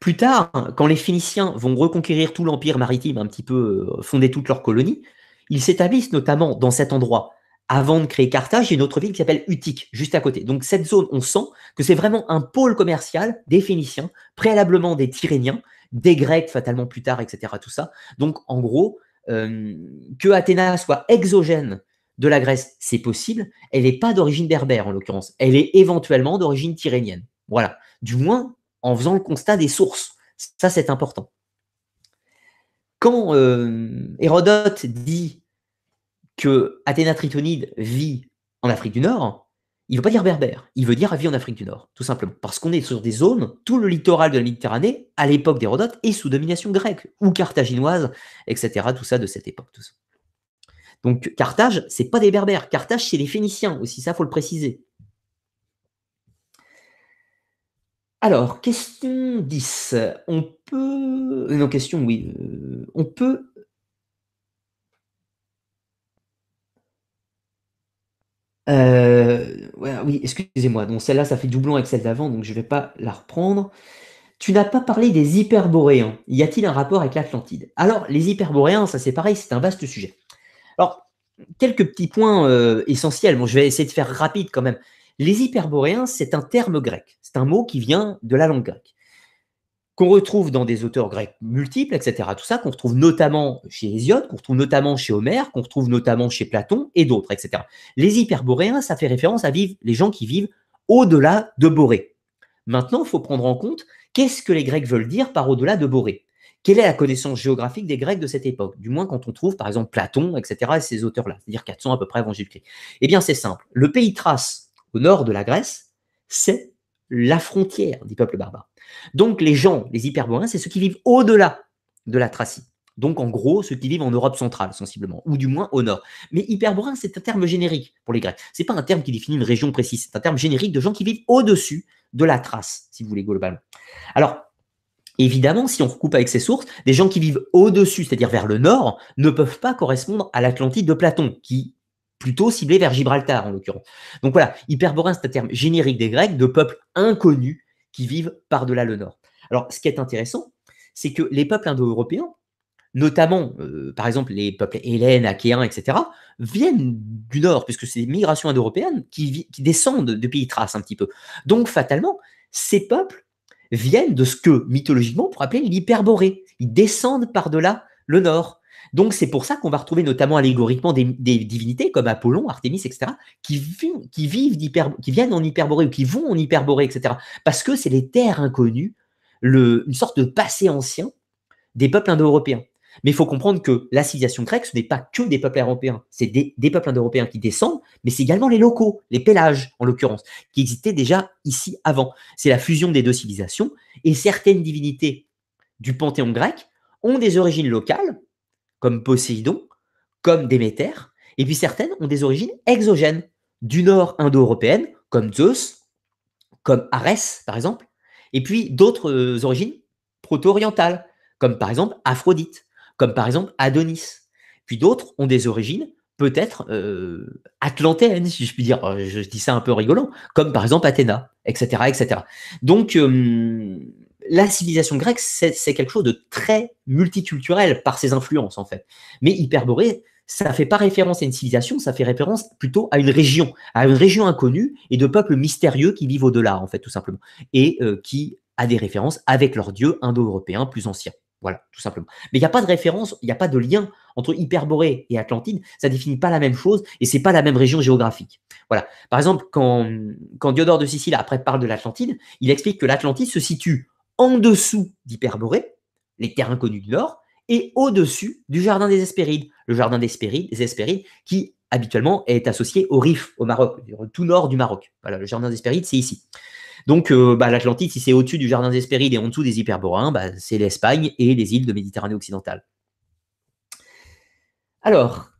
Plus tard, quand les Phéniciens vont reconquérir tout l'empire maritime, un petit peu euh, fonder toutes leurs colonies, ils s'établissent notamment dans cet endroit. Avant de créer Carthage, il y a une autre ville qui s'appelle Utique, juste à côté. Donc cette zone, on sent que c'est vraiment un pôle commercial des Phéniciens, préalablement des Tyréniens, des Grecs fatalement plus tard, et cetera. Tout ça. Donc en gros, euh, que Athéna soit exogène de la Grèce, c'est possible. Elle n'est pas d'origine berbère en l'occurrence. Elle est éventuellement d'origine tyrénienne. Voilà. Du moins en faisant le constat des sources. Ça, c'est important. Quand euh, Hérodote dit que Athéna Tritonide vit en Afrique du Nord, il ne veut pas dire berbère, il veut dire vit en Afrique du Nord, tout simplement. Parce qu'on est sur des zones, tout le littoral de la Méditerranée, à l'époque d'Hérodote, est sous domination grecque ou carthaginoise, et cetera. Tout ça de cette époque. Tout ça. Donc Carthage, ce n'est pas des berbères. Carthage, c'est les Phéniciens aussi, ça, il faut le préciser. Alors, question dix. On peut... Non, question, oui. Euh, on peut... Euh, ouais, oui, excusez-moi. Donc celle-là, ça fait doublon avec celle d'avant, donc je ne vais pas la reprendre. Tu n'as pas parlé des hyperboréens. Y a-t-il un rapport avec l'Atlantide? Alors, les hyperboréens, ça c'est pareil, c'est un vaste sujet. Alors, quelques petits points euh, essentiels. Bon, je vais essayer de faire rapide quand même. Les hyperboréens, c'est un terme grec. C'est un mot qui vient de la langue grecque, qu'on retrouve dans des auteurs grecs multiples, et cetera. Tout ça, qu'on retrouve notamment chez Hésiode, qu'on retrouve notamment chez Homère, qu'on retrouve notamment chez Platon et d'autres, et cetera. Les hyperboréens, ça fait référence à vivre, les gens qui vivent au-delà de Borée. Maintenant, il faut prendre en compte qu'est-ce que les Grecs veulent dire par au-delà de Borée. Quelle est la connaissance géographique des Grecs de cette époque? Du moins, quand on trouve, par exemple, Platon, et cetera, et ces auteurs-là, c'est-à-dire quatre cents à peu près avant Jésus-Christ. Eh bien, c'est simple. Le pays Thrace, au nord de la Grèce, c'est la frontière des peuples barbares. Donc, les gens, les hyperboréens, c'est ceux qui vivent au-delà de la Thracie. Donc, en gros, ceux qui vivent en Europe centrale, sensiblement, ou du moins au nord. Mais hyperboréen, c'est un terme générique pour les Grecs. Ce n'est pas un terme qui définit une région précise. C'est un terme générique de gens qui vivent au-dessus de la Thrace, si vous voulez, globalement. Alors, évidemment, si on recoupe avec ces sources, des gens qui vivent au-dessus, c'est-à-dire vers le nord, ne peuvent pas correspondre à l'Atlantide de Platon, qui... plutôt ciblé vers Gibraltar, en l'occurrence. Donc voilà, hyperboréen, c'est un terme générique des Grecs, de peuples inconnus qui vivent par-delà le Nord. Alors, ce qui est intéressant, c'est que les peuples indo-européens, notamment, euh, par exemple, les peuples hellènes, achéens, et cetera, viennent du Nord, puisque c'est des migrations indo-européennes qui, qui descendent de pays Thrace un petit peu. Donc, fatalement, ces peuples viennent de ce que, mythologiquement, on pourrait appeler l'hyperborée. Ils descendent par-delà le Nord. Donc, c'est pour ça qu'on va retrouver notamment allégoriquement des, des divinités comme Apollon, Artémis, et cetera, qui, qui, vivent qui viennent en hyperborée ou qui vont en hyperborée, et cetera. Parce que c'est les terres inconnues, le, une sorte de passé ancien des peuples indo-européens. Mais il faut comprendre que la civilisation grecque, ce n'est pas que des peuples européens. C'est des, des peuples indo-européens qui descendent, mais c'est également les locaux, les Pélages, en l'occurrence, qui existaient déjà ici avant. C'est la fusion des deux civilisations et certaines divinités du panthéon grec ont des origines locales, comme Poséidon, comme Déméter, et puis certaines ont des origines exogènes, du nord indo-européenne, comme Zeus, comme Arès, par exemple, et puis d'autres euh, origines proto-orientales, comme par exemple Aphrodite, comme par exemple Adonis. Puis d'autres ont des origines peut-être euh, atlantéennes, si je puis dire, je, je dis ça un peu rigolant, comme par exemple Athéna, et cetera, et cetera. Donc, euh, la civilisation grecque, c'est quelque chose de très multiculturel par ses influences, en fait. Mais Hyperborée, ça ne fait pas référence à une civilisation, ça fait référence plutôt à une région, à une région inconnue et de peuples mystérieux qui vivent au-delà, en fait, tout simplement, et euh, qui a des références avec leurs dieux indo-européens plus anciens. Voilà, tout simplement. Mais il n'y a pas de référence, il n'y a pas de lien entre Hyperborée et Atlantide. Ça ne définit pas la même chose et ce n'est pas la même région géographique. Voilà. Par exemple, quand, quand Diodore de Sicile après parle de l'Atlantide, il explique que l'Atlantide se situe en dessous d'Hyperborée, les terres inconnues du Nord, et au-dessus du jardin des Hespérides. Le jardin des Hespérides, des Hespérides qui, habituellement, est associé au Rif, au Maroc, tout nord du Maroc. Voilà, le jardin des Hespérides, c'est ici. Donc, euh, bah, l'Atlantide, si c'est au-dessus du jardin des Hespérides et en dessous des Hyperboréens, bah, c'est l'Espagne et les îles de Méditerranée occidentale. Alors,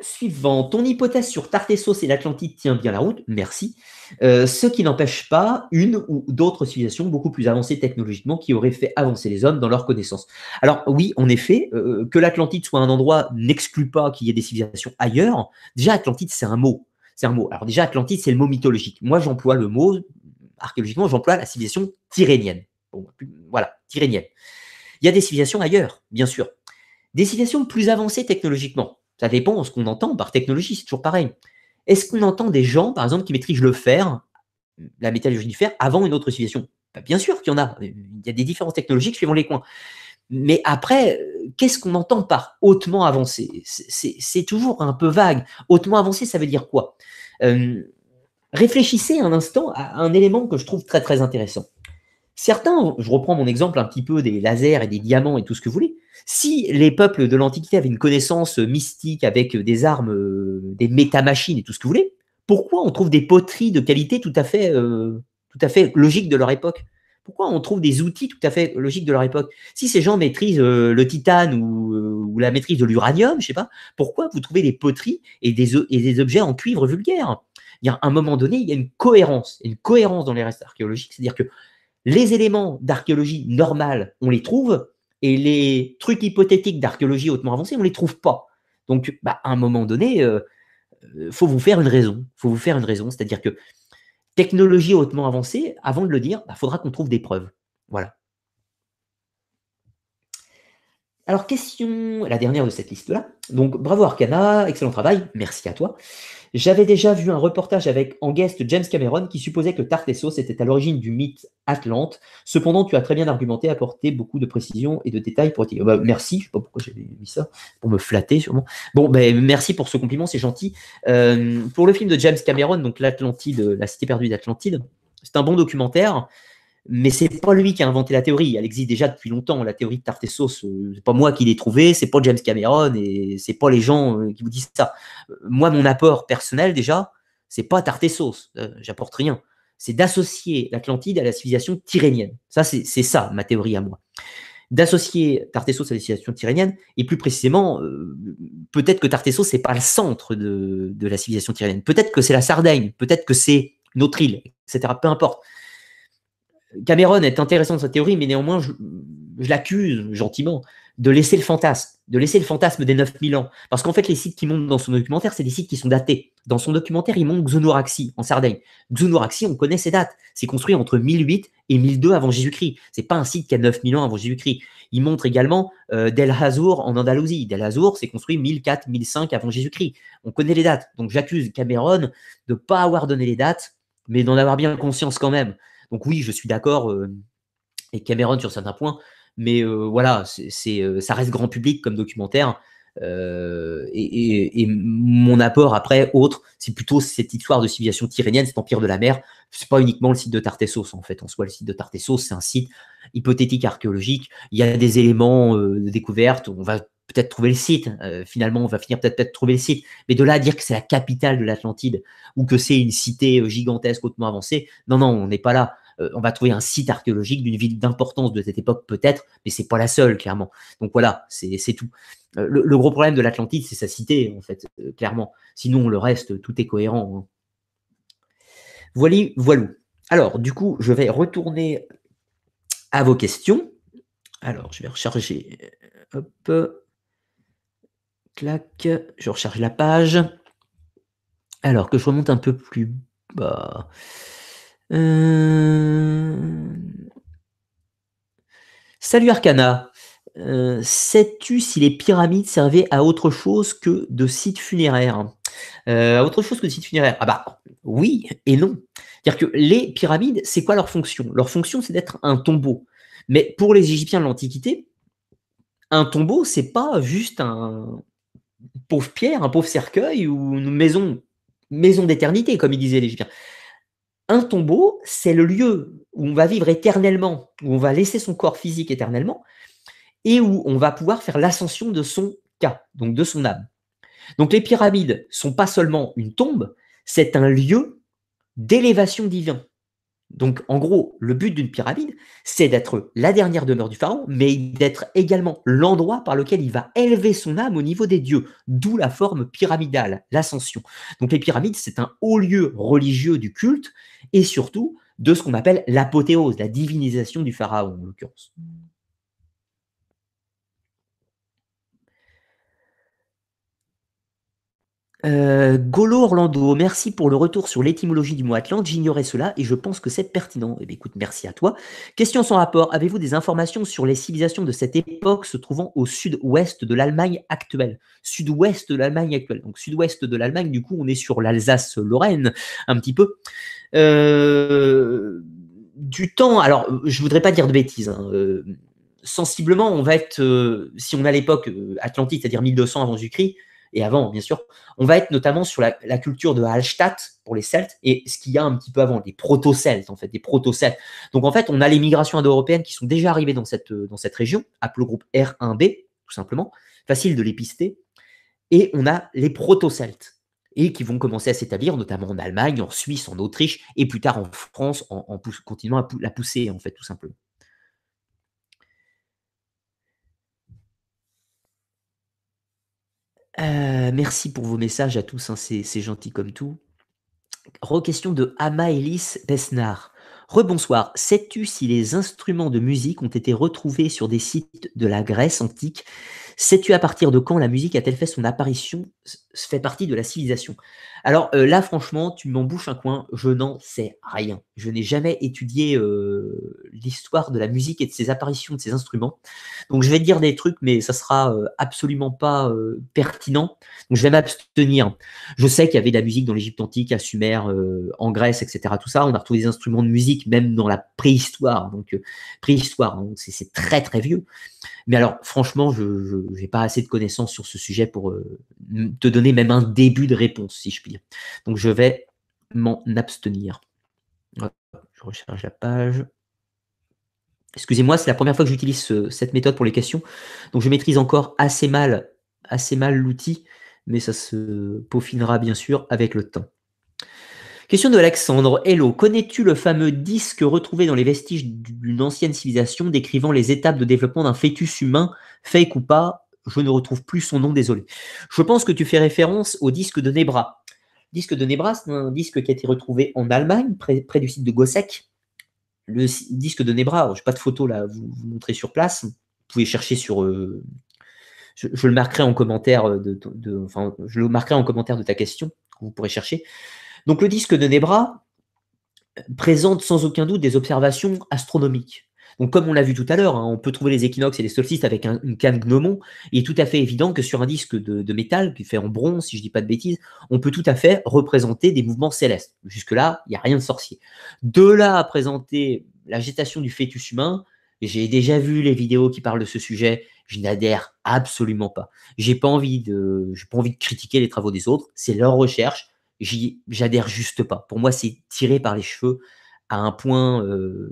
suivant, ton hypothèse sur Tartessos et l'Atlantide tient bien la route, merci, euh, ce qui n'empêche pas une ou d'autres civilisations beaucoup plus avancées technologiquement qui auraient fait avancer les hommes dans leurs connaissances. Alors oui, en effet, euh, que l'Atlantide soit un endroit n'exclut pas qu'il y ait des civilisations ailleurs. Déjà, Atlantide, c'est un mot. C'est un mot. Alors déjà, Atlantide, c'est le mot mythologique. Moi, j'emploie le mot... Archéologiquement, j'emploie la civilisation tyrénienne. Bon, voilà, tyrénienne. Il y a des civilisations ailleurs, bien sûr. Des civilisations plus avancées technologiquement. Ça dépend de ce qu'on entend par technologie, c'est toujours pareil. Est-ce qu'on entend des gens, par exemple, qui maîtrisent le fer, la métallurgie du fer, avant une autre civilisation? Ben, bien sûr qu'il y en a. Il y a des différences technologiques suivant les coins. Mais après, qu'est-ce qu'on entend par hautement avancé? C'est toujours un peu vague. Hautement avancé, ça veut dire quoi? euh, Réfléchissez un instant à un élément que je trouve très très intéressant. Certains, je reprends mon exemple un petit peu des lasers et des diamants et tout ce que vous voulez, si les peuples de l'Antiquité avaient une connaissance mystique avec des armes, des métamachines et tout ce que vous voulez, pourquoi on trouve des poteries de qualité tout à fait, euh, tout à fait logique de leur époque? Pourquoi on trouve des outils tout à fait logiques de leur époque? Si ces gens maîtrisent euh, le titane ou, euh, ou la maîtrise de l'uranium, je ne sais pas, pourquoi vous trouvez des poteries et des, et des objets en cuivre vulgaire? Il y a un moment donné, il y a une cohérence, une cohérence dans les restes archéologiques, c'est-à-dire que les éléments d'archéologie normale, on les trouve, et les trucs hypothétiques d'archéologie hautement avancée, on ne les trouve pas. Donc, bah, à un moment donné, il euh, faut vous faire une raison, faut vous faire une raison, c'est-à-dire que technologie hautement avancée, avant de le dire, il bah, faudra qu'on trouve des preuves. Voilà. Alors, question, la dernière de cette liste-là. Donc, bravo Arcana, excellent travail, merci à toi. J'avais déjà vu un reportage avec en guest James Cameron qui supposait que Tartessos était à l'origine du mythe Atlante. Cependant, tu as très bien argumenté, apporté beaucoup de précisions et de détails pour... Bah, merci, je ne sais pas pourquoi j'avais mis ça, pour me flatter sûrement. Bon, ben bah, merci pour ce compliment, c'est gentil. Euh, pour le film de James Cameron, donc l'Atlantide, la cité perdue d'Atlantide, c'est un bon documentaire. Mais ce n'est pas lui qui a inventé la théorie. Elle existe déjà depuis longtemps, la théorie de Tartessos. Ce n'est pas moi qui l'ai trouvée, ce n'est pas James Cameron et ce n'est pas les gens qui vous disent ça. Moi, mon apport personnel, déjà, ce n'est pas Tartessos. Euh, J'apporte rien. C'est d'associer l'Atlantide à la civilisation tyrénienne. Ça, c'est ça, ma théorie à moi. D'associer Tartessos à la civilisation tyrénienne et plus précisément, euh, peut-être que Tartessos, ce n'est pas le centre de, de la civilisation tyrénienne. Peut-être que c'est la Sardaigne, peut-être que c'est notre île, et cetera. Peu importe. Cameron est intéressant dans sa théorie, mais néanmoins, je, je l'accuse gentiment de laisser le fantasme, de laisser le fantasme des neuf mille ans. Parce qu'en fait, les sites qui montent dans son documentaire, c'est des sites qui sont datés. Dans son documentaire, il montre Xounouraxi, en Sardaigne. Xounouraxi, on connaît ses dates. C'est construit entre mille huit et mille deux avant Jésus-Christ. Ce n'est pas un site qui a neuf mille ans avant Jésus-Christ. Il montre également euh, Del Hazour en Andalousie. Del Hazour, c'est construit mille quatre mille cinq avant Jésus-Christ. On connaît les dates. Donc, j'accuse Cameron de ne pas avoir donné les dates, mais d'en avoir bien conscience quand même. Donc oui, je suis d'accord euh, avec Cameron sur certains points, mais euh, voilà, c'est, euh, ça reste grand public comme documentaire. Euh, et, et, et mon apport après, autre, c'est plutôt cette histoire de civilisation tyrénienne, cet empire de la mer. C'est pas uniquement le site de Tartessos en fait. En soi, le site de Tartessos, c'est un site hypothétique archéologique. Il y a des éléments euh, de découverte. On va peut-être trouver le site. Euh, finalement, on va finir peut-être peut-être trouver le site. Mais de là à dire que c'est la capitale de l'Atlantide ou que c'est une cité gigantesque hautement avancée, non, non, on n'est pas là. Euh, on va trouver un site archéologique d'une ville d'importance de cette époque peut-être, mais c'est pas la seule, clairement. Donc voilà, c'est tout. Euh, le, le gros problème de l'Atlantide, c'est sa cité, en fait, euh, clairement. Sinon, le reste, tout est cohérent. Hein. Voilà, voilà. Alors, du coup, je vais retourner à vos questions. Alors, je vais recharger. Hop. Clac. Je recharge la page. Alors, que je remonte un peu plus bas... Euh... Salut Arcana, euh, sais-tu si les pyramides servaient à autre chose que de sites funéraires? euh, À autre chose que de sites funéraires? Ah bah oui et non. C'est-à-dire que les pyramides, c'est quoi leur fonction? Leur fonction, c'est d'être un tombeau. Mais pour les Égyptiens de l'Antiquité, Un tombeau, c'est pas juste un pauvre pierre, un pauvre cercueil ou une maison, maison d'éternité, comme il disait l'Égyptien. Un tombeau, c'est le lieu où on va vivre éternellement, où on va laisser son corps physique éternellement et où on va pouvoir faire l'ascension de son ka, donc de son âme. Donc les pyramides sont pas seulement une tombe, c'est un lieu d'élévation divin. Donc en gros, le but d'une pyramide, c'est d'être la dernière demeure du pharaon, mais d'être également l'endroit par lequel il va élever son âme au niveau des dieux, d'où la forme pyramidale, l'ascension. Donc les pyramides, c'est un haut lieu religieux du culte et surtout de ce qu'on appelle l'apothéose, la divinisation du pharaon en l'occurrence. Euh, Golo Orlando, merci pour le retour sur l'étymologie du mot Atlante, j'ignorais cela et je pense que c'est pertinent. Eh bien, écoute, merci à toi. Question sans rapport, avez-vous des informations sur les civilisations de cette époque se trouvant au sud-ouest de l'Allemagne actuelle? Sud-ouest de l'Allemagne actuelle, donc sud-ouest de l'Allemagne, du coup on est sur l'Alsace-Lorraine un petit peu. Euh, du temps, alors je voudrais pas dire de bêtises, hein, euh, sensiblement on va être, euh, si on a l'époque euh, atlantique, c'est-à-dire mille deux cents avant Jésus-Christ, et avant, bien sûr, on va être notamment sur la, la culture de Hallstatt pour les Celtes et ce qu'il y a un petit peu avant, des proto-Celtes, en fait, des proto-Celtes. Donc, en fait, on a les migrations indo-européennes qui sont déjà arrivées dans cette, dans cette région, appelée au groupe R un B, tout simplement, facile de les pister. Et on a les proto-Celtes et qui vont commencer à s'établir, notamment en Allemagne, en Suisse, en Autriche et plus tard en France, en, en continuant à la pousser, en fait, tout simplement. Euh, merci pour vos messages à tous, hein, c'est gentil comme tout. Requestion de Amaélis Besnard. Rebonsoir, sais-tu si les instruments de musique ont été retrouvés sur des sites de la Grèce antique? Sais-tu à partir de quand la musique a-t-elle fait son apparition, fait partie de la civilisation? Alors euh, là, franchement, tu m'embouches un coin, je n'en sais rien. Je n'ai jamais étudié euh, l'histoire de la musique et de ses apparitions, de ses instruments. Donc je vais te dire des trucs, mais ça sera euh, absolument pas euh, pertinent. Donc je vais m'abstenir. Je sais qu'il y avait de la musique dans l'Égypte antique, à Sumer, euh, en Grèce, et cetera. Tout ça, on a retrouvé des instruments de musique même dans la préhistoire, donc euh, préhistoire, hein, c'est très très vieux. Mais alors franchement, je n'ai pas assez de connaissances sur ce sujet pour euh, te donner même un début de réponse, si je puis dire. Donc je vais m'en abstenir. Hop, je recharge la page. Excusez-moi, c'est la première fois que j'utilise ce, cette méthode pour les questions, donc je maîtrise encore assez mal, assez mal l'outil, mais ça se peaufinera bien sûr avec le temps. Question de Alexandre. Hello, connais-tu le fameux disque retrouvé dans les vestiges d'une ancienne civilisation décrivant les étapes de développement d'un fœtus humain, fake ou pas? Je ne retrouve plus son nom, désolé. Je pense que tu fais référence au disque de Nebra. Le disque de Nebra, c'est un disque qui a été retrouvé en Allemagne, près, près du site de Gossec. Le disque de Nebra, je n'ai pas de photo là, vous, vous montrer sur place. Vous pouvez chercher sur... Euh, je, je le marquerai en commentaire de, de, de, enfin, je le marquerai en commentaire de ta question, que vous pourrez chercher. Donc le disque de Nebra présente sans aucun doute des observations astronomiques. Donc comme on l'a vu tout à l'heure, hein, on peut trouver les équinoxes et les solstices avec un, une canne gnomon. Il est tout à fait évident que sur un disque de, de métal, qui est fait en bronze, si je ne dis pas de bêtises, on peut tout à fait représenter des mouvements célestes. Jusque-là, il n'y a rien de sorcier. De là à présenter la gestation du fœtus humain, j'ai déjà vu les vidéos qui parlent de ce sujet, je n'adhère absolument pas. Je n'ai pas envie de, j'ai pas envie de critiquer les travaux des autres, c'est leur recherche. J'adhère juste pas. Pour moi, c'est tiré par les cheveux à un point, euh,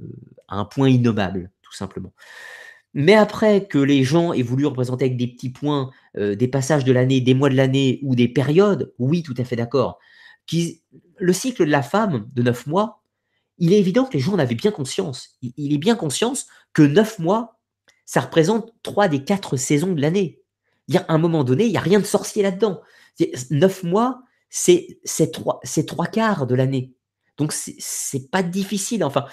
à un point innommable, tout simplement. Mais après que les gens aient voulu représenter avec des petits points euh, des passages de l'année, des mois de l'année ou des périodes, oui, tout à fait d'accord. Le cycle de la femme de neuf mois, il est évident que les gens en avaient bien conscience. Il, il est bien conscience que neuf mois, ça représente trois des quatre saisons de l'année. À un moment donné, il n'y a rien de sorcier là-dedans. neuf mois, c'est trois, trois quarts de l'année. Donc, c'est pas difficile. Enfin,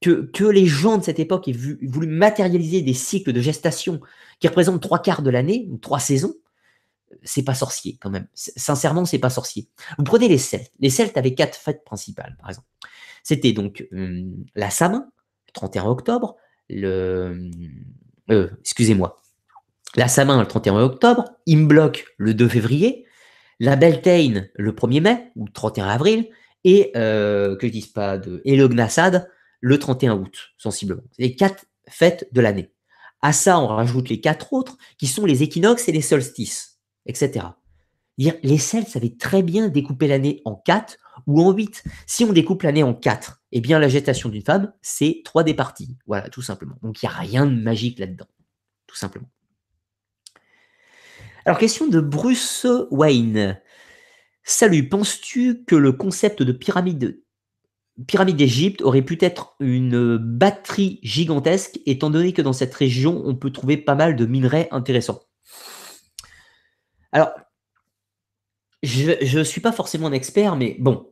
que, que les gens de cette époque aient vu, voulu matérialiser des cycles de gestation qui représentent trois quarts de l'année, ou trois saisons, c'est pas sorcier quand même. Sincèrement, c'est pas sorcier. Vous prenez les Celtes. Les Celtes avaient quatre fêtes principales, par exemple. C'était donc euh, la Samin, le trente et un octobre, le... Euh, excusez-moi. La Samin, le trente et un octobre, Imbolc, le deux février, la Beltane le premier mai ou le trente et un avril et euh, que je dise pas de et le Gnassad le trente et un août sensiblement. C'est les quatre fêtes de l'année. À ça, on rajoute les quatre autres, qui sont les équinoxes et les solstices, et cetera. Dire, les Celtes savaient très bien découper l'année en quatre ou en huit. Si on découpe l'année en quatre, eh bien la gestation d'une femme, c'est trois des parties. Voilà, tout simplement. Donc, il n'y a rien de magique là-dedans, tout simplement. Alors, question de Bruce Wayne. Salut, penses-tu que le concept de pyramide pyramide d'Égypte aurait pu être une batterie gigantesque, étant donné que dans cette région, on peut trouver pas mal de minerais intéressants? Alors, je ne suis pas forcément un expert, mais bon,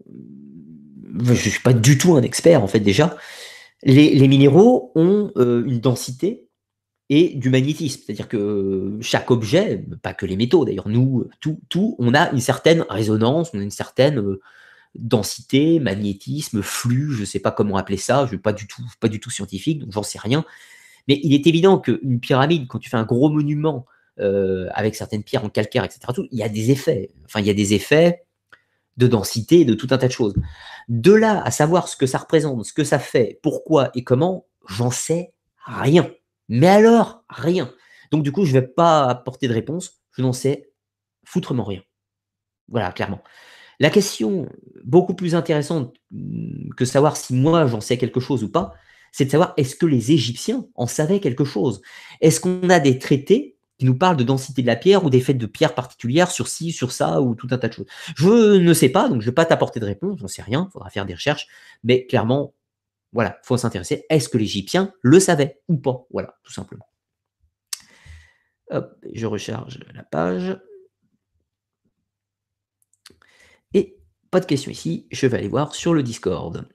je ne suis pas du tout un expert, en fait, déjà. Les, les minéraux ont euh, une densité et du magnétisme, c'est-à-dire que chaque objet, pas que les métaux, d'ailleurs, nous, tout, tout, on a une certaine résonance, on a une certaine... Euh, densité, magnétisme, flux, je ne sais pas comment appeler ça, je ne suis pas du tout, pas du tout scientifique, donc j'en sais rien. Mais il est évident qu'une pyramide, quand tu fais un gros monument euh, avec certaines pierres en calcaire, et cetera, tout, il y a des effets. Enfin, il y a des effets de densité, de tout un tas de choses. De là à savoir ce que ça représente, ce que ça fait, pourquoi et comment, j'en sais rien. Mais alors, rien. Donc, du coup, je ne vais pas apporter de réponse, je n'en sais foutrement rien. Voilà, clairement. La question beaucoup plus intéressante que savoir si moi j'en sais quelque chose ou pas, c'est de savoir est-ce que les Égyptiens en savaient quelque chose? Est-ce qu'on a des traités qui nous parlent de densité de la pierre ou des faits de pierre particulières sur ci, sur ça ou tout un tas de choses? Je ne sais pas, donc je ne vais pas t'apporter de réponse, j'en sais rien, il faudra faire des recherches, mais clairement, voilà, il faut s'intéresser. Est-ce que l'Égyptien le savait ou pas? Voilà, tout simplement. Hop, je recharge la page. Et pas de questions ici, je vais aller voir sur le Discord.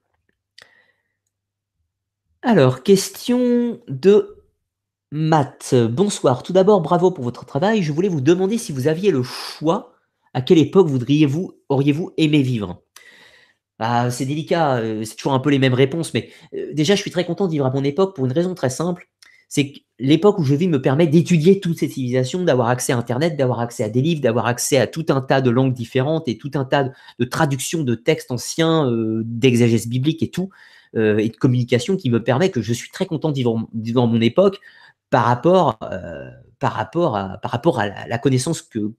Alors, question de Matt. Bonsoir, tout d'abord, bravo pour votre travail. Je voulais vous demander si vous aviez le choix, à quelle époque voudriez-vous, auriez-vous aimé vivre? Ah, c'est délicat, c'est toujours un peu les mêmes réponses, mais déjà, je suis très content de vivre à mon époque pour une raison très simple. C'est que l'époque où je vis me permet d'étudier toutes ces civilisations, d'avoir accès à Internet, d'avoir accès à des livres, d'avoir accès à tout un tas de langues différentes et tout un tas de traductions de textes anciens, euh, d'exégèse biblique et tout, euh, et de communication qui me permet que je suis très content de vivre dans mon époque par rapport, euh, par rapport à, par rapport à la, la connaissance que,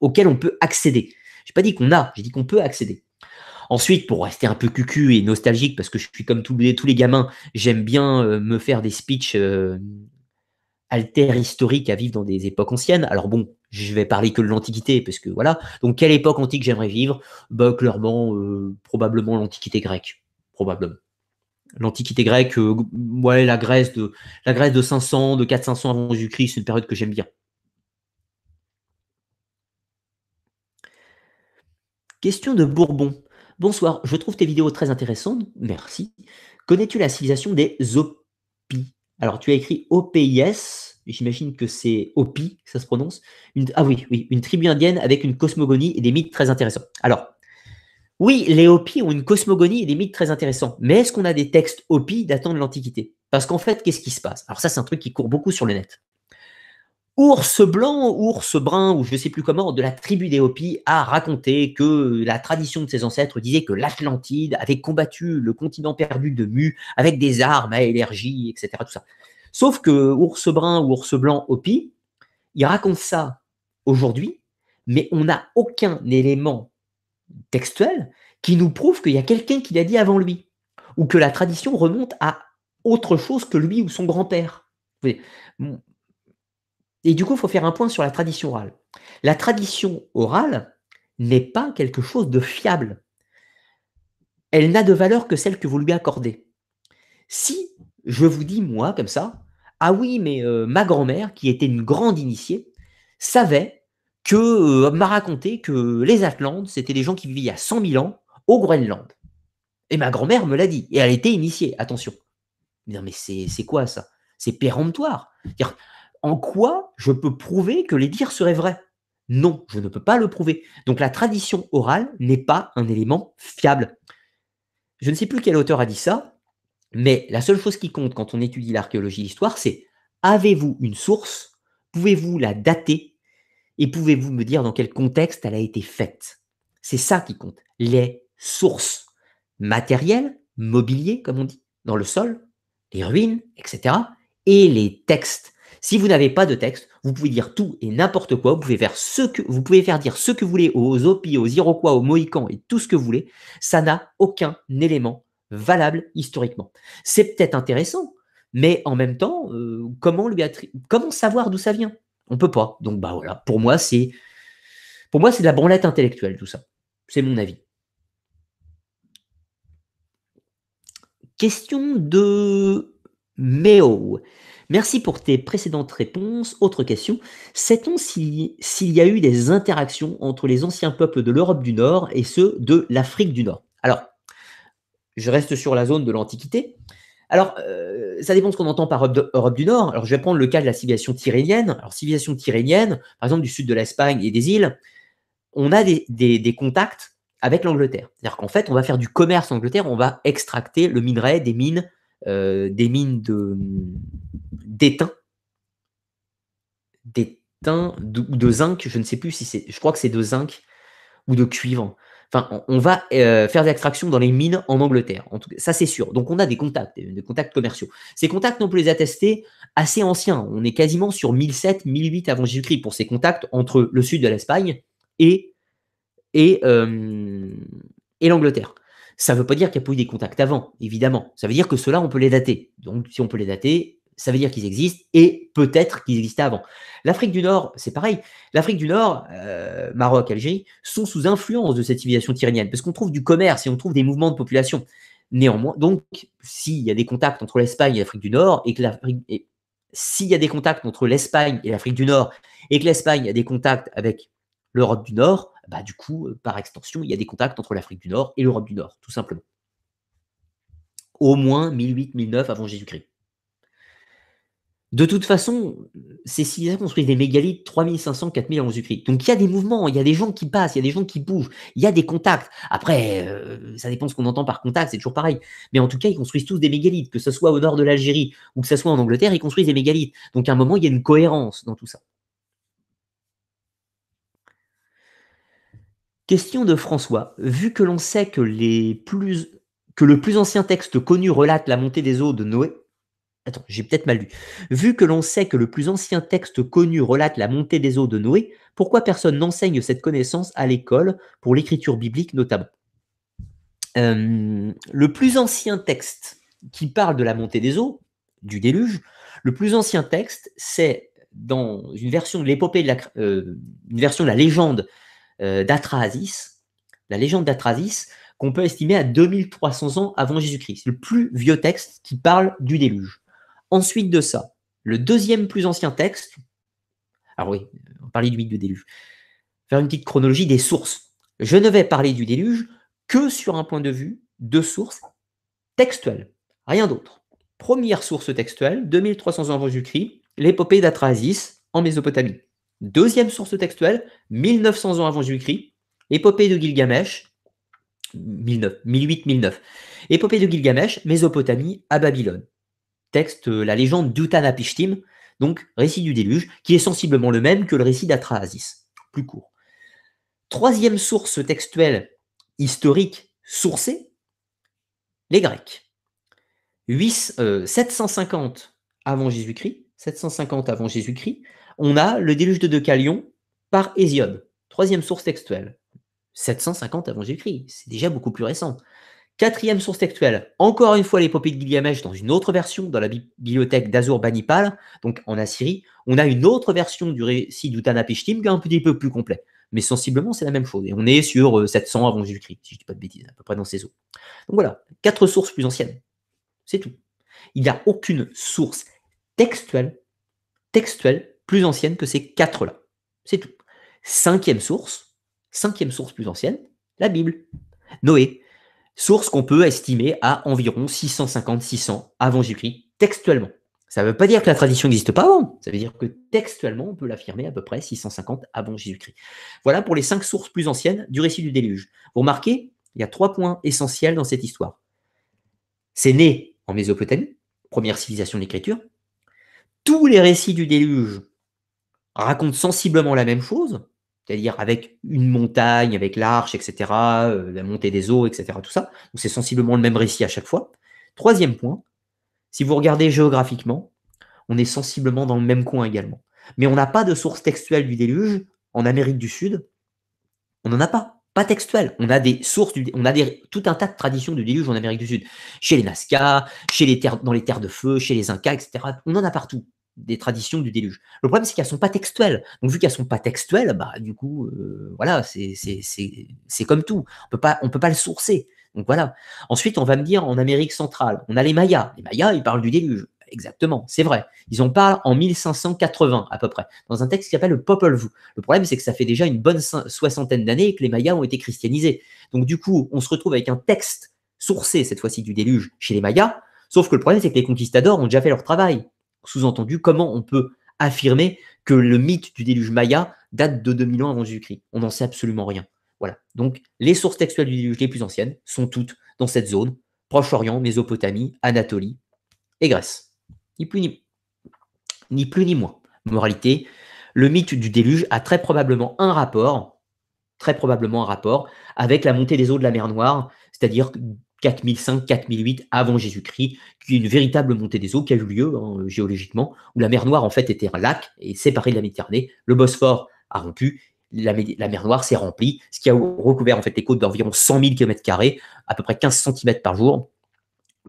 auquel on peut accéder. Je n'ai pas dit qu'on a, j'ai dit qu'on peut accéder. Ensuite, pour rester un peu cucu et nostalgique, parce que je suis comme tous les, tous les gamins, j'aime bien euh, me faire des speeches euh, alter-historiques à vivre dans des époques anciennes. Alors bon, je vais parler que de l'Antiquité, parce que voilà. Donc, quelle époque antique j'aimerais vivre? Bah, clairement, euh, probablement l'Antiquité grecque. Probablement. L'Antiquité grecque, euh, ouais, la Grèce de, la Grèce de cinq cents, de quatre cents cinq cents avant Jésus-Christ, c'est une période que j'aime bien. Question de Bourbon. Bonsoir, je trouve tes vidéos très intéressantes, merci. Connais-tu la civilisation des Hopis? Alors, tu as écrit O P I S, j'imagine que c'est Hopi, ça se prononce. Une, ah oui, oui, une tribu indienne avec une cosmogonie et des mythes très intéressants. Alors, oui, les Hopis ont une cosmogonie et des mythes très intéressants, mais est-ce qu'on a des textes Hopis datant de l'Antiquité? Parce qu'en fait, qu'est-ce qui se passe? Alors ça, c'est un truc qui court beaucoup sur le net. Ours blanc, ours brun, ou je ne sais plus comment, de la tribu des Hopis a raconté que la tradition de ses ancêtres disait que l'Atlantide avait combattu le continent perdu de Mu avec des armes à énergie, et cetera. Tout ça. Sauf que ours brun ou ours blanc Hopi, il raconte ça aujourd'hui, mais on n'a aucun élément textuel qui nous prouve qu'il y a quelqu'un qui l'a dit avant lui, ou que la tradition remonte à autre chose que lui ou son grand-père. Et du coup, il faut faire un point sur la tradition orale. La tradition orale n'est pas quelque chose de fiable. Elle n'a de valeur que celle que vous lui accordez. Si je vous dis, moi, comme ça, « Ah oui, mais euh, ma grand-mère, qui était une grande initiée, savait que euh, m'a raconté que les Atlantes, c'était des gens qui vivaient il y a cent mille ans au Groenland. Et ma grand-mère me l'a dit. Et elle était initiée, attention. » Non, mais c'est quoi ça? C'est péremptoire. C'est-à-dire, en quoi je peux prouver que les dires seraient vrais? Non, je ne peux pas le prouver. Donc la tradition orale n'est pas un élément fiable. Je ne sais plus quel auteur a dit ça, mais la seule chose qui compte quand on étudie l'archéologie et l'histoire, c'est: avez-vous une source? Pouvez-vous la dater? Et pouvez-vous me dire dans quel contexte elle a été faite? C'est ça qui compte. Les sources matérielles, mobilier, comme on dit, dans le sol, les ruines, et cetera, et les textes. Si vous n'avez pas de texte, vous pouvez dire tout et n'importe quoi. Vous pouvez faire ce que vous pouvez faire dire ce que vous voulez aux Hopis, aux Iroquois, aux Mohicans et tout ce que vous voulez. Ça n'a aucun élément valable historiquement. C'est peut-être intéressant, mais en même temps, euh, comment lui attri- comment savoir d'où ça vient? On peut pas. Donc bah voilà. Pour moi, c'est pour moi c'est de la branlette intellectuelle tout ça. C'est mon avis. Question de Méo. Merci pour tes précédentes réponses. Autre question, sait-on si, s'il y a eu des interactions entre les anciens peuples de l'Europe du Nord et ceux de l'Afrique du Nord? Alors, je reste sur la zone de l'Antiquité. Alors, euh, ça dépend de ce qu'on entend par Europe, de, Europe du Nord. Alors, je vais prendre le cas de la civilisation tyrénienne. Alors, civilisation tyrénienne, par exemple, du sud de l'Espagne et des îles, on a des, des, des contacts avec l'Angleterre. C'est-à-dire qu'en fait, on va faire du commerce en Angleterre, on va extracter le minerai des mines, euh, des mines de... d'étain, d'étain de, de zinc, je ne sais plus si c'est, je crois que c'est de zinc ou de cuivre. Enfin, on va euh, faire des extractions dans les mines en Angleterre. En tout cas, ça c'est sûr. Donc on a des contacts, des contacts commerciaux. Ces contacts, on peut les attester assez anciens. On est quasiment sur mille sept, mille huit avant Jésus-Christ pour ces contacts entre le sud de l'Espagne et, et, euh, et l'Angleterre. Ça ne veut pas dire qu'il n'y a pas eu des contacts avant, évidemment. Ça veut dire que ceux-là, on peut les dater. Donc si on peut les dater, ça veut dire qu'ils existent et peut-être qu'ils existaient avant. L'Afrique du Nord, c'est pareil. L'Afrique du Nord, euh, Maroc, Algérie, sont sous influence de cette civilisation tyrénienne parce qu'on trouve du commerce et on trouve des mouvements de population. Néanmoins, donc, s'il y a des contacts entre l'Espagne et l'Afrique du Nord et que l'Afrique, et, s'il y a des contacts entre l'Espagne et l'Afrique du Nord et que l'Espagne a des contacts avec l'Europe du Nord, bah, du coup, par extension, il y a des contacts entre l'Afrique du Nord et l'Europe du Nord, tout simplement. Au moins mille huit, mille neuf avant Jésus-Christ. De toute façon, ces civilisations construisent des mégalithes trois mille cinq cents, quatre mille avant Jésus-Christ. Donc, il y a des mouvements, il y a des gens qui passent, il y a des gens qui bougent, il y a des contacts. Après, euh, ça dépend de ce qu'on entend par contact, c'est toujours pareil. Mais en tout cas, ils construisent tous des mégalithes, que ce soit au nord de l'Algérie ou que ce soit en Angleterre, ils construisent des mégalithes. Donc, à un moment, il y a une cohérence dans tout ça. Question de François. Vu que l'on sait que, les plus... que le plus ancien texte connu relate la montée des eaux de Noé, Attends, j'ai peut-être mal lu. Vu que l'on sait que le plus ancien texte connu relate la montée des eaux de Noé, pourquoi personne n'enseigne cette connaissance à l'école, pour l'écriture biblique notamment? euh, Le plus ancien texte qui parle de la montée des eaux, du déluge, le plus ancien texte, c'est dans une version de l'épopée, de la, euh, une version de la légende euh, d'Atrasis, la légende d'Atrasis, qu'on peut estimer à deux mille trois cents ans avant Jésus-Christ. C'est le plus vieux texte qui parle du déluge. Ensuite de ça, le deuxième plus ancien texte, alors oui, on parlait du mythe du déluge, faire une petite chronologie des sources. Je ne vais parler du déluge que sur un point de vue de sources textuelles, rien d'autre. Première source textuelle, deux mille trois cents ans avant Jésus-Christ, l'épopée d'Atrasis en Mésopotamie. Deuxième source textuelle, mille neuf cents ans avant Jésus-Christ, épopée de Gilgamesh, mille huit, mille neuf. Épopée de Gilgamesh, Mésopotamie à Babylone. Texte, la légende d'Utanapishtim, donc récit du déluge, qui est sensiblement le même que le récit d'Atrasis, plus court. Troisième source textuelle historique sourcée, les Grecs. sept cent cinquante avant Jésus-Christ, sept cent cinquante avant Jésus-Christ, on a le déluge de Deucalion par Hésiode, troisième source textuelle, sept cent cinquante avant Jésus-Christ, c'est déjà beaucoup plus récent. Quatrième source textuelle, encore une fois l'épopée de Gilgamesh dans une autre version, dans la bibliothèque d'Assurbanipal, donc en Assyrie. On a une autre version du récit d'Utanapishtim qui est un petit peu plus complet. Mais sensiblement, c'est la même chose. Et on est sur sept cents avant Jésus-Christ, si je ne dis pas de bêtises, à peu près dans ces eaux. Donc voilà, quatre sources plus anciennes. C'est tout. Il n'y a aucune source textuelle, textuelle plus ancienne que ces quatre-là. C'est tout. Cinquième source, cinquième source plus ancienne, la Bible. Noé. Source qu'on peut estimer à environ six cent cinquante, six cents avant Jésus-Christ, textuellement. Ça ne veut pas dire que la tradition n'existe pas avant. Ça veut dire que textuellement, on peut l'affirmer à peu près six cent cinquante avant Jésus-Christ. Voilà pour les cinq sources plus anciennes du récit du déluge. Vous remarquez, il y a trois points essentiels dans cette histoire. C'est né en Mésopotamie, première civilisation de l'écriture. Tous les récits du déluge racontent sensiblement la même chose. C'est-à-dire avec une montagne, avec l'arche, et cetera, euh, la montée des eaux, et cetera, tout ça. Donc c'est sensiblement le même récit à chaque fois. Troisième point, si vous regardez géographiquement, on est sensiblement dans le même coin également. Mais on n'a pas de source textuelle du déluge en Amérique du Sud. On n'en a pas. Pas textuel. On a des sources, du, on a des, tout un tas de traditions du déluge en Amérique du Sud. Chez les Nazca, chez les terres, dans les terres de feu, chez les Incas, et cetera. On en a partout, des traditions du déluge. Le problème, c'est qu'elles ne sont pas textuelles. Donc, vu qu'elles ne sont pas textuelles, bah, du coup, euh, voilà, c'est comme tout. On ne peut pas le sourcer. Donc, voilà. Ensuite, on va me dire, en Amérique centrale, on a les Mayas. Les Mayas, ils parlent du déluge. Exactement, c'est vrai. Ils en parlent en mille cinq cent quatre-vingts à peu près, dans un texte qui s'appelle le Popol Vuh. Le problème, c'est que ça fait déjà une bonne soixantaine d'années et que les Mayas ont été christianisés. Donc du coup, on se retrouve avec un texte sourcé, cette fois-ci, du déluge chez les Mayas, sauf que le problème, c'est que les conquistadors ont déjà fait leur travail. Sous-entendu, comment on peut affirmer que le mythe du déluge Maya date de deux mille ans avant Jésus-Christ? On n'en sait absolument rien. Voilà. Donc, les sources textuelles du déluge les plus anciennes sont toutes dans cette zone, Proche-Orient, Mésopotamie, Anatolie et Grèce. Ni plus ni... ni plus ni moins. Moralité, le mythe du déluge a très probablement un rapport, très probablement un rapport avec la montée des eaux de la mer Noire, c'est-à-dire quatre mille cinq, quatre mille huit avant Jésus-Christ, qui est une véritable montée des eaux qui a eu lieu hein, géologiquement, où la mer Noire en fait était un lac et séparée de la Méditerranée. Le Bosphore a rompu, la, Méd... la mer Noire s'est remplie, ce qui a recouvert en fait les côtes d'environ cent mille kilomètres carrés, à peu près quinze centimètres par jour.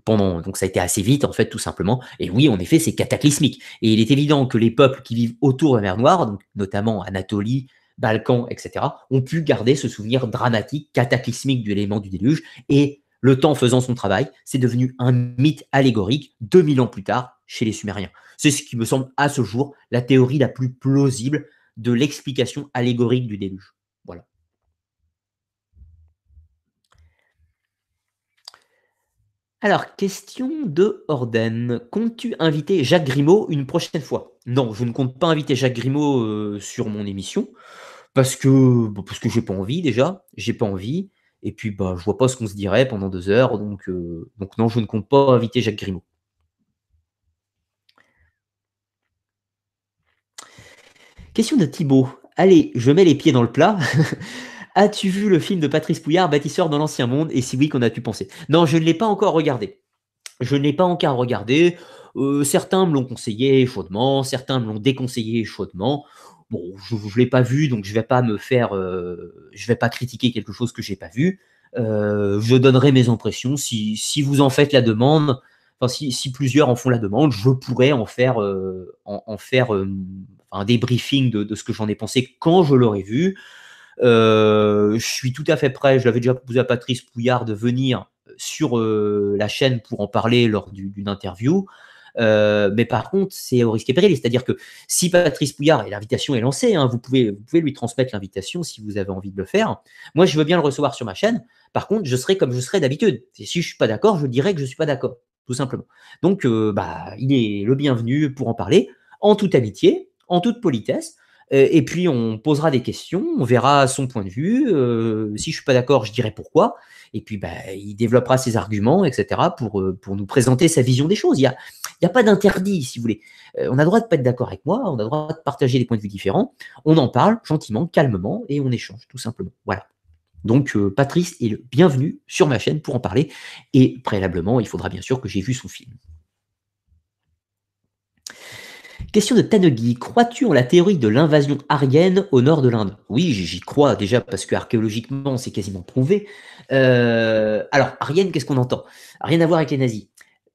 Pendant, donc ça a été assez vite en fait tout simplement, et oui en effet c'est cataclysmique, et il est évident que les peuples qui vivent autour de la mer Noire, donc notamment Anatolie, Balkans, et cetera, ont pu garder ce souvenir dramatique, cataclysmique de l'élément du déluge, et le temps faisant son travail, c'est devenu un mythe allégorique deux mille ans plus tard chez les Sumériens. C'est ce qui me semble à ce jour la théorie la plus plausible de l'explication allégorique du déluge. Voilà. Alors, question de Orden. Comptes-tu inviter Jacques Grimaud une prochaine fois? Non, je ne compte pas inviter Jacques Grimaud euh, sur mon émission parce que, bah, parce que j'ai pas envie déjà, j'ai pas envie, et puis bah, je vois pas ce qu'on se dirait pendant deux heures, donc, euh, donc non, je ne compte pas inviter Jacques Grimaud. Question de Thibaut. Allez, je mets les pieds dans le plat. As-tu vu le film de Patrice Pouillard, Bâtisseur dans l'Ancien Monde? Et si oui, qu'en as-tu pensé? Non, je ne l'ai pas encore regardé. Je ne l'ai pas encore regardé. Euh, certains me l'ont conseillé chaudement, certains me l'ont déconseillé chaudement. Bon, je ne l'ai pas vu, donc je ne vais pas me faire... Euh, je vais pas critiquer quelque chose que je n'ai pas vu. Euh, je donnerai mes impressions. Si, si vous en faites la demande, enfin, si, si plusieurs en font la demande, je pourrais en faire, euh, en, en faire euh, un débriefing de, de ce que j'en ai pensé quand je l'aurai vu. Euh, je suis tout à fait prêt, je l'avais déjà proposé à Patrice Pouillard de venir sur euh, la chaîne pour en parler lors d'une du, interview, euh, mais par contre c'est au risque et péril, c'est-à-dire que si Patrice Pouillard, et l'invitation est lancée, hein, vous, pouvez, vous pouvez lui transmettre l'invitation si vous avez envie de le faire, moi je veux bien le recevoir sur ma chaîne, par contre je serai comme je serai d'habitude, et si je ne suis pas d'accord, je dirai que je ne suis pas d'accord, tout simplement. Donc euh, bah, il est le bienvenu pour en parler, en toute amitié, en toute politesse. Et puis, on posera des questions, on verra son point de vue. Euh, si je ne suis pas d'accord, je dirai pourquoi. Et puis, bah, il développera ses arguments, et cetera, pour, pour nous présenter sa vision des choses. Il n'y a, il y a pas d'interdit, si vous voulez. Euh, on a le droit de ne pas être d'accord avec moi, on a le droit de partager des points de vue différents. On en parle gentiment, calmement, et on échange, tout simplement. Voilà. Donc, euh, Patrice est le bienvenu sur ma chaîne pour en parler. Et préalablement, il faudra bien sûr que j'ai vu son film. Question de Tanegui. Crois-tu en la théorie de l'invasion aryenne au nord de l'Inde? Oui, j'y crois déjà parce que archéologiquement, c'est quasiment prouvé. Euh, alors, aryenne, qu'est-ce qu'on entend? Rien à voir avec les nazis.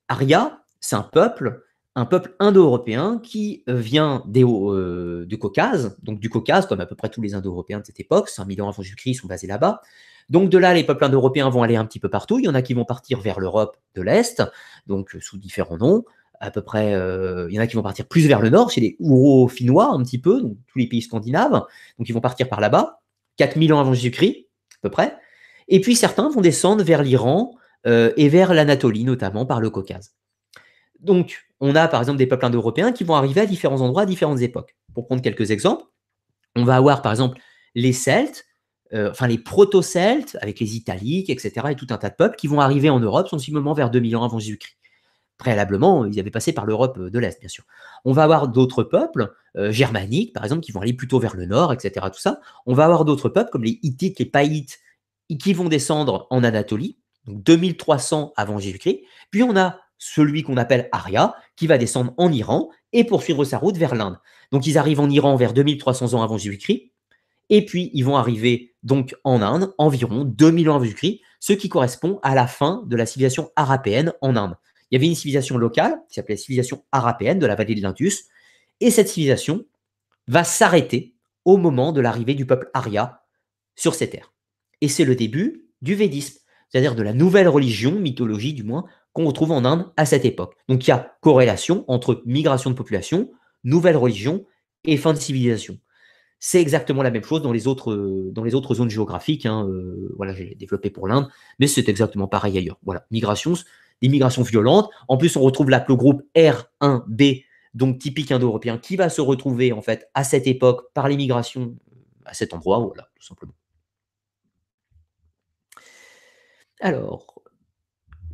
Arya, c'est un peuple, un peuple indo-européen qui vient des, euh, du Caucase, donc du Caucase, comme à peu près tous les indo-européens de cette époque, cinq mille ans avant Jésus-Christ, ils sont basés là-bas. Donc de là, les peuples indo-européens vont aller un petit peu partout. Il y en a qui vont partir vers l'Europe de l'Est, donc sous différents noms. À peu près, euh, il y en a qui vont partir plus vers le nord, chez les Ouro-Finnois un petit peu, donc tous les pays scandinaves, donc ils vont partir par là-bas, quatre mille ans avant Jésus-Christ, à peu près, et puis certains vont descendre vers l'Iran euh, et vers l'Anatolie, notamment par le Caucase. Donc, on a par exemple des peuples indo-européens qui vont arriver à différents endroits, à différentes époques. Pour prendre quelques exemples, on va avoir par exemple les Celtes, Euh, enfin les proto-celtes, avec les Italiques, et cetera, et tout un tas de peuples qui vont arriver en Europe sensiblement vers deux mille ans avant Jésus-Christ. Préalablement, ils avaient passé par l'Europe de l'Est, bien sûr. On va avoir d'autres peuples, euh, germaniques, par exemple, qui vont aller plutôt vers le nord, et cetera, tout ça. On va avoir d'autres peuples, comme les Hittites, les Païtes, qui vont descendre en Anatolie, donc deux mille trois cents avant Jésus-Christ. Puis on a celui qu'on appelle Arya, qui va descendre en Iran et poursuivre sa route vers l'Inde. Donc, ils arrivent en Iran vers deux mille trois cents ans avant Jésus-Christ, et puis ils vont arriver donc en Inde, environ deux mille ans avant Jésus-Christ, ce qui correspond à la fin de la civilisation arapéenne en Inde. Il y avait une civilisation locale qui s'appelait la civilisation arapéenne de la vallée de l'Indus, et cette civilisation va s'arrêter au moment de l'arrivée du peuple Arya sur ces terres. Et c'est le début du védisme, c'est-à-dire de la nouvelle religion, mythologie du moins, qu'on retrouve en Inde à cette époque. Donc il y a corrélation entre migration de population, nouvelle religion et fin de civilisation. C'est exactement la même chose dans les autres, dans les autres zones géographiques. Hein, euh, voilà, j'ai développé pour l'Inde, mais c'est exactement pareil ailleurs. Voilà, migration, des migrations violentes. En plus, on retrouve là le groupe R un B, donc typique indo-européen, qui va se retrouver en fait à cette époque par les migrations à cet endroit, voilà, tout simplement. Alors,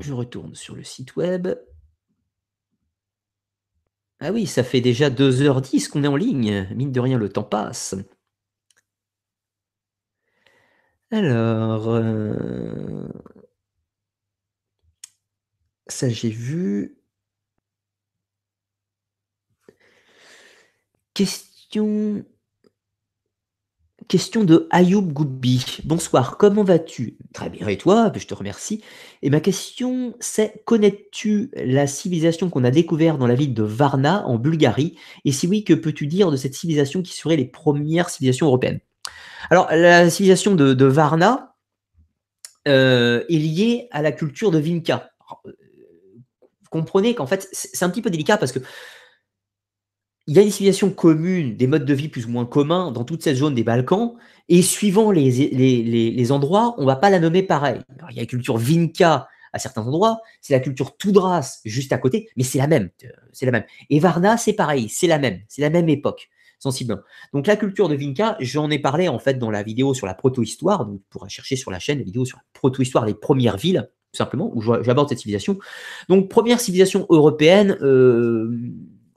je retourne sur le site web. Ah oui, ça fait déjà deux heures dix qu'on est en ligne. Mine de rien, le temps passe. Alors, euh... ça j'ai vu. Question... Question de Ayoub Goubi. Bonsoir, comment vas-tu? Très bien, et toi? Je te remercie. Et ma question, c'est, connais-tu la civilisation qu'on a découverte dans la ville de Varna, en Bulgarie? Et si oui, que peux-tu dire de cette civilisation qui serait les premières civilisations européennes? Alors, la civilisation de, de Varna euh, est liée à la culture de Vinca. Alors, euh, comprenez qu'en fait, c'est un petit peu délicat parce que il y a des civilisations communes, des modes de vie plus ou moins communs dans toute cette zone des Balkans, et suivant les, les, les, les endroits, on ne va pas la nommer pareil. Alors, il y a la culture Vinca à certains endroits, c'est la culture Toudras juste à côté, mais c'est la même, c'est la même. Et Varna, c'est pareil, c'est la même, c'est la même époque, sensiblement. Donc la culture de Vinca, j'en ai parlé en fait dans la vidéo sur la proto-histoire, donc vous pourrez chercher sur la chaîne la vidéo sur la proto-histoire des premières villes, tout simplement, où j'aborde cette civilisation. Donc première civilisation européenne, euh,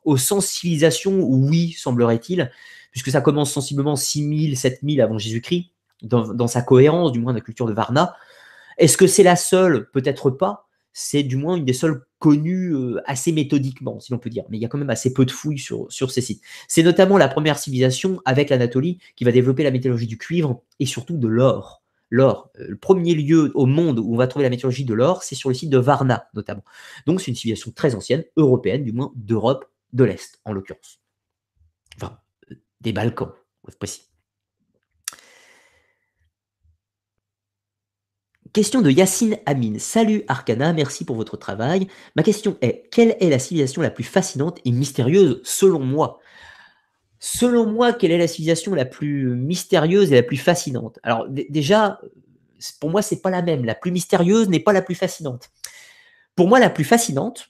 au sens civilisation, oui, semblerait-il, puisque ça commence sensiblement six mille, sept mille avant Jésus-Christ, dans, dans sa cohérence, du moins, de la culture de Varna. Est-ce que c'est la seule? Peut-être pas. C'est du moins une des seules connues euh, assez méthodiquement, si l'on peut dire. Mais il y a quand même assez peu de fouilles sur, sur ces sites. C'est notamment la première civilisation, avec l'Anatolie, qui va développer la métallurgie du cuivre et surtout de l'or. L'or, le premier lieu au monde où on va trouver la métallurgie de l'or, c'est sur le site de Varna, notamment. Donc, c'est une civilisation très ancienne, européenne, du moins d'Europe, de l'Est, en l'occurrence. Enfin, des Balkans, pour être précis. Question de Yacine Amine. Salut Arcana, merci pour votre travail. Ma question est, quelle est la civilisation la plus fascinante et mystérieuse selon moi? Selon moi, quelle est la civilisation la plus mystérieuse et la plus fascinante? Alors déjà, pour moi, c'est pas la même. La plus mystérieuse n'est pas la plus fascinante. Pour moi, la plus fascinante,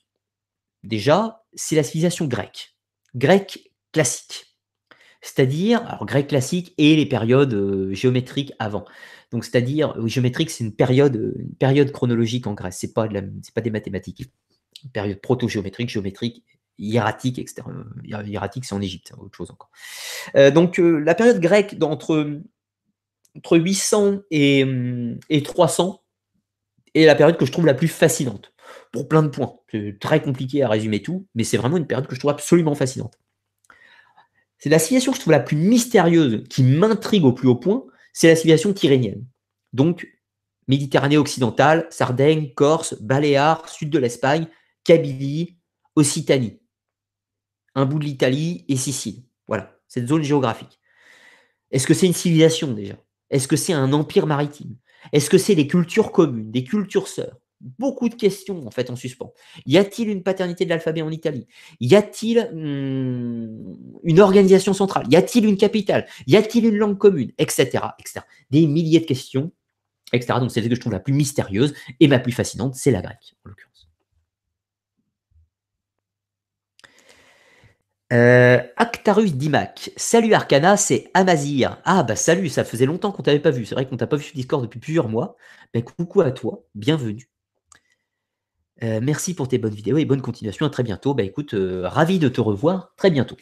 déjà, c'est la civilisation grecque, grecque classique, c'est-à-dire, alors grec classique et les périodes euh, géométriques avant. Donc, c'est-à-dire, oui, géométrique, c'est une période, une période chronologique en Grèce, c'est pas de la, c'est pas des mathématiques. Une période proto-géométrique, géométrique, hiératique, et cetera. Hiératique, c'est en Égypte, hein, autre chose encore. Euh, donc, euh, la période grecque entre, entre huit cents et, et trois cents est la période que je trouve la plus fascinante. Pour plein de points. C'est très compliqué à résumer tout, mais c'est vraiment une période que je trouve absolument fascinante. C'est la civilisation que je trouve la plus mystérieuse, qui m'intrigue au plus haut point, c'est la civilisation tyrrhénienne. Donc, Méditerranée occidentale, Sardaigne, Corse, Baléares, sud de l'Espagne, Kabylie, Occitanie, un bout de l'Italie et Sicile. Voilà, cette zone géographique. Est-ce que c'est une civilisation déjà? Est-ce que c'est un empire maritime? Est-ce que c'est des cultures communes, des cultures sœurs? Beaucoup de questions en fait en suspens. Y a-t-il une paternité de l'alphabet en Italie? Y a-t-il hum, une organisation centrale? Y a-t-il une capitale? Y a-t-il une langue commune? Etc, et cetera. Des milliers de questions, et cetera. Donc c'est celle que je trouve la plus mystérieuse et ma plus fascinante, c'est la grecque en l'occurrence. Euh, Actarus Dimac. Salut Arcana, c'est Amazir. Ah bah salut, ça faisait longtemps qu'on t'avait pas vu. C'est vrai qu'on t'a pas vu sur Discord depuis plusieurs mois. Ben, coucou à toi, bienvenue. Euh, merci pour tes bonnes vidéos et bonne continuation, à très bientôt. Bah écoute, euh, ravi de te revoir très bientôt.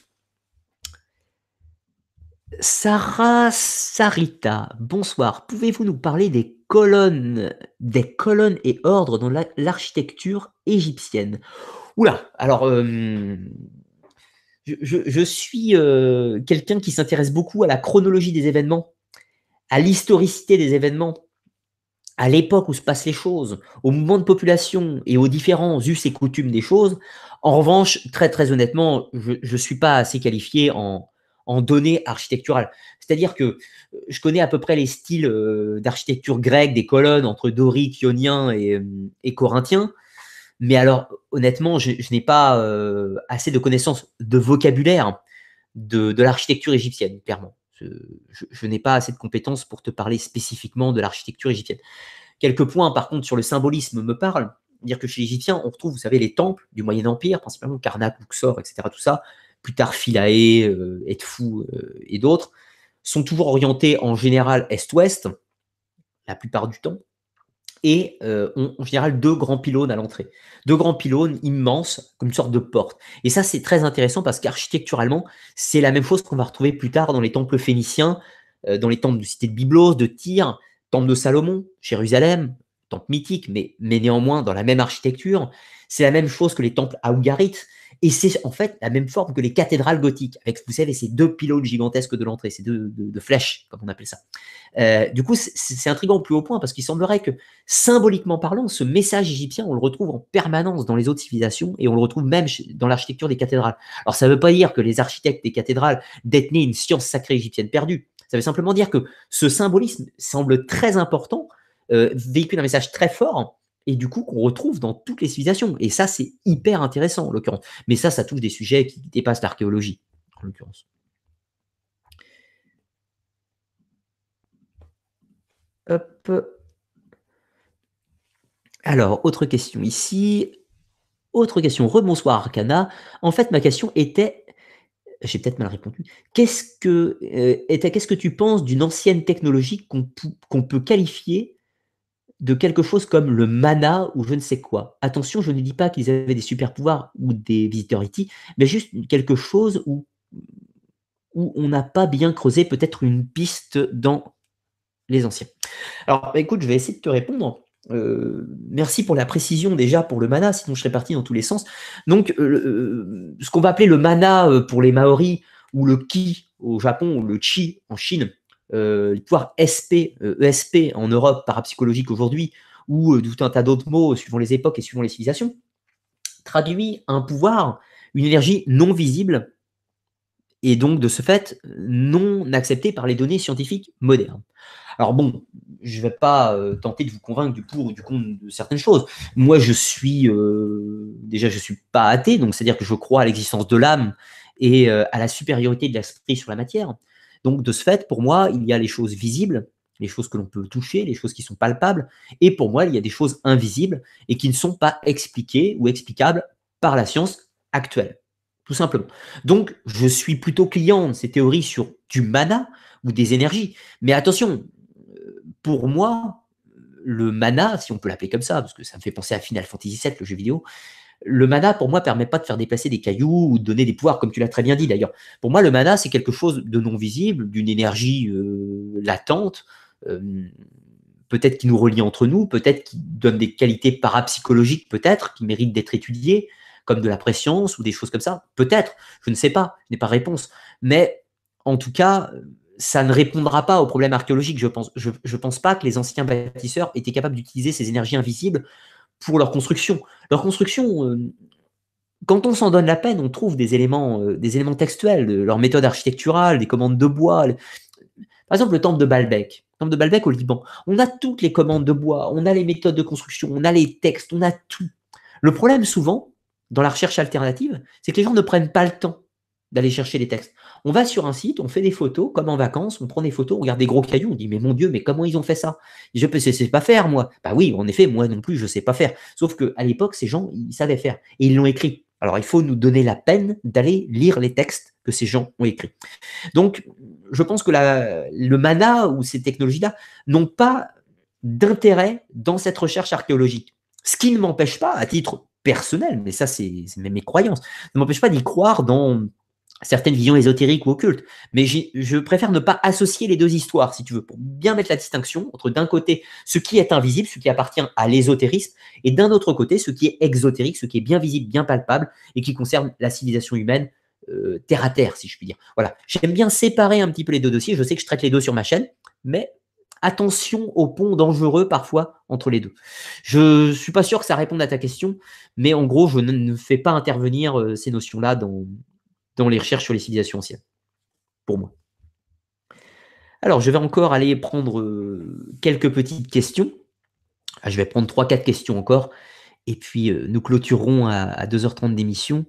Sarah Sarita, bonsoir. Pouvez-vous nous parler des colonnes, des colonnes et ordres dans la- l'architecture égyptienne? Oula, alors euh, je, je- je suis euh, quelqu'un qui s'intéresse beaucoup à la chronologie des événements, à l'historicité des événements, à l'époque où se passent les choses, au mouvement de population et aux différents us et coutumes des choses. En revanche, très très honnêtement, je ne suis pas assez qualifié en, en données architecturales. C'est-à-dire que euh, je connais à peu près les styles euh, d'architecture grecque, des colonnes entre dorique, ionien et, euh, et corinthien. Mais alors, honnêtement, je, je n'ai pas euh, assez de connaissances de vocabulaire de, de l'architecture égyptienne, clairement. Je, je- je n'ai pas assez de compétences pour te parler spécifiquement de l'architecture égyptienne. Quelques points, par contre, sur le symbolisme me parlent. Dire que chez les Égyptiens, on retrouve, vous savez, les temples du Moyen Empire, principalement Karnak, Luxor, et cetera. Tout ça, plus tard Philae, euh, Edfou euh, et d'autres, sont toujours orientés en général est-ouest, la plupart du temps, et euh, ont en général deux grands pylônes à l'entrée. Deux grands pylônes immenses, comme une sorte de porte. Et ça, c'est très intéressant parce qu'architecturalement, c'est la même chose qu'on va retrouver plus tard dans les temples phéniciens, euh, dans les temples de cité de Byblos, de Tyr, temple de Salomon, Jérusalem, temple mythique, mais, mais néanmoins dans la même architecture. C'est la même chose que les temples à Ougarit. Et c'est en fait la même forme que les cathédrales gothiques, avec, vous savez, ces deux pylônes gigantesques de l'entrée, ces deux de, de flèches, comme on appelle ça. Euh, du coup, c'est c'est intriguant au plus haut point parce qu'il semblerait que, symboliquement parlant, ce message égyptien, on le retrouve en permanence dans les autres civilisations et on le retrouve même chez- dans l'architecture des cathédrales. Alors, ça ne veut pas dire que les architectes des cathédrales détenaient une science sacrée égyptienne perdue. Ça veut simplement dire que ce symbolisme semble très important, euh, véhicule un message très fort et du coup qu'on retrouve dans toutes les civilisations. Et ça, c'est hyper intéressant en l'occurrence. Mais ça, ça touche des sujets qui dépassent l'archéologie en l'occurrence. Hop. Alors, autre question ici. Autre question. Rebonsoir Arcana. En fait, ma question était, j'ai peut-être mal répondu. Qu'est-ce que euh, était, qu'est-ce que tu penses d'une ancienne technologie qu'on pou- qu'on peut qualifier de quelque chose comme le mana ou je ne sais quoi? Attention, je ne dis pas qu'ils avaient des super pouvoirs ou des visiteurs E T, mais juste quelque chose où, où on n'a pas bien creusé peut-être une piste dans les anciens. Alors, bah, écoute, je vais essayer de te répondre. Euh, merci pour la précision déjà pour le mana, sinon je serais parti dans tous les sens. Donc, euh, le- euh, ce qu'on va appeler le mana euh, pour les Maoris ou le ki au Japon ou le chi en Chine, euh, les pouvoirs S P, euh, E S P en Europe, parapsychologique aujourd'hui, ou euh, tout un tas d'autres mots euh, suivant les époques et suivant les civilisations, traduit un pouvoir, une énergie non visible et donc de ce fait non acceptée par les données scientifiques modernes. Alors bon, je ne vais pas euh, tenter de vous convaincre du pour ou du contre de certaines choses. Moi, je suis euh, déjà, je suis pas athée, donc c'est-à-dire que je crois à l'existence de l'âme et euh, à la supériorité de l'esprit sur la matière. Donc de ce fait, pour moi, il y a les choses visibles, les choses que l'on peut toucher, les choses qui sont palpables, et pour moi, il y a des choses invisibles et qui ne sont pas expliquées ou explicables par la science actuelle, tout simplement. Donc, je suis plutôt client de ces théories sur du mana ou des énergies. Mais attention, pour moi, le mana, si on peut l'appeler comme ça, parce que ça me fait penser à Final Fantasy sept, le jeu vidéo, le mana, pour moi, permet pas de faire déplacer des cailloux ou de donner des pouvoirs, comme tu l'as très bien dit d'ailleurs. Pour moi, le mana, c'est quelque chose de non visible, d'une énergie euh, latente, euh, peut-être qui nous relie entre nous, peut-être qui donne des qualités parapsychologiques, peut-être, qui méritent d'être étudiées, comme de la préscience ou des choses comme ça. Peut-être, je ne sais pas, je n'ai pas réponse. Mais en tout cas, ça ne répondra pas au problème archéologique, je pense. Je ne pense pas que les anciens bâtisseurs étaient capables d'utiliser ces énergies invisibles pour leur construction. Leur construction, euh, quand on s'en donne la peine, on trouve des éléments, euh, des éléments textuels, de leur méthode architecturale, des commandes de bois. le- Par exemple, le temple de Baalbek, le temple de Baalbek au Liban. On a toutes les commandes de bois, on a les méthodes de construction, on a les textes, on a tout. Le problème souvent, dans la recherche alternative, c'est que les gens ne prennent pas le temps d'aller chercher les textes. On va sur un site, on fait des photos, comme en vacances, on prend des photos, on regarde des gros cailloux, on dit mais mon Dieu, mais comment ils ont fait ça? Je ne sais pas faire moi. Bah oui, en effet, moi non plus, je ne sais pas faire. Sauf que à l'époque, ces gens, ils savaient faire et ils l'ont écrit. Alors il faut nous donner la peine d'aller lire les textes que ces gens ont écrits. Donc, je pense que la- le mana ou ces technologies-là n'ont pas d'intérêt dans cette recherche archéologique. Ce qui ne m'empêche pas, à titre personnel, mais ça c'est c'est mes mes croyances, ne m'empêche pas d'y croire dans certaines visions ésotériques ou occultes. Mais je préfère ne pas associer les deux histoires, si tu veux, pour bien mettre la distinction entre d'un côté ce qui est invisible, ce qui appartient à l'ésotérisme, et d'un autre côté ce qui est exotérique, ce qui est bien visible, bien palpable, et qui concerne la civilisation humaine euh, terre à terre, si je puis dire. Voilà, j'aime bien séparer un petit peu les deux dossiers. Je sais que je traite les deux sur ma chaîne, mais attention aux ponts dangereux parfois entre les deux. Je ne suis pas sûr que ça réponde à ta question, mais en gros, je ne fais pas intervenir euh, ces notions-là dans... dans les recherches sur les civilisations anciennes, pour moi. Alors, je vais encore aller prendre euh, quelques petites questions. Enfin, je vais prendre trois quatre questions encore, et puis euh, nous clôturerons à, à deux heures trente d'émission.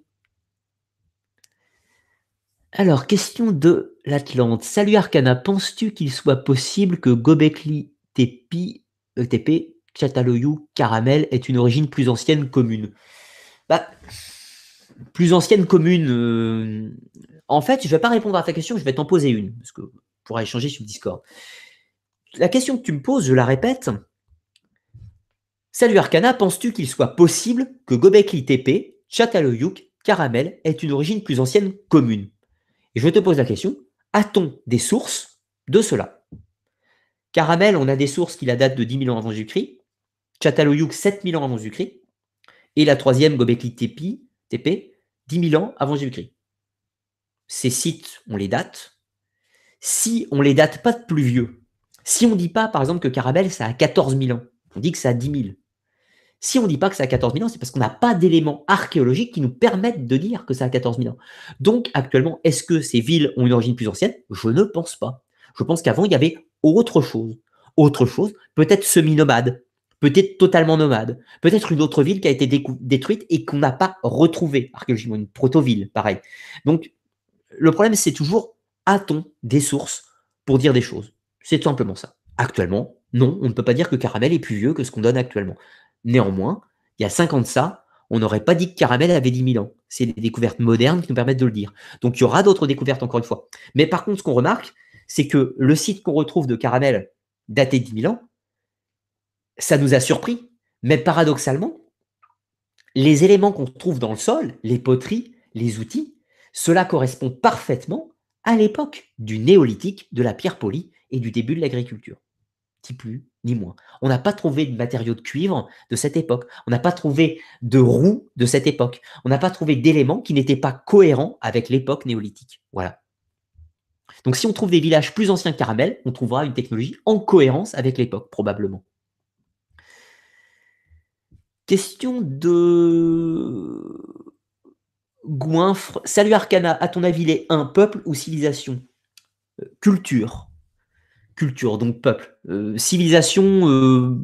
Alors, question de l'Atlante. Salut Arcana, penses-tu qu'il soit possible que Gobekli Tepe, euh, Tepe, Çatalhöyük, Caramel ait une origine plus ancienne commune? Bah... plus ancienne commune, euh... en fait, je ne vais pas répondre à ta question, je vais t'en poser une, parce que on pourra échanger sur le Discord. La question que tu me poses, je la répète. Salut Arcana, penses-tu qu'il soit possible que Gobekli Tepe, Çatalhöyük, Caramel ait une origine plus ancienne commune? Et je te pose la question, a-t-on des sources de cela? Caramel, on a des sources qui la datent de dix mille ans avant Jésus-Christ, Çatalhöyük, sept mille ans avant Jésus-Christ, et la troisième, Gobekli Tepe, dix mille ans avant Jésus-Christ. Ces sites, on les date. Si on les date pas de plus vieux, si on ne dit pas, par exemple, que Caramel, ça a quatorze mille ans, on dit que ça a dix mille. Si on ne dit pas que ça a quatorze mille ans, c'est parce qu'on n'a pas d'éléments archéologiques qui nous permettent de dire que ça a quatorze mille ans. Donc, actuellement, est-ce que ces villes ont une origine plus ancienne? Je ne pense pas. Je pense qu'avant, il y avait autre chose. Autre chose, peut-être semi-nomade. Peut-être totalement nomade, peut-être une autre ville qui a été détruite et qu'on n'a pas retrouvée archéologiquement, une proto-ville, pareil. Donc, le problème, c'est toujours, a-t-on des sources pour dire des choses? C'est tout simplement ça. Actuellement, non, on ne peut pas dire que Caramel est plus vieux que ce qu'on donne actuellement. Néanmoins, il y a cinq ans de ça, on n'aurait pas dit que Caramel avait dix mille ans. C'est des découvertes modernes qui nous permettent de le dire. Donc, il y aura d'autres découvertes, encore une fois. Mais par contre, ce qu'on remarque, c'est que le site qu'on retrouve de Caramel daté de dix mille ans, ça nous a surpris, mais paradoxalement, les éléments qu'on trouve dans le sol, les poteries, les outils, cela correspond parfaitement à l'époque du néolithique, de la pierre polie et du début de l'agriculture. Ni plus, ni moins. On n'a pas trouvé de matériaux de cuivre de cette époque. On n'a pas trouvé de roues de cette époque. On n'a pas trouvé d'éléments qui n'étaient pas cohérents avec l'époque néolithique. Voilà. Donc, si on trouve des villages plus anciens que Caramel, on trouvera une technologie en cohérence avec l'époque, probablement. Question de Gouinfre. Salut Arcana, à ton avis, les un peuple ou civilisation? euh, Culture. Culture, donc peuple. Euh, civilisation, euh...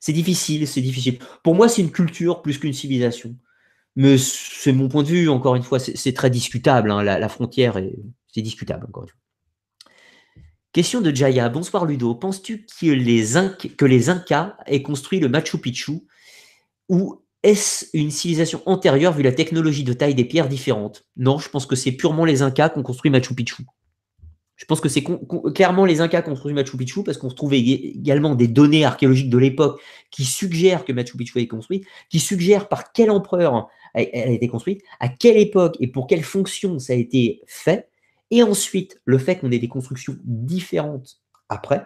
c'est difficile, c'est difficile. Pour moi, c'est une culture plus qu'une civilisation. Mais c'est mon point de vue, encore une fois, c'est très discutable. Hein, la, la frontière, c'est discutable, encore une fois. Question de Jaya. Bonsoir Ludo. Penses-tu que les, Inc que les Incas aient construit le Machu Picchu ou est-ce une civilisation antérieure vu la technologie de taille des pierres différentes? Non, je pense que c'est purement les Incas qui ont construit Machu Picchu. Je pense que c'est clairement les Incas qui ont construit Machu Picchu parce qu'on retrouvait également des données archéologiques de l'époque qui suggèrent que Machu Picchu est construit, qui suggèrent par quel empereur elle a été construite, à quelle époque et pour quelle fonction ça a été fait. Et ensuite, le fait qu'on ait des constructions différentes après,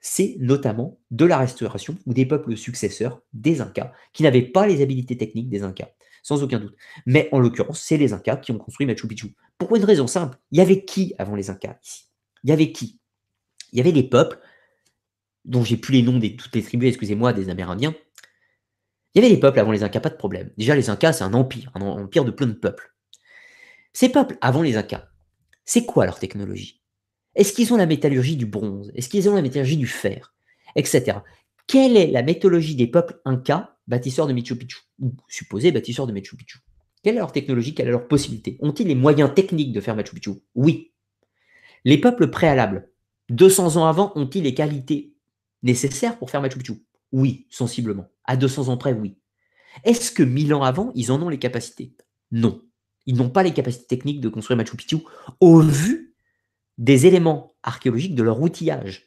c'est notamment de la restauration ou des peuples successeurs des Incas, qui n'avaient pas les habilités techniques des Incas, sans aucun doute. Mais en l'occurrence, c'est les Incas qui ont construit Machu Picchu. Pour une raison simple, il y avait qui avant les Incas ici? Il y avait qui? Il y avait des peuples, dont j'ai plus les noms de toutes les tribus, excusez-moi, des Amérindiens. Il y avait des peuples avant les Incas, pas de problème. Déjà, les Incas, c'est un empire, un empire de plein de peuples. Ces peuples avant les Incas, c'est quoi leur technologie? Est-ce qu'ils ont la métallurgie du bronze? Est-ce qu'ils ont la métallurgie du fer? Etc. Quelle est la méthodologie des peuples incas, bâtisseurs de Machu Picchu, ou supposés bâtisseurs de Machu Picchu? Quelle est leur technologie? Quelle est leur possibilité? Ont-ils les moyens techniques de faire Machu Picchu? Oui. Les peuples préalables, deux cents ans avant, ont-ils les qualités nécessaires pour faire Machu Picchu? Oui, sensiblement. À deux cents ans près, oui. Est-ce que mille ans avant, ils en ont les capacités? Non. Ils n'ont pas les capacités techniques de construire Machu Picchu au vu des éléments archéologiques de leur outillage.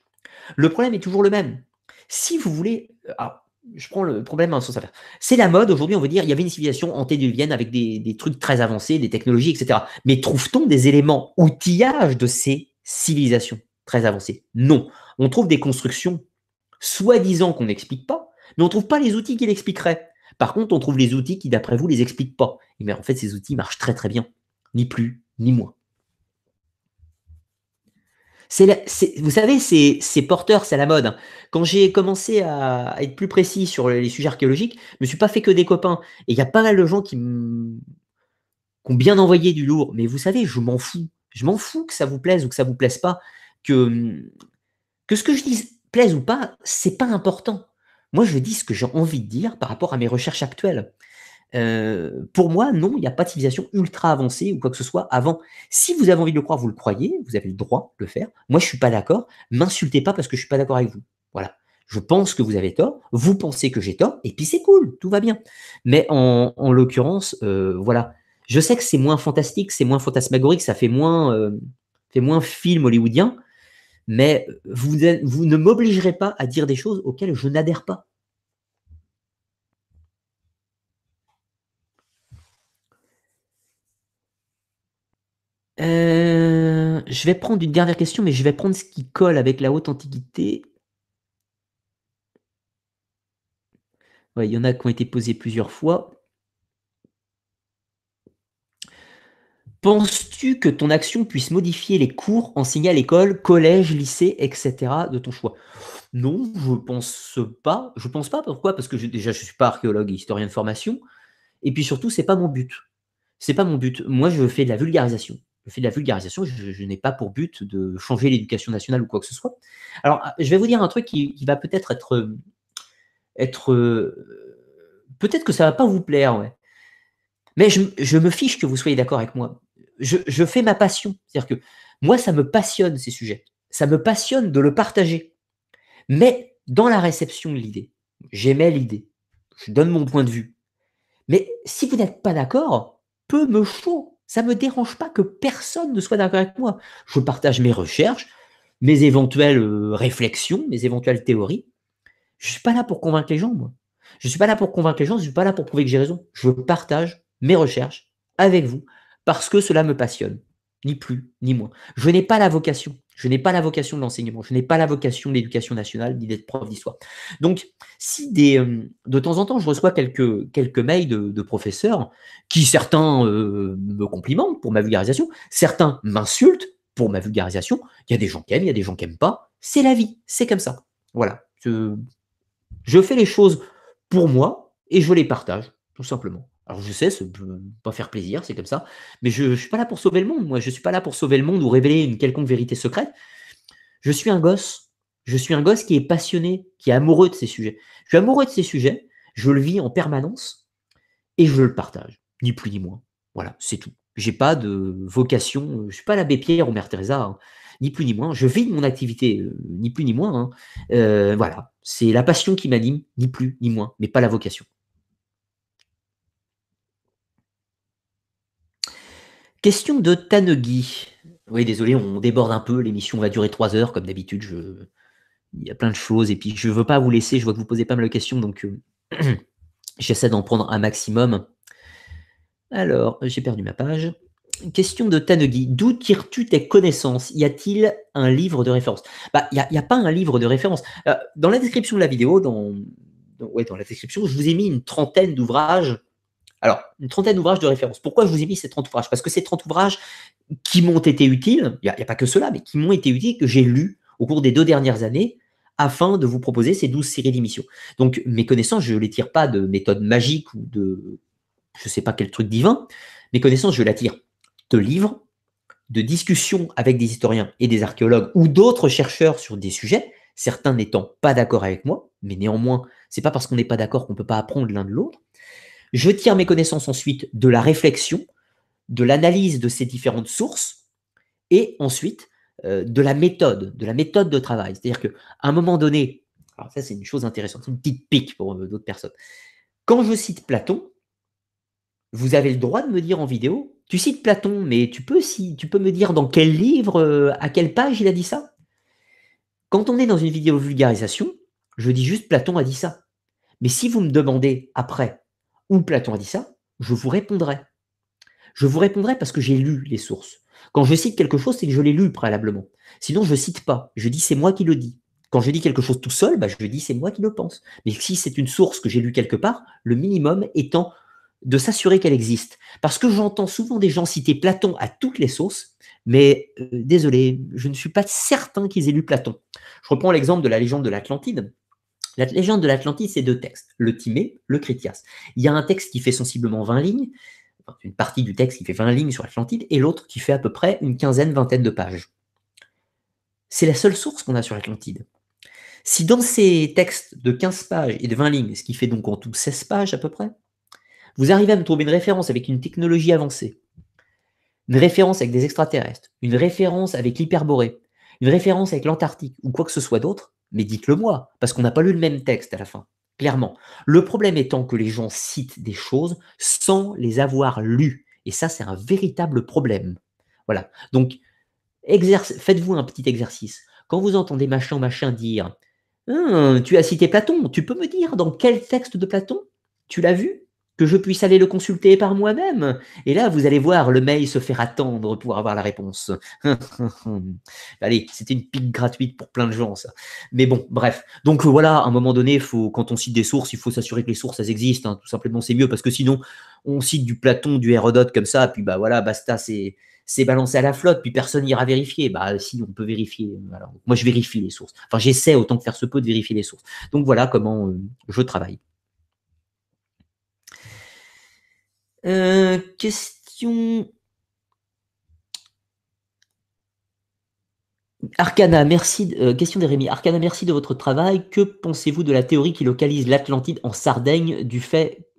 Le problème est toujours le même. Si vous voulez, alors, je prends le problème en sens inverse. C'est la mode aujourd'hui, on veut dire, il y avait une civilisation antédiluvienne avec des, des trucs très avancés, des technologies, et cetera. Mais trouve-t-on des éléments outillage de ces civilisations très avancées? Non. On trouve des constructions soi-disant qu'on n'explique pas, mais on ne trouve pas les outils qui l'expliqueraient. Par contre, on trouve les outils qui, d'après vous, ne les expliquent pas. Et bien, en fait, ces outils marchent très, très bien. Ni plus, ni moins. C'est la, c'est, vous savez, c'est, c'est porteur, c'est à la mode. Quand j'ai commencé à être plus précis sur les, les sujets archéologiques, je ne me suis pas fait que des copains. Et il y a pas mal de gens qui, m... qui ont bien envoyé du lourd. Mais vous savez, je m'en fous. Je m'en fous que ça vous plaise ou que ça ne vous plaise pas. Que, que ce que je dise plaise ou pas, ce n'est pas important. Moi, je dis ce que j'ai envie de dire par rapport à mes recherches actuelles. Euh, pour moi, non, il n'y a pas de civilisation ultra avancée ou quoi que ce soit avant. Si vous avez envie de le croire, vous le croyez, vous avez le droit de le faire. Moi, je ne suis pas d'accord. M'insultez pas parce que je ne suis pas d'accord avec vous. Voilà. Je pense que vous avez tort, vous pensez que j'ai tort, et puis c'est cool, tout va bien. Mais en, en l'occurrence, euh, voilà. Je sais que c'est moins fantastique, c'est moins fantasmagorique, ça fait moins, euh, fait moins film hollywoodien. Mais vous, vous ne m'obligerez pas à dire des choses auxquelles je n'adhère pas. Euh, je vais prendre une dernière question, mais je vais prendre ce qui colle avec la haute antiquité. Ouais, il y en a qui ont été posées plusieurs fois. Penses-tu que ton action puisse modifier les cours enseignés à l'école, collège, lycée, et cetera de ton choix? Non, je pense pas. Je pense pas. Pourquoi? Parce que je, déjà, je suis pas archéologue et historien de formation. Et puis surtout, c'est pas mon but. C'est pas mon but. Moi, je fais de la vulgarisation. Je fais de la vulgarisation. Je, je n'ai pas pour but de changer l'éducation nationale ou quoi que ce soit. Alors, je vais vous dire un truc qui, qui va peut-être être, être peut-être que ça va pas vous plaire, ouais. Mais je, je me fiche que vous soyez d'accord avec moi. Je, je fais ma passion. C'est-à-dire que moi, ça me passionne ces sujets. Ça me passionne de le partager. Mais dans la réception de l'idée, j'aimais l'idée. Je donne mon point de vue. Mais si vous n'êtes pas d'accord, peu me faut. Ça ne me dérange pas que personne ne soit d'accord avec moi. Je partage mes recherches, mes éventuelles réflexions, mes éventuelles théories. Je ne suis pas là pour convaincre les gens, moi. Je ne suis pas là pour convaincre les gens, je ne suis pas là pour prouver que j'ai raison. Je partage mes recherches avec vous, parce que cela me passionne, ni plus, ni moins. Je n'ai pas la vocation, je n'ai pas la vocation de l'enseignement, je n'ai pas la vocation de l'éducation nationale, ni d'être prof d'histoire. Donc, si des, de temps en temps, je reçois quelques, quelques mails de, de professeurs qui, certains euh, me complimentent pour ma vulgarisation, certains m'insultent pour ma vulgarisation, il y a des gens qui aiment, il y a des gens qui n'aiment pas, c'est la vie, c'est comme ça. Voilà, je, je fais les choses pour moi et je les partage, tout simplement. Alors je sais, ça peut pas faire plaisir, c'est comme ça, mais je ne suis pas là pour sauver le monde, moi, je ne suis pas là pour sauver le monde ou révéler une quelconque vérité secrète. Je suis un gosse, je suis un gosse qui est passionné, qui est amoureux de ces sujets. Je suis amoureux de ces sujets, je le vis en permanence et je le partage, ni plus ni moins. Voilà, c'est tout. Je n'ai pas de vocation, je ne suis pas l'abbé Pierre ou Mère Teresa, hein, ni plus ni moins. Je vis de mon activité, euh, ni plus ni moins. Hein. Euh, voilà, c'est la passion qui m'anime, ni plus ni moins, mais pas la vocation. Question de Tanegui. Oui, désolé, on déborde un peu. L'émission va durer trois heures, comme d'habitude. Je... Il y a plein de choses. Et puis, je ne veux pas vous laisser. Je vois que vous posez pas mal de questions. Donc, euh... j'essaie d'en prendre un maximum. Alors, j'ai perdu ma page. Question de Tanegui. D'où tires-tu tes connaissances? Y a-t-il un livre de référence? Bah, y a, y a pas un livre de référence. Euh, dans la description de la vidéo, dans... Dans... Ouais, dans la description, je vous ai mis une trentaine d'ouvrages. Alors, une trentaine d'ouvrages de référence. Pourquoi je vous ai mis ces trente ouvrages? Parce que ces trente ouvrages qui m'ont été utiles, il n'y a, a pas que cela, mais qui m'ont été utiles, que j'ai lus au cours des deux dernières années, afin de vous proposer ces douze séries d'émissions. Donc, mes connaissances, je ne les tire pas de méthode magique ou de je ne sais pas quel truc divin. Mes connaissances, je les tire de livres, de discussions avec des historiens et des archéologues ou d'autres chercheurs sur des sujets, certains n'étant pas d'accord avec moi, mais néanmoins, ce n'est pas parce qu'on n'est pas d'accord qu'on ne peut pas apprendre l'un de l'autre. Je tire mes connaissances ensuite de la réflexion, de l'analyse de ces différentes sources et ensuite euh, de la méthode, de la méthode de travail. C'est-à-dire qu'à un moment donné, alors ça c'est une chose intéressante, c'est une petite pique pour euh, d'autres personnes. Quand je cite Platon, vous avez le droit de me dire en vidéo, tu cites Platon, mais tu peux, si, tu peux me dire dans quel livre, euh, à quelle page il a dit ça? Quand on est dans une vidéo vulgarisation, je dis juste Platon a dit ça. Mais si vous me demandez après où Platon a dit ça, je vous répondrai. Je vous répondrai parce que j'ai lu les sources. Quand je cite quelque chose, c'est que je l'ai lu préalablement. Sinon, je ne cite pas. Je dis c'est moi qui le dis. Quand je dis quelque chose tout seul, bah, je dis c'est moi qui le pense. Mais si c'est une source que j'ai lue quelque part, le minimum étant de s'assurer qu'elle existe. Parce que j'entends souvent des gens citer Platon à toutes les sources, mais euh, désolé, je ne suis pas certain qu'ils aient lu Platon. Je reprends l'exemple de la légende de l'Atlantide. La légende de l'Atlantide, c'est deux textes, le Timée, le Critias. Il y a un texte qui fait sensiblement vingt lignes, une partie du texte qui fait vingt lignes sur l'Atlantide, et l'autre qui fait à peu près une quinzaine, vingtaine de pages. C'est la seule source qu'on a sur l'Atlantide. Si dans ces textes de quinze pages et de vingt lignes, ce qui fait donc en tout seize pages à peu près, vous arrivez à me trouver une référence avec une technologie avancée, une référence avec des extraterrestres, une référence avec l'Hyperborée, une référence avec l'Antarctique ou quoi que ce soit d'autre, mais dites-le moi, parce qu'on n'a pas lu le même texte à la fin, clairement. Le problème étant que les gens citent des choses sans les avoir lues, et ça c'est un véritable problème. Voilà, donc faites-vous un petit exercice. Quand vous entendez machin machin dire hum, « tu as cité Platon, tu peux me dire dans quel texte de Platon tu l'as vu ? Que je puisse aller le consulter par moi-même ?» Et là, vous allez voir le mail se faire attendre pour avoir la réponse. Allez, c'était une pique gratuite pour plein de gens, ça. Mais bon, bref. Donc voilà, à un moment donné, faut, quand on cite des sources, il faut s'assurer que les sources, elles existent. Hein. Tout simplement, c'est mieux, parce que sinon, on cite du Platon, du Hérodote, comme ça, puis bah voilà, basta, c'est... c'est balancé à la flotte, puis personne n'ira vérifier. Bah si, on peut vérifier. Alors, moi, je vérifie les sources. Enfin, j'essaie autant que faire se peut de vérifier les sources. Donc voilà comment euh, je travaille. Euh, question... Arcana, merci. Euh, question de Rémi. Arcana, merci de votre travail. Que pensez-vous de la théorie qui localise l'Atlantide en Sardaigne du fait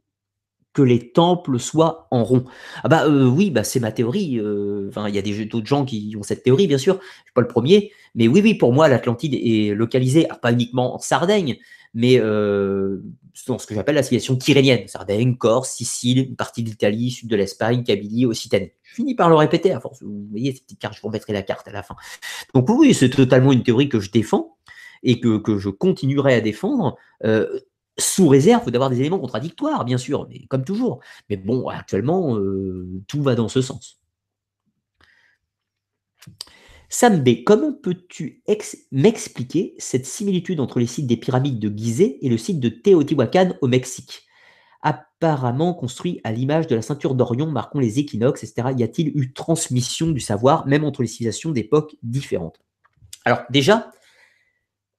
que les temples soient en rond? Ah bah euh, oui, bah c'est ma théorie. Enfin, euh, il y a des d'autres gens qui ont cette théorie, bien sûr. Je suis pas le premier, mais oui, oui, pour moi, l'Atlantide est localisée, ah, pas uniquement en Sardaigne, mais euh, dans ce que j'appelle la civilisation kyrénienne, Sardaigne, Corse, Sicile, une partie de l'Italie, sud de l'Espagne, Kabylie, Occitanie. Je finis par le répéter à force. Vous voyez ces petites cartes, je vous remettrai la carte à la fin. Donc oui, c'est totalement une théorie que je défends et que que je continuerai à défendre. Euh, Sous réserve d'avoir des éléments contradictoires, bien sûr, mais comme toujours. Mais bon, actuellement, euh, tout va dans ce sens. Sam B, comment peux-tu m'expliquer cette similitude entre les sites des pyramides de Gizeh et le site de Teotihuacan au Mexique, apparemment construit à l'image de la ceinture d'Orion marquant les équinoxes, et cetera. Y a-t-il eu transmission du savoir, même entre les civilisations d'époques différentes? Alors déjà,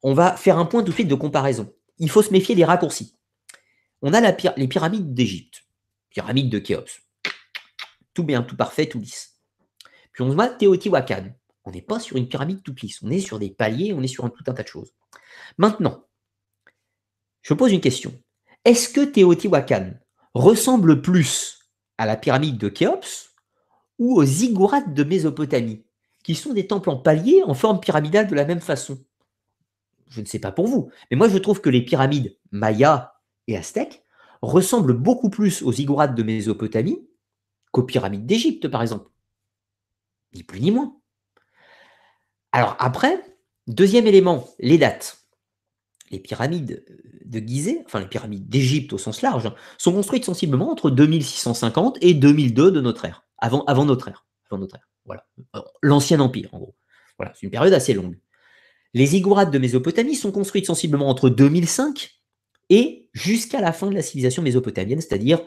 on va faire un point tout de suite de comparaison. Il faut se méfier des raccourcis. On a la pyra- les pyramides d'Égypte, pyramide de Khéops. Tout bien, tout parfait, tout lisse. Puis on voit Teotihuacan. On n'est pas sur une pyramide toute lisse. On est sur des paliers, on est sur un, tout un tas de choses. Maintenant, je pose une question. Est-ce que Teotihuacan ressemble plus à la pyramide de Khéops ou aux ziggourats de Mésopotamie, qui sont des temples en paliers en forme pyramidale de la même façon? Je ne sais pas pour vous, mais moi je trouve que les pyramides Maya et Aztèques ressemblent beaucoup plus aux ziggourats de Mésopotamie qu'aux pyramides d'Égypte, par exemple. Ni plus ni moins. Alors après, deuxième élément, les dates. Les pyramides de Gizeh, enfin les pyramides d'Égypte au sens large, hein, sont construites sensiblement entre deux mille six cent cinquante et deux mille deux de notre ère, avant, avant notre ère, avant notre ère. Voilà, l'ancien empire en gros. Voilà, c'est une période assez longue. Les ziggourats de Mésopotamie sont construites sensiblement entre deux mille cinq et jusqu'à la fin de la civilisation mésopotamienne, c'est-à-dire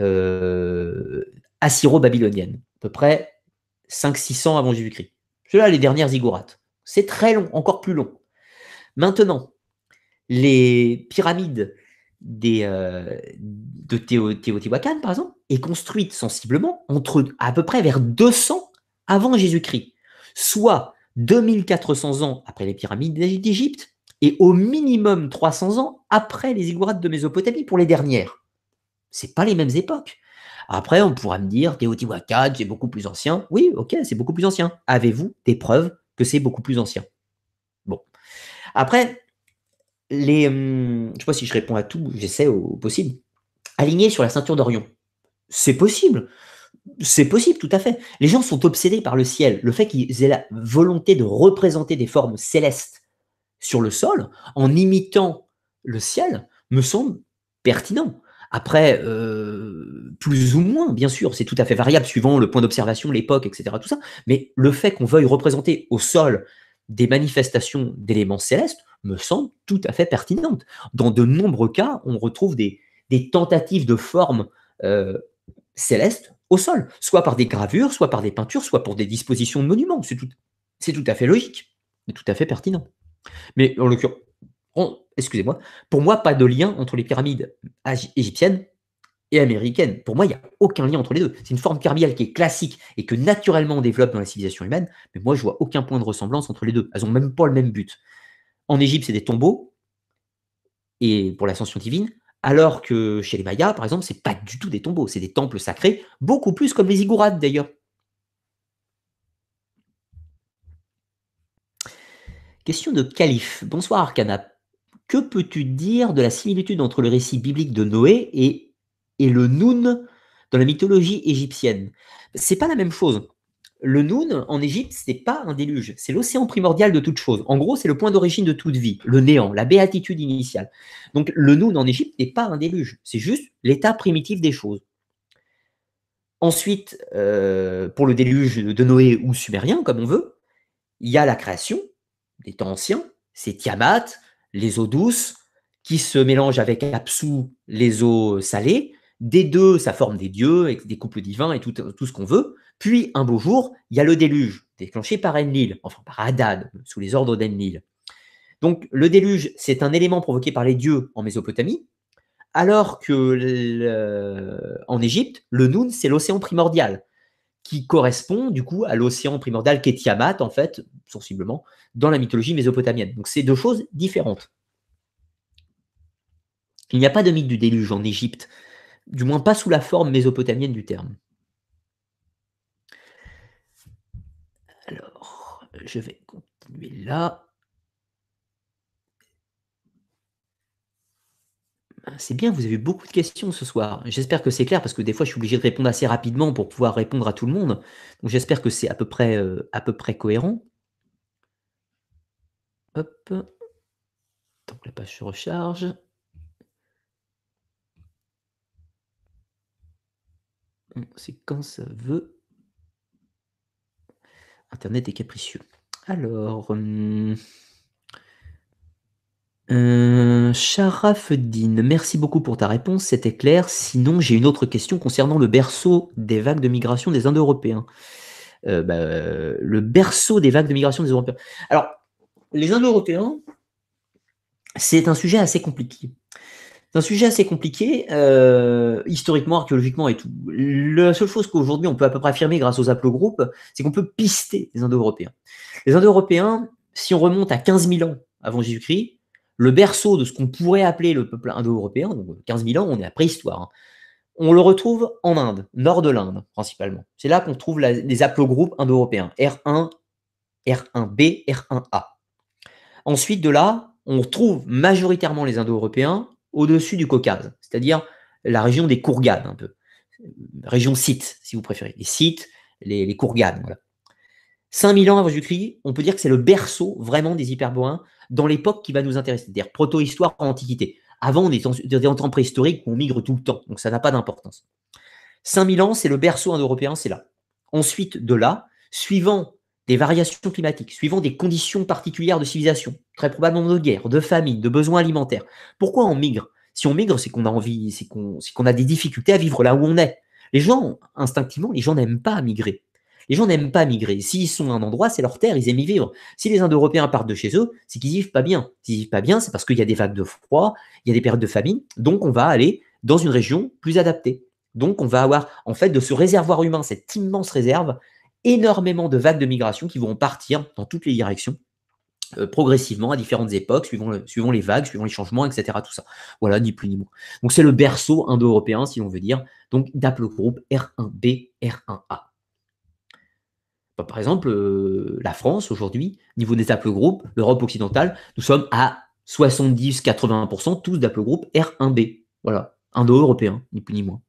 euh, assyro-babylonienne, à peu près cinq cents six cents avant Jésus-Christ. C'est là les dernières ziggourats. C'est très long, encore plus long. Maintenant, les pyramides des, euh, de Teotihuacan, par exemple, est construite sensiblement entre à peu près vers deux cents avant Jésus-Christ, soit deux mille quatre cents ans après les pyramides d'Égypte et au minimum trois cents ans après les ziggourats de Mésopotamie pour les dernières. Ce n'est pas les mêmes époques. Après, on pourra me dire, Teotihuacan, c'est beaucoup plus ancien. Oui, ok, c'est beaucoup plus ancien. Avez-vous des preuves que c'est beaucoup plus ancien? Bon. Après, les, hum, je ne sais pas si je réponds à tout, j'essaie au possible. Aligné sur la ceinture d'Orion, c'est possible. C'est possible, tout à fait. Les gens sont obsédés par le ciel. Le fait qu'ils aient la volonté de représenter des formes célestes sur le sol en imitant le ciel me semble pertinent. Après, euh, plus ou moins, bien sûr, c'est tout à fait variable suivant le point d'observation, l'époque, et cetera, tout ça. Mais le fait qu'on veuille représenter au sol des manifestations d'éléments célestes me semble tout à fait pertinente. Dans de nombreux cas, on retrouve des, des tentatives de formes euh, célestes au sol, soit par des gravures, soit par des peintures, soit pour des dispositions de monuments. C'est tout, c'est tout à fait logique, c'est tout à fait pertinent. Mais en l'occurrence, excusez-moi, pour moi, pas de lien entre les pyramides égyptiennes et américaines. Pour moi, il n'y a aucun lien entre les deux. C'est une forme pyramidale qui est classique et que naturellement on développe dans la civilisation humaine, mais moi, je vois aucun point de ressemblance entre les deux. Elles n'ont même pas le même but. En Égypte, c'est des tombeaux, et pour l'ascension divine, alors que chez les Mayas, par exemple, ce n'est pas du tout des tombeaux, c'est des temples sacrés, beaucoup plus comme les ziggourats, d'ailleurs. Question de Calife. Bonsoir, Arcana. Que peux-tu dire de la similitude entre le récit biblique de Noé et, et le Noun dans la mythologie égyptienne? C'est pas la même chose. Le Noun, en Égypte, ce n'est pas un déluge. C'est l'océan primordial de toute chose. En gros, c'est le point d'origine de toute vie, le néant, la béatitude initiale. Donc, le Noun, en Égypte, n'est pas un déluge. C'est juste l'état primitif des choses. Ensuite, euh, pour le déluge de Noé ou sumérien, comme on veut, il y a la création des temps anciens. C'est Tiamat, les eaux douces, qui se mélangent avec Apsu, les eaux salées. Des deux, ça forme des dieux, des couples divins et tout, tout ce qu'on veut. Puis, un beau jour, il y a le déluge, déclenché par Enlil, enfin par Hadad, sous les ordres d'Enlil. Donc, le déluge, c'est un élément provoqué par les dieux en Mésopotamie, alors que le, en Égypte, le Noun, c'est l'océan primordial, qui correspond du coup à l'océan primordial qu'est Tiamat, en fait, sensiblement, dans la mythologie mésopotamienne. Donc, c'est deux choses différentes. Il n'y a pas de mythe du déluge en Égypte, du moins pas sous la forme mésopotamienne du terme. Alors, je vais continuer là. C'est bien, vous avez eu beaucoup de questions ce soir. J'espère que c'est clair, parce que des fois, je suis obligé de répondre assez rapidement pour pouvoir répondre à tout le monde. Donc, j'espère que c'est à peu près, euh, à peu près cohérent. Hop. Tant que la page se recharge. C'est quand ça veut. Internet est capricieux. Alors, euh, euh, Sharafeddin, merci beaucoup pour ta réponse, c'était clair. Sinon, j'ai une autre question concernant le berceau des vagues de migration des Indo-Européens. Euh, bah, le berceau des vagues de migration des Européens. Alors, les Indo-Européens, c'est un sujet assez compliqué. C'est un sujet assez compliqué, euh, historiquement, archéologiquement et tout. La seule chose qu'aujourd'hui on peut à peu près affirmer grâce aux haplogroupes, c'est qu'on peut pister les Indo-Européens. Les Indo-Européens, si on remonte à quinze mille ans avant Jésus-Christ, le berceau de ce qu'on pourrait appeler le peuple indo-européen, donc quinze mille ans, on est à préhistoire, hein, on le retrouve en Inde, nord de l'Inde principalement. C'est là qu'on trouve la, les haplogroupes indo-européens, R un, R un B, R un A. Ensuite de là, on retrouve majoritairement les Indo-Européens au-dessus du Caucase, c'est-à-dire la région des Kourganes, un peu. Région scythe, si vous préférez. Les scythes, les, les Kourganes, voilà. cinq mille ans avant Jésus-Christ, on peut dire que c'est le berceau vraiment des Hyperboréens dans l'époque qui va nous intéresser, c'est-à-dire proto-histoire, antiquité. Avant, on est en, en temps préhistorique où on migre tout le temps, donc ça n'a pas d'importance. cinq mille ans, c'est le berceau indo-européen, c'est là. Ensuite, de là, suivant des variations climatiques, suivant des conditions particulières de civilisation, très probablement de guerre, de famine, de besoins alimentaires. Pourquoi on migre? Si on migre, c'est qu'on a envie, c'est qu'on qu'on a des difficultés à vivre là où on est. Les gens, instinctivement, les gens n'aiment pas migrer. Les gens n'aiment pas migrer. S'ils sont à un endroit, c'est leur terre, ils aiment y vivre. Si les Indo-Européens partent de chez eux, c'est qu'ils y vivent pas bien. S'ils y vivent pas bien, c'est parce qu'il y a des vagues de froid, il y a des périodes de famine, donc on va aller dans une région plus adaptée. Donc on va avoir, en fait, de ce réservoir humain, cette immense réserve, énormément de vagues de migration qui vont partir dans toutes les directions, euh, progressivement, à différentes époques, suivant, le, suivant les vagues, suivant les changements, et cetera. Tout ça. Voilà, ni plus ni moins. Donc, c'est le berceau indo-européen, si l'on veut dire, donc d'haplogroupe R un B, R un A. Bah, par exemple, euh, la France, aujourd'hui, niveau des haplogroupes, l'Europe occidentale, nous sommes à soixante-dix à quatre-vingts pour cent tous d'haplogroupe R un B. Voilà, indo-européen, ni plus ni moins.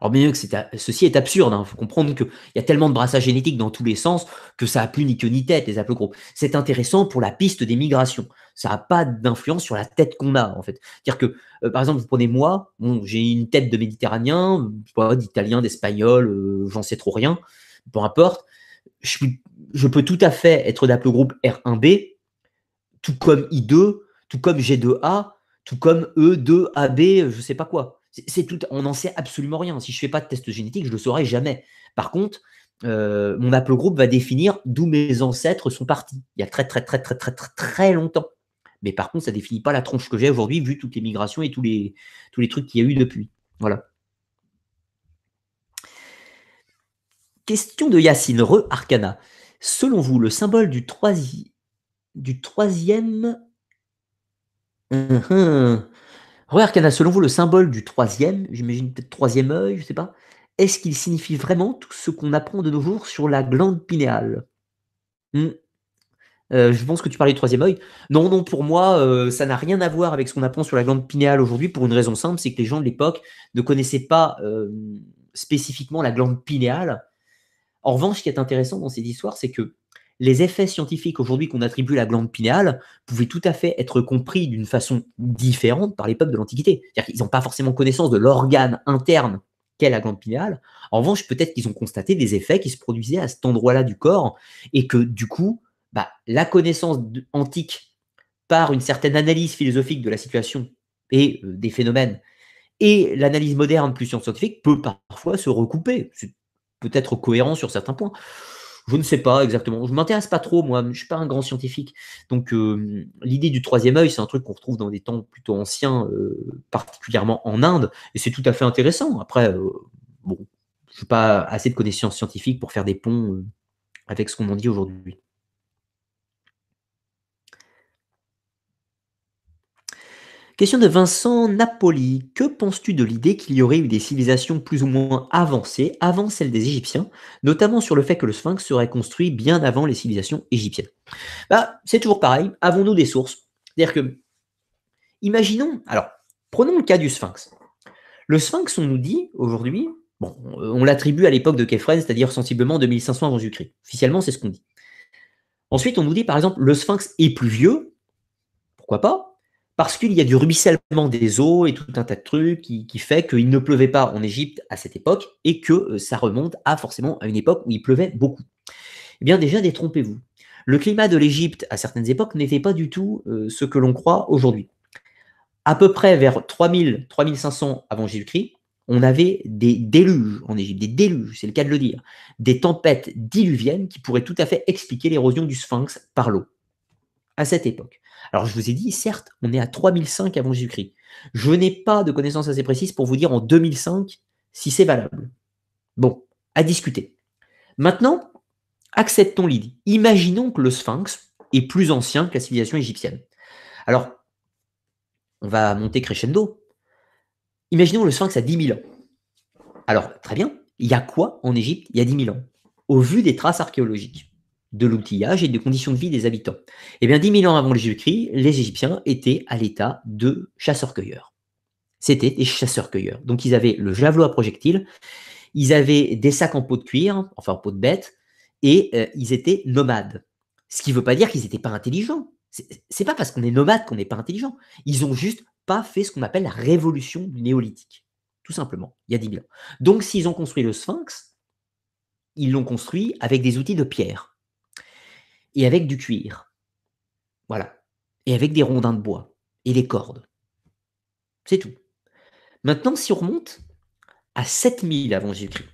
Alors bien que c'est, ceci est absurde, il hein. faut comprendre qu'il y a tellement de brassage génétique dans tous les sens que ça n'a plus ni queue ni tête, les haplogroupes. C'est intéressant pour la piste des migrations. Ça n'a pas d'influence sur la tête qu'on a, en fait. C'est-à-dire que, euh, par exemple, vous prenez moi, bon, j'ai une tête de méditerranéen, d'italien, d'espagnol, euh, j'en sais trop rien, peu importe. Je, suis, je peux tout à fait être d'haplogroupe R un B, tout comme I deux, tout comme G deux A, tout comme E deux A B, je ne sais pas quoi. C'est tout, on n'en sait absolument rien. Si je ne fais pas de test génétique, je ne le saurai jamais. Par contre, euh, mon haplogroupe va définir d'où mes ancêtres sont partis. Il y a très, très, très, très, très, très, très longtemps. Mais par contre, ça ne définit pas la tronche que j'ai aujourd'hui, vu toutes les migrations et tous les, tous les trucs qu'il y a eu depuis. Voilà. Question de Yacine, re Arcana. Selon vous, le symbole du, troisi, du troisième... Hum-hum. Arcana, selon vous, le symbole du troisième, j'imagine peut-être troisième œil, je ne sais pas, est-ce qu'il signifie vraiment tout ce qu'on apprend de nos jours sur la glande pinéale? hmm. euh, Je pense que tu parlais du troisième œil. Non, non, pour moi, euh, ça n'a rien à voir avec ce qu'on apprend sur la glande pinéale aujourd'hui pour une raison simple, c'est que les gens de l'époque ne connaissaient pas euh, spécifiquement la glande pinéale. En revanche, ce qui est intéressant dans cette histoire, c'est que les effets scientifiques aujourd'hui qu'on attribue à la glande pinéale pouvaient tout à fait être compris d'une façon différente par les peuples de l'Antiquité. C'est-à-dire qu'ils n'ont pas forcément connaissance de l'organe interne qu'est la glande pinéale. En revanche, peut-être qu'ils ont constaté des effets qui se produisaient à cet endroit-là du corps et que du coup, bah, la connaissance antique par une certaine analyse philosophique de la situation et euh, des phénomènes et l'analyse moderne plus scientifique peut parfois se recouper. C'est peut-être cohérent sur certains points. Je ne sais pas exactement. Je ne m'intéresse pas trop, moi. Je ne suis pas un grand scientifique. Donc, euh, l'idée du troisième œil, c'est un truc qu'on retrouve dans des temps plutôt anciens, euh, particulièrement en Inde. Et c'est tout à fait intéressant. Après, euh, bon, je n'ai pas assez de connaissances scientifiques pour faire des ponts euh, avec ce qu'on en dit aujourd'hui. Question de Vincent Napoli. Que penses-tu de l'idée qu'il y aurait eu des civilisations plus ou moins avancées avant celle des Égyptiens, notamment sur le fait que le sphinx serait construit bien avant les civilisations égyptiennes? Bah, c'est toujours pareil. Avons-nous des sources? C'est-à-dire que, imaginons, alors, prenons le cas du sphinx. Le sphinx, on nous dit aujourd'hui, bon, on l'attribue à l'époque de Képhren, c'est-à-dire sensiblement deux mille cinq cents avant Jésus-Christ. Officiellement, c'est ce qu'on dit. Ensuite, on nous dit, par exemple, le sphinx est plus vieux. Pourquoi pas? Parce qu'il y a du ruissellement des eaux et tout un tas de trucs qui, qui fait qu'il ne pleuvait pas en Égypte à cette époque et que ça remonte à forcément à une époque où il pleuvait beaucoup. Eh bien déjà, détrompez-vous. Le climat de l'Égypte à certaines époques n'était pas du tout euh, ce que l'on croit aujourd'hui. À peu près vers trois mille à trois mille cinq cents avant Jésus-Christ, on avait des déluges en Égypte, des déluges, c'est le cas de le dire, des tempêtes diluviennes qui pourraient tout à fait expliquer l'érosion du sphinx par l'eau à cette époque. Alors, je vous ai dit, certes, on est à trois mille cinq avant Jésus-Christ. Je n'ai pas de connaissances assez précises pour vous dire en deux mille cinq si c'est valable. Bon, à discuter. Maintenant, acceptons l'idée. Imaginons que le sphinx est plus ancien que la civilisation égyptienne. Alors, on va monter crescendo. Imaginons le sphinx a dix mille ans. Alors, très bien, il y a quoi en Égypte il y a dix mille ans? Au vu des traces archéologiques, de l'outillage et des conditions de vie des habitants. Eh bien, dix mille ans avant Jésus-Christ, les Égyptiens étaient à l'état de chasseurs-cueilleurs. C'était des chasseurs-cueilleurs. Donc, ils avaient le javelot à projectiles, ils avaient des sacs en peau de cuir, enfin en peau de bête, et euh, ils étaient nomades. Ce qui ne veut pas dire qu'ils n'étaient pas intelligents. C'est pas parce qu'on est nomade qu'on n'est pas intelligent. Ils n'ont juste pas fait ce qu'on appelle la révolution du néolithique, tout simplement, il y a dix mille ans. Donc, s'ils ont construit le sphinx, ils l'ont construit avec des outils de pierre. Et avec du cuir, voilà, et avec des rondins de bois, et des cordes, c'est tout. Maintenant, si on remonte à sept mille avant Jésus-Christ,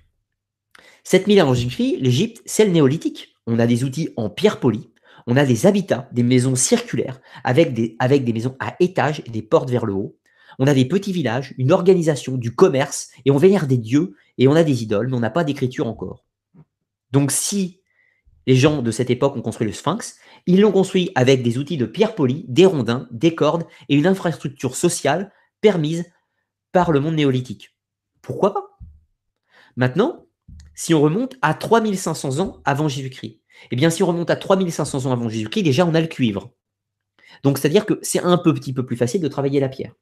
sept mille avant Jésus-Christ, l'Égypte, c'est le néolithique. On a des outils en pierre polie, on a des habitats, des maisons circulaires, avec des, avec des maisons à étages et des portes vers le haut, on a des petits villages, une organisation, du commerce, et on vénère des dieux, et on a des idoles, mais on n'a pas d'écriture encore. Donc si les gens de cette époque ont construit le sphinx, ils l'ont construit avec des outils de pierre polie, des rondins, des cordes et une infrastructure sociale permise par le monde néolithique. Pourquoi pas? Maintenant, si on remonte à trois mille cinq cents ans avant Jésus-Christ, eh bien si on remonte à trois mille cinq cents ans avant Jésus-Christ, déjà on a le cuivre. Donc c'est-à-dire que c'est un peu, petit peu plus facile de travailler la pierre.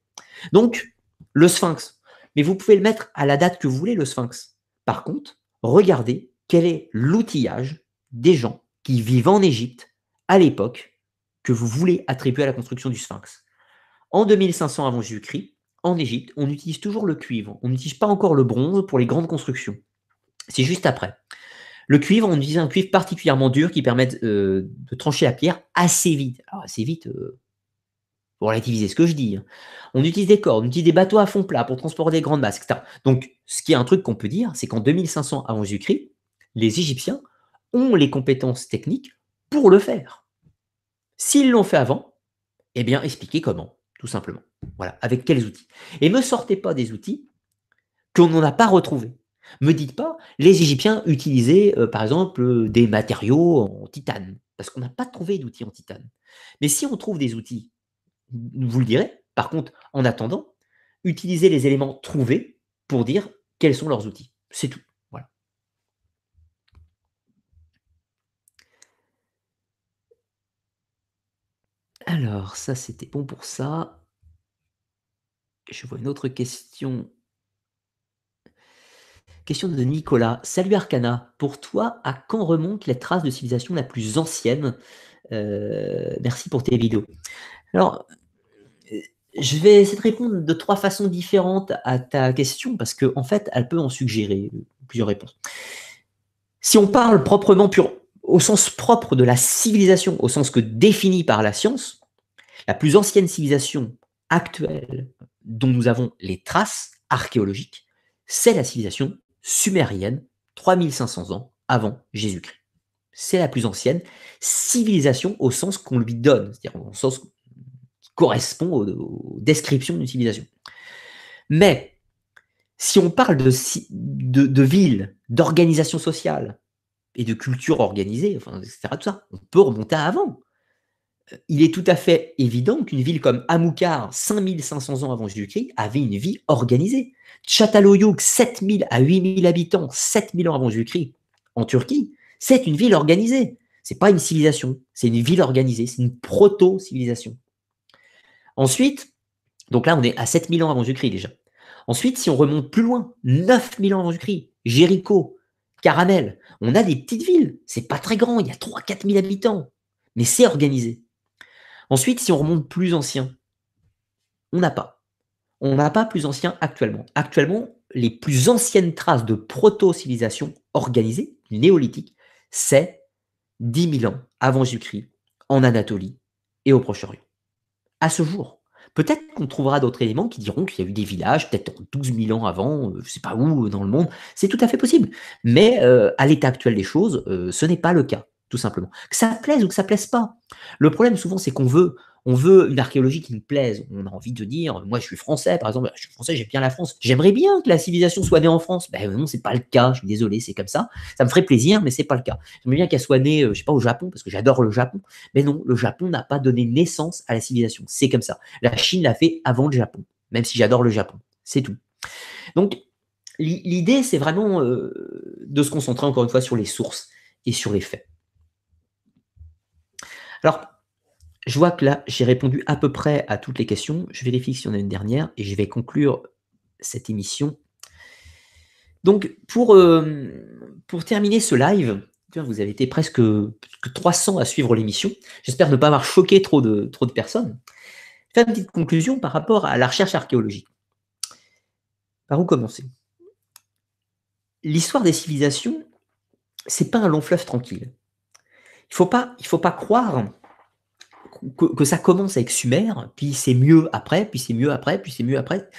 Donc le sphinx, mais vous pouvez le mettre à la date que vous voulez, le sphinx. Par contre, regardez quel est l'outillage des gens qui vivent en Égypte à l'époque que vous voulez attribuer à la construction du sphinx. En deux mille cinq cents avant Jésus-Christ, en Égypte, on utilise toujours le cuivre. On n'utilise pas encore le bronze pour les grandes constructions. C'est juste après. Le cuivre, on utilise un cuivre particulièrement dur qui permet euh, de trancher la pierre assez vite. Alors assez vite, euh, pour relativiser ce que je dis. On utilise des cordes, on utilise des bateaux à fond plat pour transporter des grandes masses, et cetera. Donc, ce qui est un truc qu'on peut dire, c'est qu'en deux mille cinq cents avant Jésus-Christ, les Égyptiens ont les compétences techniques pour le faire. S'ils l'ont fait avant, eh bien, expliquez comment. Tout simplement. Voilà. Avec quels outils. Et ne sortez pas des outils qu'on n'en a pas retrouvés. Me dites pas, les Égyptiens utilisaient, euh, par exemple, euh, des matériaux en titane. Parce qu'on n'a pas trouvé d'outils en titane. Mais si on trouve des outils, vous le direz. Par contre, en attendant, utilisez les éléments trouvés pour dire quels sont leurs outils. C'est tout. Voilà. Alors, ça, c'était bon pour ça. Je vois une autre question. Question de Nicolas. Salut Arcana, pour toi, à quand remontent les traces de civilisation la plus ancienne? euh, Merci pour tes vidéos. Alors, je vais essayer de répondre de trois façons différentes à ta question, parce qu'en en fait, elle peut en suggérer plusieurs réponses. Si on parle proprement pur, au sens propre de la civilisation, au sens que défini par la science, la plus ancienne civilisation actuelle dont nous avons les traces archéologiques, c'est la civilisation sumérienne, trois mille cinq cents ans avant Jésus-Christ. C'est la plus ancienne civilisation au sens qu'on lui donne, c'est-à-dire au sens correspond aux, aux descriptions d'une civilisation. Mais si on parle de, de, de ville, d'organisation sociale et de culture organisée, enfin, et cetera, tout ça, on peut remonter à avant. Il est tout à fait évident qu'une ville comme Hammoukhar, cinq mille cinq cents ans avant Jésus-Christ, avait une vie organisée. Çatalhöyük, sept mille à huit mille habitants, sept mille ans avant Jésus-Christ, en Turquie, c'est une ville organisée. Ce n'est pas une civilisation, c'est une ville organisée, c'est une proto-civilisation. Ensuite, donc là, on est à sept mille ans avant Jésus-Christ déjà. Ensuite, si on remonte plus loin, neuf mille ans avant Jésus-Christ, Jéricho, Caramel, on a des petites villes. C'est pas très grand, il y a trois à quatre mille habitants, mais c'est organisé. Ensuite, si on remonte plus ancien, on n'a pas. On n'a pas plus ancien actuellement. Actuellement, les plus anciennes traces de proto-civilisation organisée, néolithique, c'est dix mille ans avant Jésus-Christ, en Anatolie et au Proche-Orient. À ce jour, peut-être qu'on trouvera d'autres éléments qui diront qu'il y a eu des villages, peut-être douze mille ans avant, je ne sais pas où dans le monde, c'est tout à fait possible. Mais euh, à l'état actuel des choses, euh, ce n'est pas le cas, tout simplement. Que ça plaise ou que ça ne plaise pas. Le problème souvent, c'est qu'on veut, on veut une archéologie qui nous plaise. On a envie de dire, moi je suis français, par exemple, je suis français, j'aime bien la France. J'aimerais bien que la civilisation soit née en France. Ben non, ce n'est pas le cas, je suis désolé, c'est comme ça. Ça me ferait plaisir, mais ce n'est pas le cas. J'aimerais bien qu'elle soit née, je ne sais pas, au Japon, parce que j'adore le Japon. Mais non, le Japon n'a pas donné naissance à la civilisation. C'est comme ça. La Chine l'a fait avant le Japon, même si j'adore le Japon. C'est tout. Donc, l'idée, c'est vraiment euh, de se concentrer encore une fois sur les sources et sur les faits. Alors, je vois que là, j'ai répondu à peu près à toutes les questions. Je vérifie si on a une dernière et je vais conclure cette émission. Donc, pour, euh, pour terminer ce live, vous avez été presque trois cents à suivre l'émission. J'espère ne pas avoir choqué trop de, trop de personnes. Je vais faire une petite conclusion par rapport à la recherche archéologique. Par où commencer? L'histoire des civilisations, ce n'est pas un long fleuve tranquille. Il ne faut pas, il faut pas croire que, que ça commence avec Sumer, puis c'est mieux après, puis c'est mieux après, puis c'est mieux après.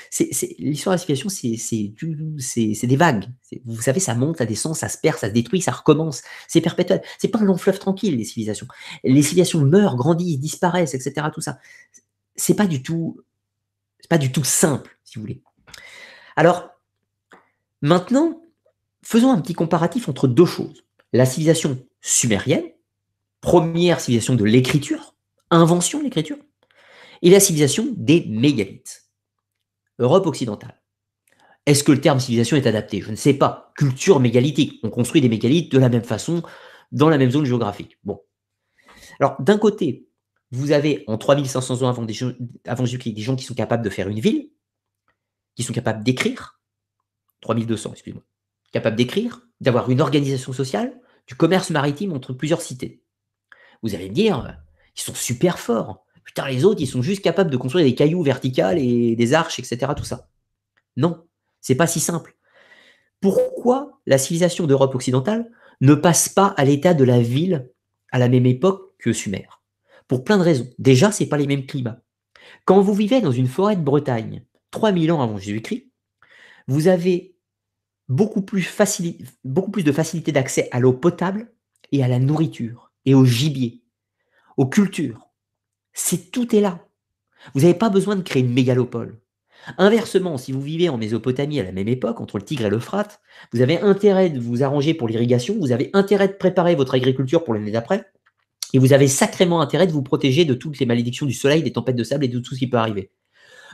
L'histoire de la civilisation, c'est des vagues. Vous savez, ça monte, ça descend, ça se perd, ça se détruit, ça recommence. C'est perpétuel. Ce n'est pas un long fleuve tranquille, les civilisations. Les civilisations meurent, grandissent, disparaissent, et cetera. Tout ça. Ce n'est pas du tout, c'est pas du tout simple, si vous voulez. Alors, maintenant, faisons un petit comparatif entre deux choses. La civilisation sumérienne, première civilisation de l'écriture, invention de l'écriture, et la civilisation des mégalithes, Europe occidentale. Est-ce que le terme civilisation est adapté? Je ne sais pas. Culture mégalithique. On construit des mégalithes de la même façon, dans la même zone géographique. Bon. Alors, d'un côté, vous avez en trois mille cinq cents ans avant, avant Jésus-Christ des gens qui sont capables de faire une ville, qui sont capables d'écrire, trois mille deux cents, excusez-moi, capables d'écrire, d'avoir une organisation sociale, du commerce maritime entre plusieurs cités. Vous allez me dire, ils sont super forts. Putain, les autres, ils sont juste capables de construire des cailloux verticales et des arches, et cetera. Tout ça. Non, c'est pas si simple. Pourquoi la civilisation d'Europe occidentale ne passe pas à l'état de la ville à la même époque que Sumer? Pour plein de raisons. Déjà, ce n'est pas les mêmes climats. Quand vous vivez dans une forêt de Bretagne, trois mille ans avant Jésus-Christ, vous avez beaucoup plus, facili- beaucoup plus de facilité d'accès à l'eau potable et à la nourriture, et au gibier, aux cultures. C'est tout est là. Vous n'avez pas besoin de créer une mégalopole. Inversement, si vous vivez en Mésopotamie à la même époque, entre le Tigre et l'Euphrate, vous avez intérêt de vous arranger pour l'irrigation, vous avez intérêt de préparer votre agriculture pour l'année d'après, et vous avez sacrément intérêt de vous protéger de toutes les malédictions du soleil, des tempêtes de sable et de tout ce qui peut arriver.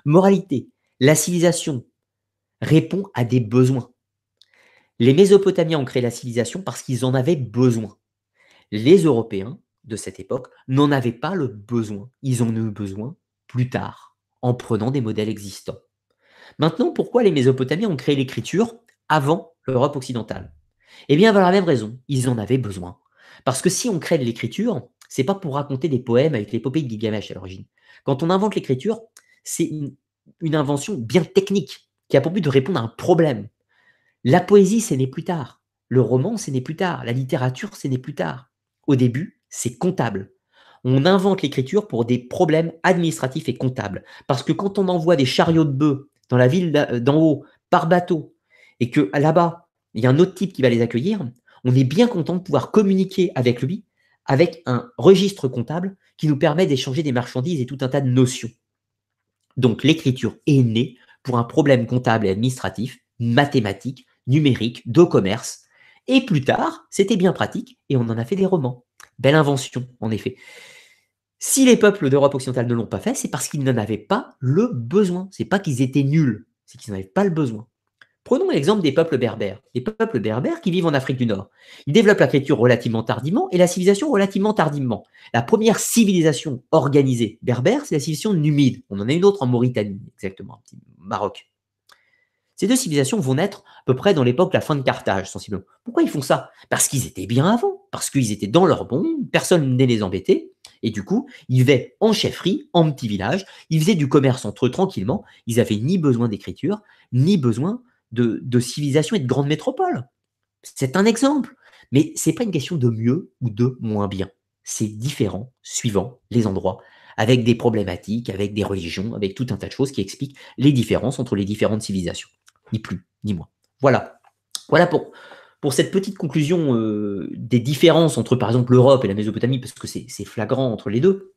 Moralité, la civilisation répond à des besoins. Les Mésopotamiens ont créé la civilisation parce qu'ils en avaient besoin. Les Européens de cette époque n'en avaient pas le besoin. Ils en ont eu besoin plus tard, en prenant des modèles existants. Maintenant, pourquoi les Mésopotamiens ont créé l'écriture avant l'Europe occidentale? Eh bien, pour la même raison, ils en avaient besoin. Parce que si on crée de l'écriture, c'est pas pour raconter des poèmes avec l'épopée de Gilgamesh à l'origine. Quand on invente l'écriture, c'est une, une invention bien technique qui a pour but de répondre à un problème. La poésie, c'est né plus tard. Le roman, c'est né plus tard. La littérature, c'est né plus tard. Au début, c'est comptable. On invente l'écriture pour des problèmes administratifs et comptables. Parce que quand on envoie des chariots de bœufs dans la ville d'en haut, par bateau, et que là-bas, il y a un autre type qui va les accueillir, on est bien content de pouvoir communiquer avec lui, avec un registre comptable qui nous permet d'échanger des marchandises et tout un tas de notions. Donc l'écriture est née pour un problème comptable et administratif, mathématique, numérique, de commerce. Et plus tard, c'était bien pratique et on en a fait des romans. Belle invention, en effet. Si les peuples d'Europe occidentale ne l'ont pas fait, c'est parce qu'ils n'en avaient pas le besoin. Ce n'est pas qu'ils étaient nuls, c'est qu'ils n'en avaient pas le besoin. Prenons l'exemple des peuples berbères. Les peuples berbères qui vivent en Afrique du Nord. Ils développent l'écriture relativement tardivement et la civilisation relativement tardivement. La première civilisation organisée berbère, c'est la civilisation numide. On en a une autre en Mauritanie, exactement, au Maroc. Ces deux civilisations vont naître à peu près dans l'époque de la fin de Carthage, sensiblement. Pourquoi ils font ça? Parce qu'ils étaient bien avant, parce qu'ils étaient dans leur bon, personne n'est les embêter, et du coup, ils vivaient en chefferie, en petit village, ils faisaient du commerce entre eux tranquillement, ils n'avaient ni besoin d'écriture, ni besoin de, de civilisation et de grande métropole. C'est un exemple, mais ce n'est pas une question de mieux ou de moins bien. C'est différent suivant les endroits, avec des problématiques, avec des religions, avec tout un tas de choses qui expliquent les différences entre les différentes civilisations. Ni plus, ni moins. Voilà. Voilà pour, pour cette petite conclusion euh, des différences entre, par exemple, l'Europe et la Mésopotamie, parce que c'est, c'est flagrant entre les deux.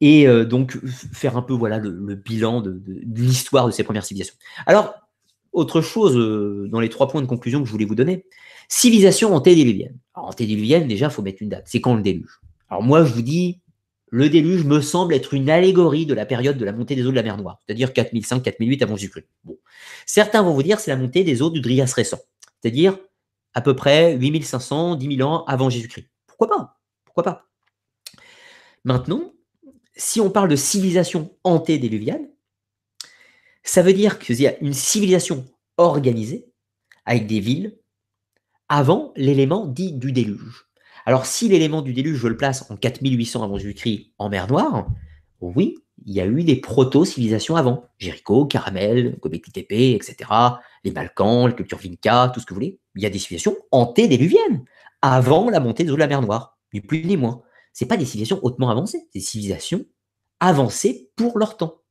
Et euh, donc, faire un peu voilà, le, le bilan de, de, de l'histoire de ces premières civilisations. Alors, autre chose, euh, dans les trois points de conclusion que je voulais vous donner, civilisation antédiluvienne. Alors, antédiluvienne, déjà, il faut mettre une date. C'est quand le déluge? Alors, moi, je vous dis, le déluge me semble être une allégorie de la période de la montée des eaux de la mer Noire, c'est-à-dire quatre mille cinq, quatre mille huit avant Jésus-Christ. Bon. Certains vont vous dire que c'est la montée des eaux du Drias récent, c'est-à-dire à peu près huit mille cinq cents, dix mille ans avant Jésus-Christ. Pourquoi pas? Pourquoi pas? Maintenant, si on parle de civilisation antédiluvienne, ça veut dire qu'il y a une civilisation organisée avec des villes avant l'élément dit du déluge. Alors, si l'élément du déluge, je le place en quatre mille huit cents avant Jésus-Christ en mer Noire, oui, il y a eu des proto-civilisations avant. Jéricho, Caramel, Gobekli Tepe, et cetera. Les Balkans, les cultures Vinca, tout ce que vous voulez. Il y a des civilisations antédiluviennes, avant la montée des eaux de la mer Noire, ni plus ni moins. Ce n'est pas des civilisations hautement avancées, c'est des civilisations avancées pour leur temps.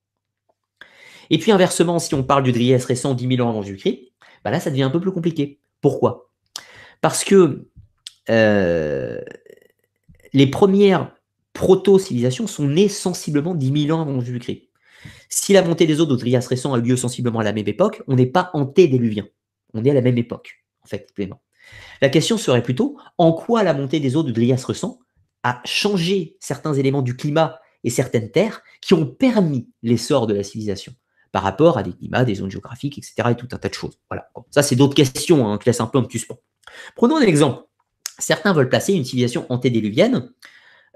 Et puis, inversement, si on parle du Dries récent, dix mille ans avant Jésus-Christ, bah là, ça devient un peu plus compliqué. Pourquoi? Parce que Euh, les premières proto-civilisations sont nées sensiblement dix mille ans avant Jésus-Christ. Si la montée des eaux de Drias récent a lieu sensiblement à la même époque, on n'est pas antédéluvien. On est à la même époque, en fait. La question serait plutôt en quoi la montée des eaux de Drias récent a changé certains éléments du climat et certaines terres qui ont permis l'essor de la civilisation par rapport à des climats, des zones géographiques, et cetera et tout un tas de choses. Voilà. Ça, c'est d'autres questions hein, qui laissent un peu en suspens. Prenons un exemple. Certains veulent placer une civilisation antédiluvienne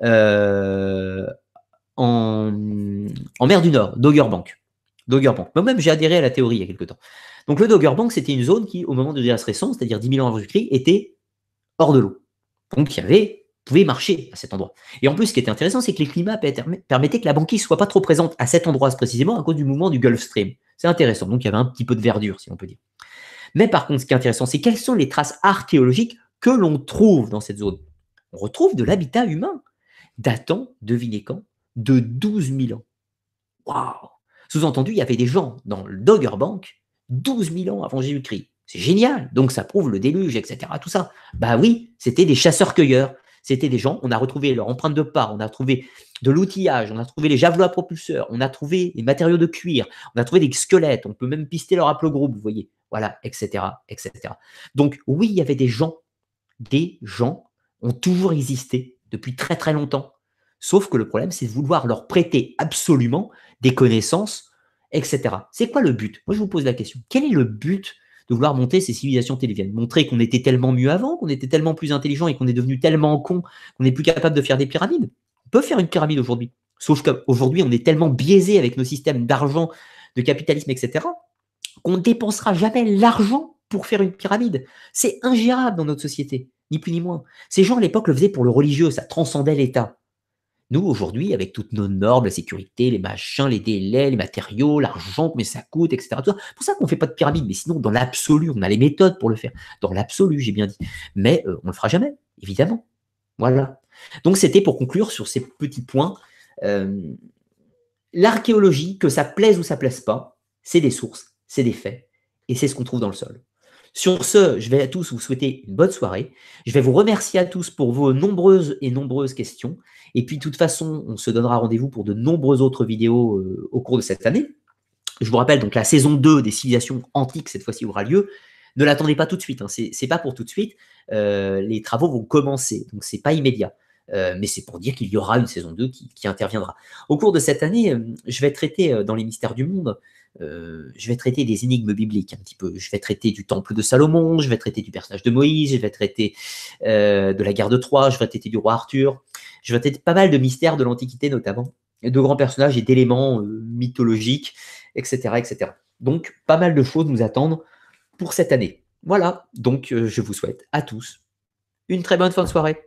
euh, en, en mer du Nord, Dogger Bank. Doggerbank. Moi-même, j'ai adhéré à la théorie il y a quelque temps. Donc, le Doggerbank, c'était une zone qui, au moment de l'Iras récent, c'est-à-dire dix mille ans avant Jésus-Christ, était hors de l'eau. Donc, il y avait, pouvait marcher à cet endroit. Et en plus, ce qui était intéressant, c'est que les climats permettaient que la banquise soit pas trop présente à cet endroit précisément à cause du mouvement du Gulf Stream. C'est intéressant. Donc, il y avait un petit peu de verdure, si on peut dire. Mais par contre, ce qui est intéressant, c'est quelles sont les traces archéologiques que l'on trouve dans cette zone. On retrouve de l'habitat humain datant, devinez quand, de douze mille ans. Waouh! Sous-entendu, il y avait des gens dans le Doggerbank douze mille ans avant Jésus-Christ. C'est génial, donc ça prouve le déluge, et cetera. Tout ça. Bah oui, c'était des chasseurs-cueilleurs. C'était des gens, on a retrouvé leur empreinte de pas, on a trouvé de l'outillage, on a trouvé les javelots à propulseurs, on a trouvé des matériaux de cuir, on a trouvé des squelettes, on peut même pister leur haplogroupe, vous voyez, voilà, et cetera, et cetera. Donc oui, il y avait des gens, des gens ont toujours existé depuis très très longtemps. Sauf que le problème, c'est de vouloir leur prêter absolument des connaissances, et cetera. C'est quoi le but? Moi, je vous pose la question. Quel est le but de vouloir monter ces civilisations téléviennes? Montrer qu'on était tellement mieux avant, qu'on était tellement plus intelligent et qu'on est devenu tellement con qu'on n'est plus capable de faire des pyramides? On peut faire une pyramide aujourd'hui. Sauf qu'aujourd'hui, on est tellement biaisé avec nos systèmes d'argent, de capitalisme, et cetera, qu'on ne dépensera jamais l'argent pour faire une pyramide. C'est ingérable dans notre société, ni plus ni moins. Ces gens, à l'époque, le faisaient pour le religieux, ça transcendait l'État. Nous, aujourd'hui, avec toutes nos normes, la sécurité, les machins, les délais, les matériaux, l'argent, combien ça coûte, et cetera. C'est pour ça qu'on ne fait pas de pyramide. Mais sinon, dans l'absolu, on a les méthodes pour le faire. Dans l'absolu, j'ai bien dit. Mais euh, on ne le fera jamais, évidemment. Voilà. Donc, c'était pour conclure sur ces petits points. Euh, L'archéologie, que ça plaise ou ça ne plaise pas, c'est des sources, c'est des faits. Et c'est ce qu'on trouve dans le sol. Sur ce, je vais à tous vous souhaiter une bonne soirée. Je vais vous remercier à tous pour vos nombreuses et nombreuses questions. Et puis, de toute façon, on se donnera rendez-vous pour de nombreuses autres vidéos euh, au cours de cette année. Je vous rappelle, donc la saison deux des civilisations antiques, cette fois-ci, aura lieu. Ne l'attendez pas tout de suite, hein. Ce n'est pas pour tout de suite. Euh, les travaux vont commencer, donc ce n'est pas immédiat. Euh, mais c'est pour dire qu'il y aura une saison deux qui, qui interviendra. Au cours de cette année, euh, je vais traiter euh, dans les mystères du monde, euh, je vais traiter des énigmes bibliques un petit peu. Je vais traiter du temple de Salomon, je vais traiter du personnage de Moïse, je vais traiter euh, de la guerre de Troie, je vais traiter du roi Arthur, je vais traiter pas mal de mystères de l'Antiquité notamment, de grands personnages et d'éléments euh, mythologiques, et cetera, et cetera. Donc, pas mal de choses nous attendent pour cette année. Voilà, donc euh, je vous souhaite à tous une très bonne fin de soirée.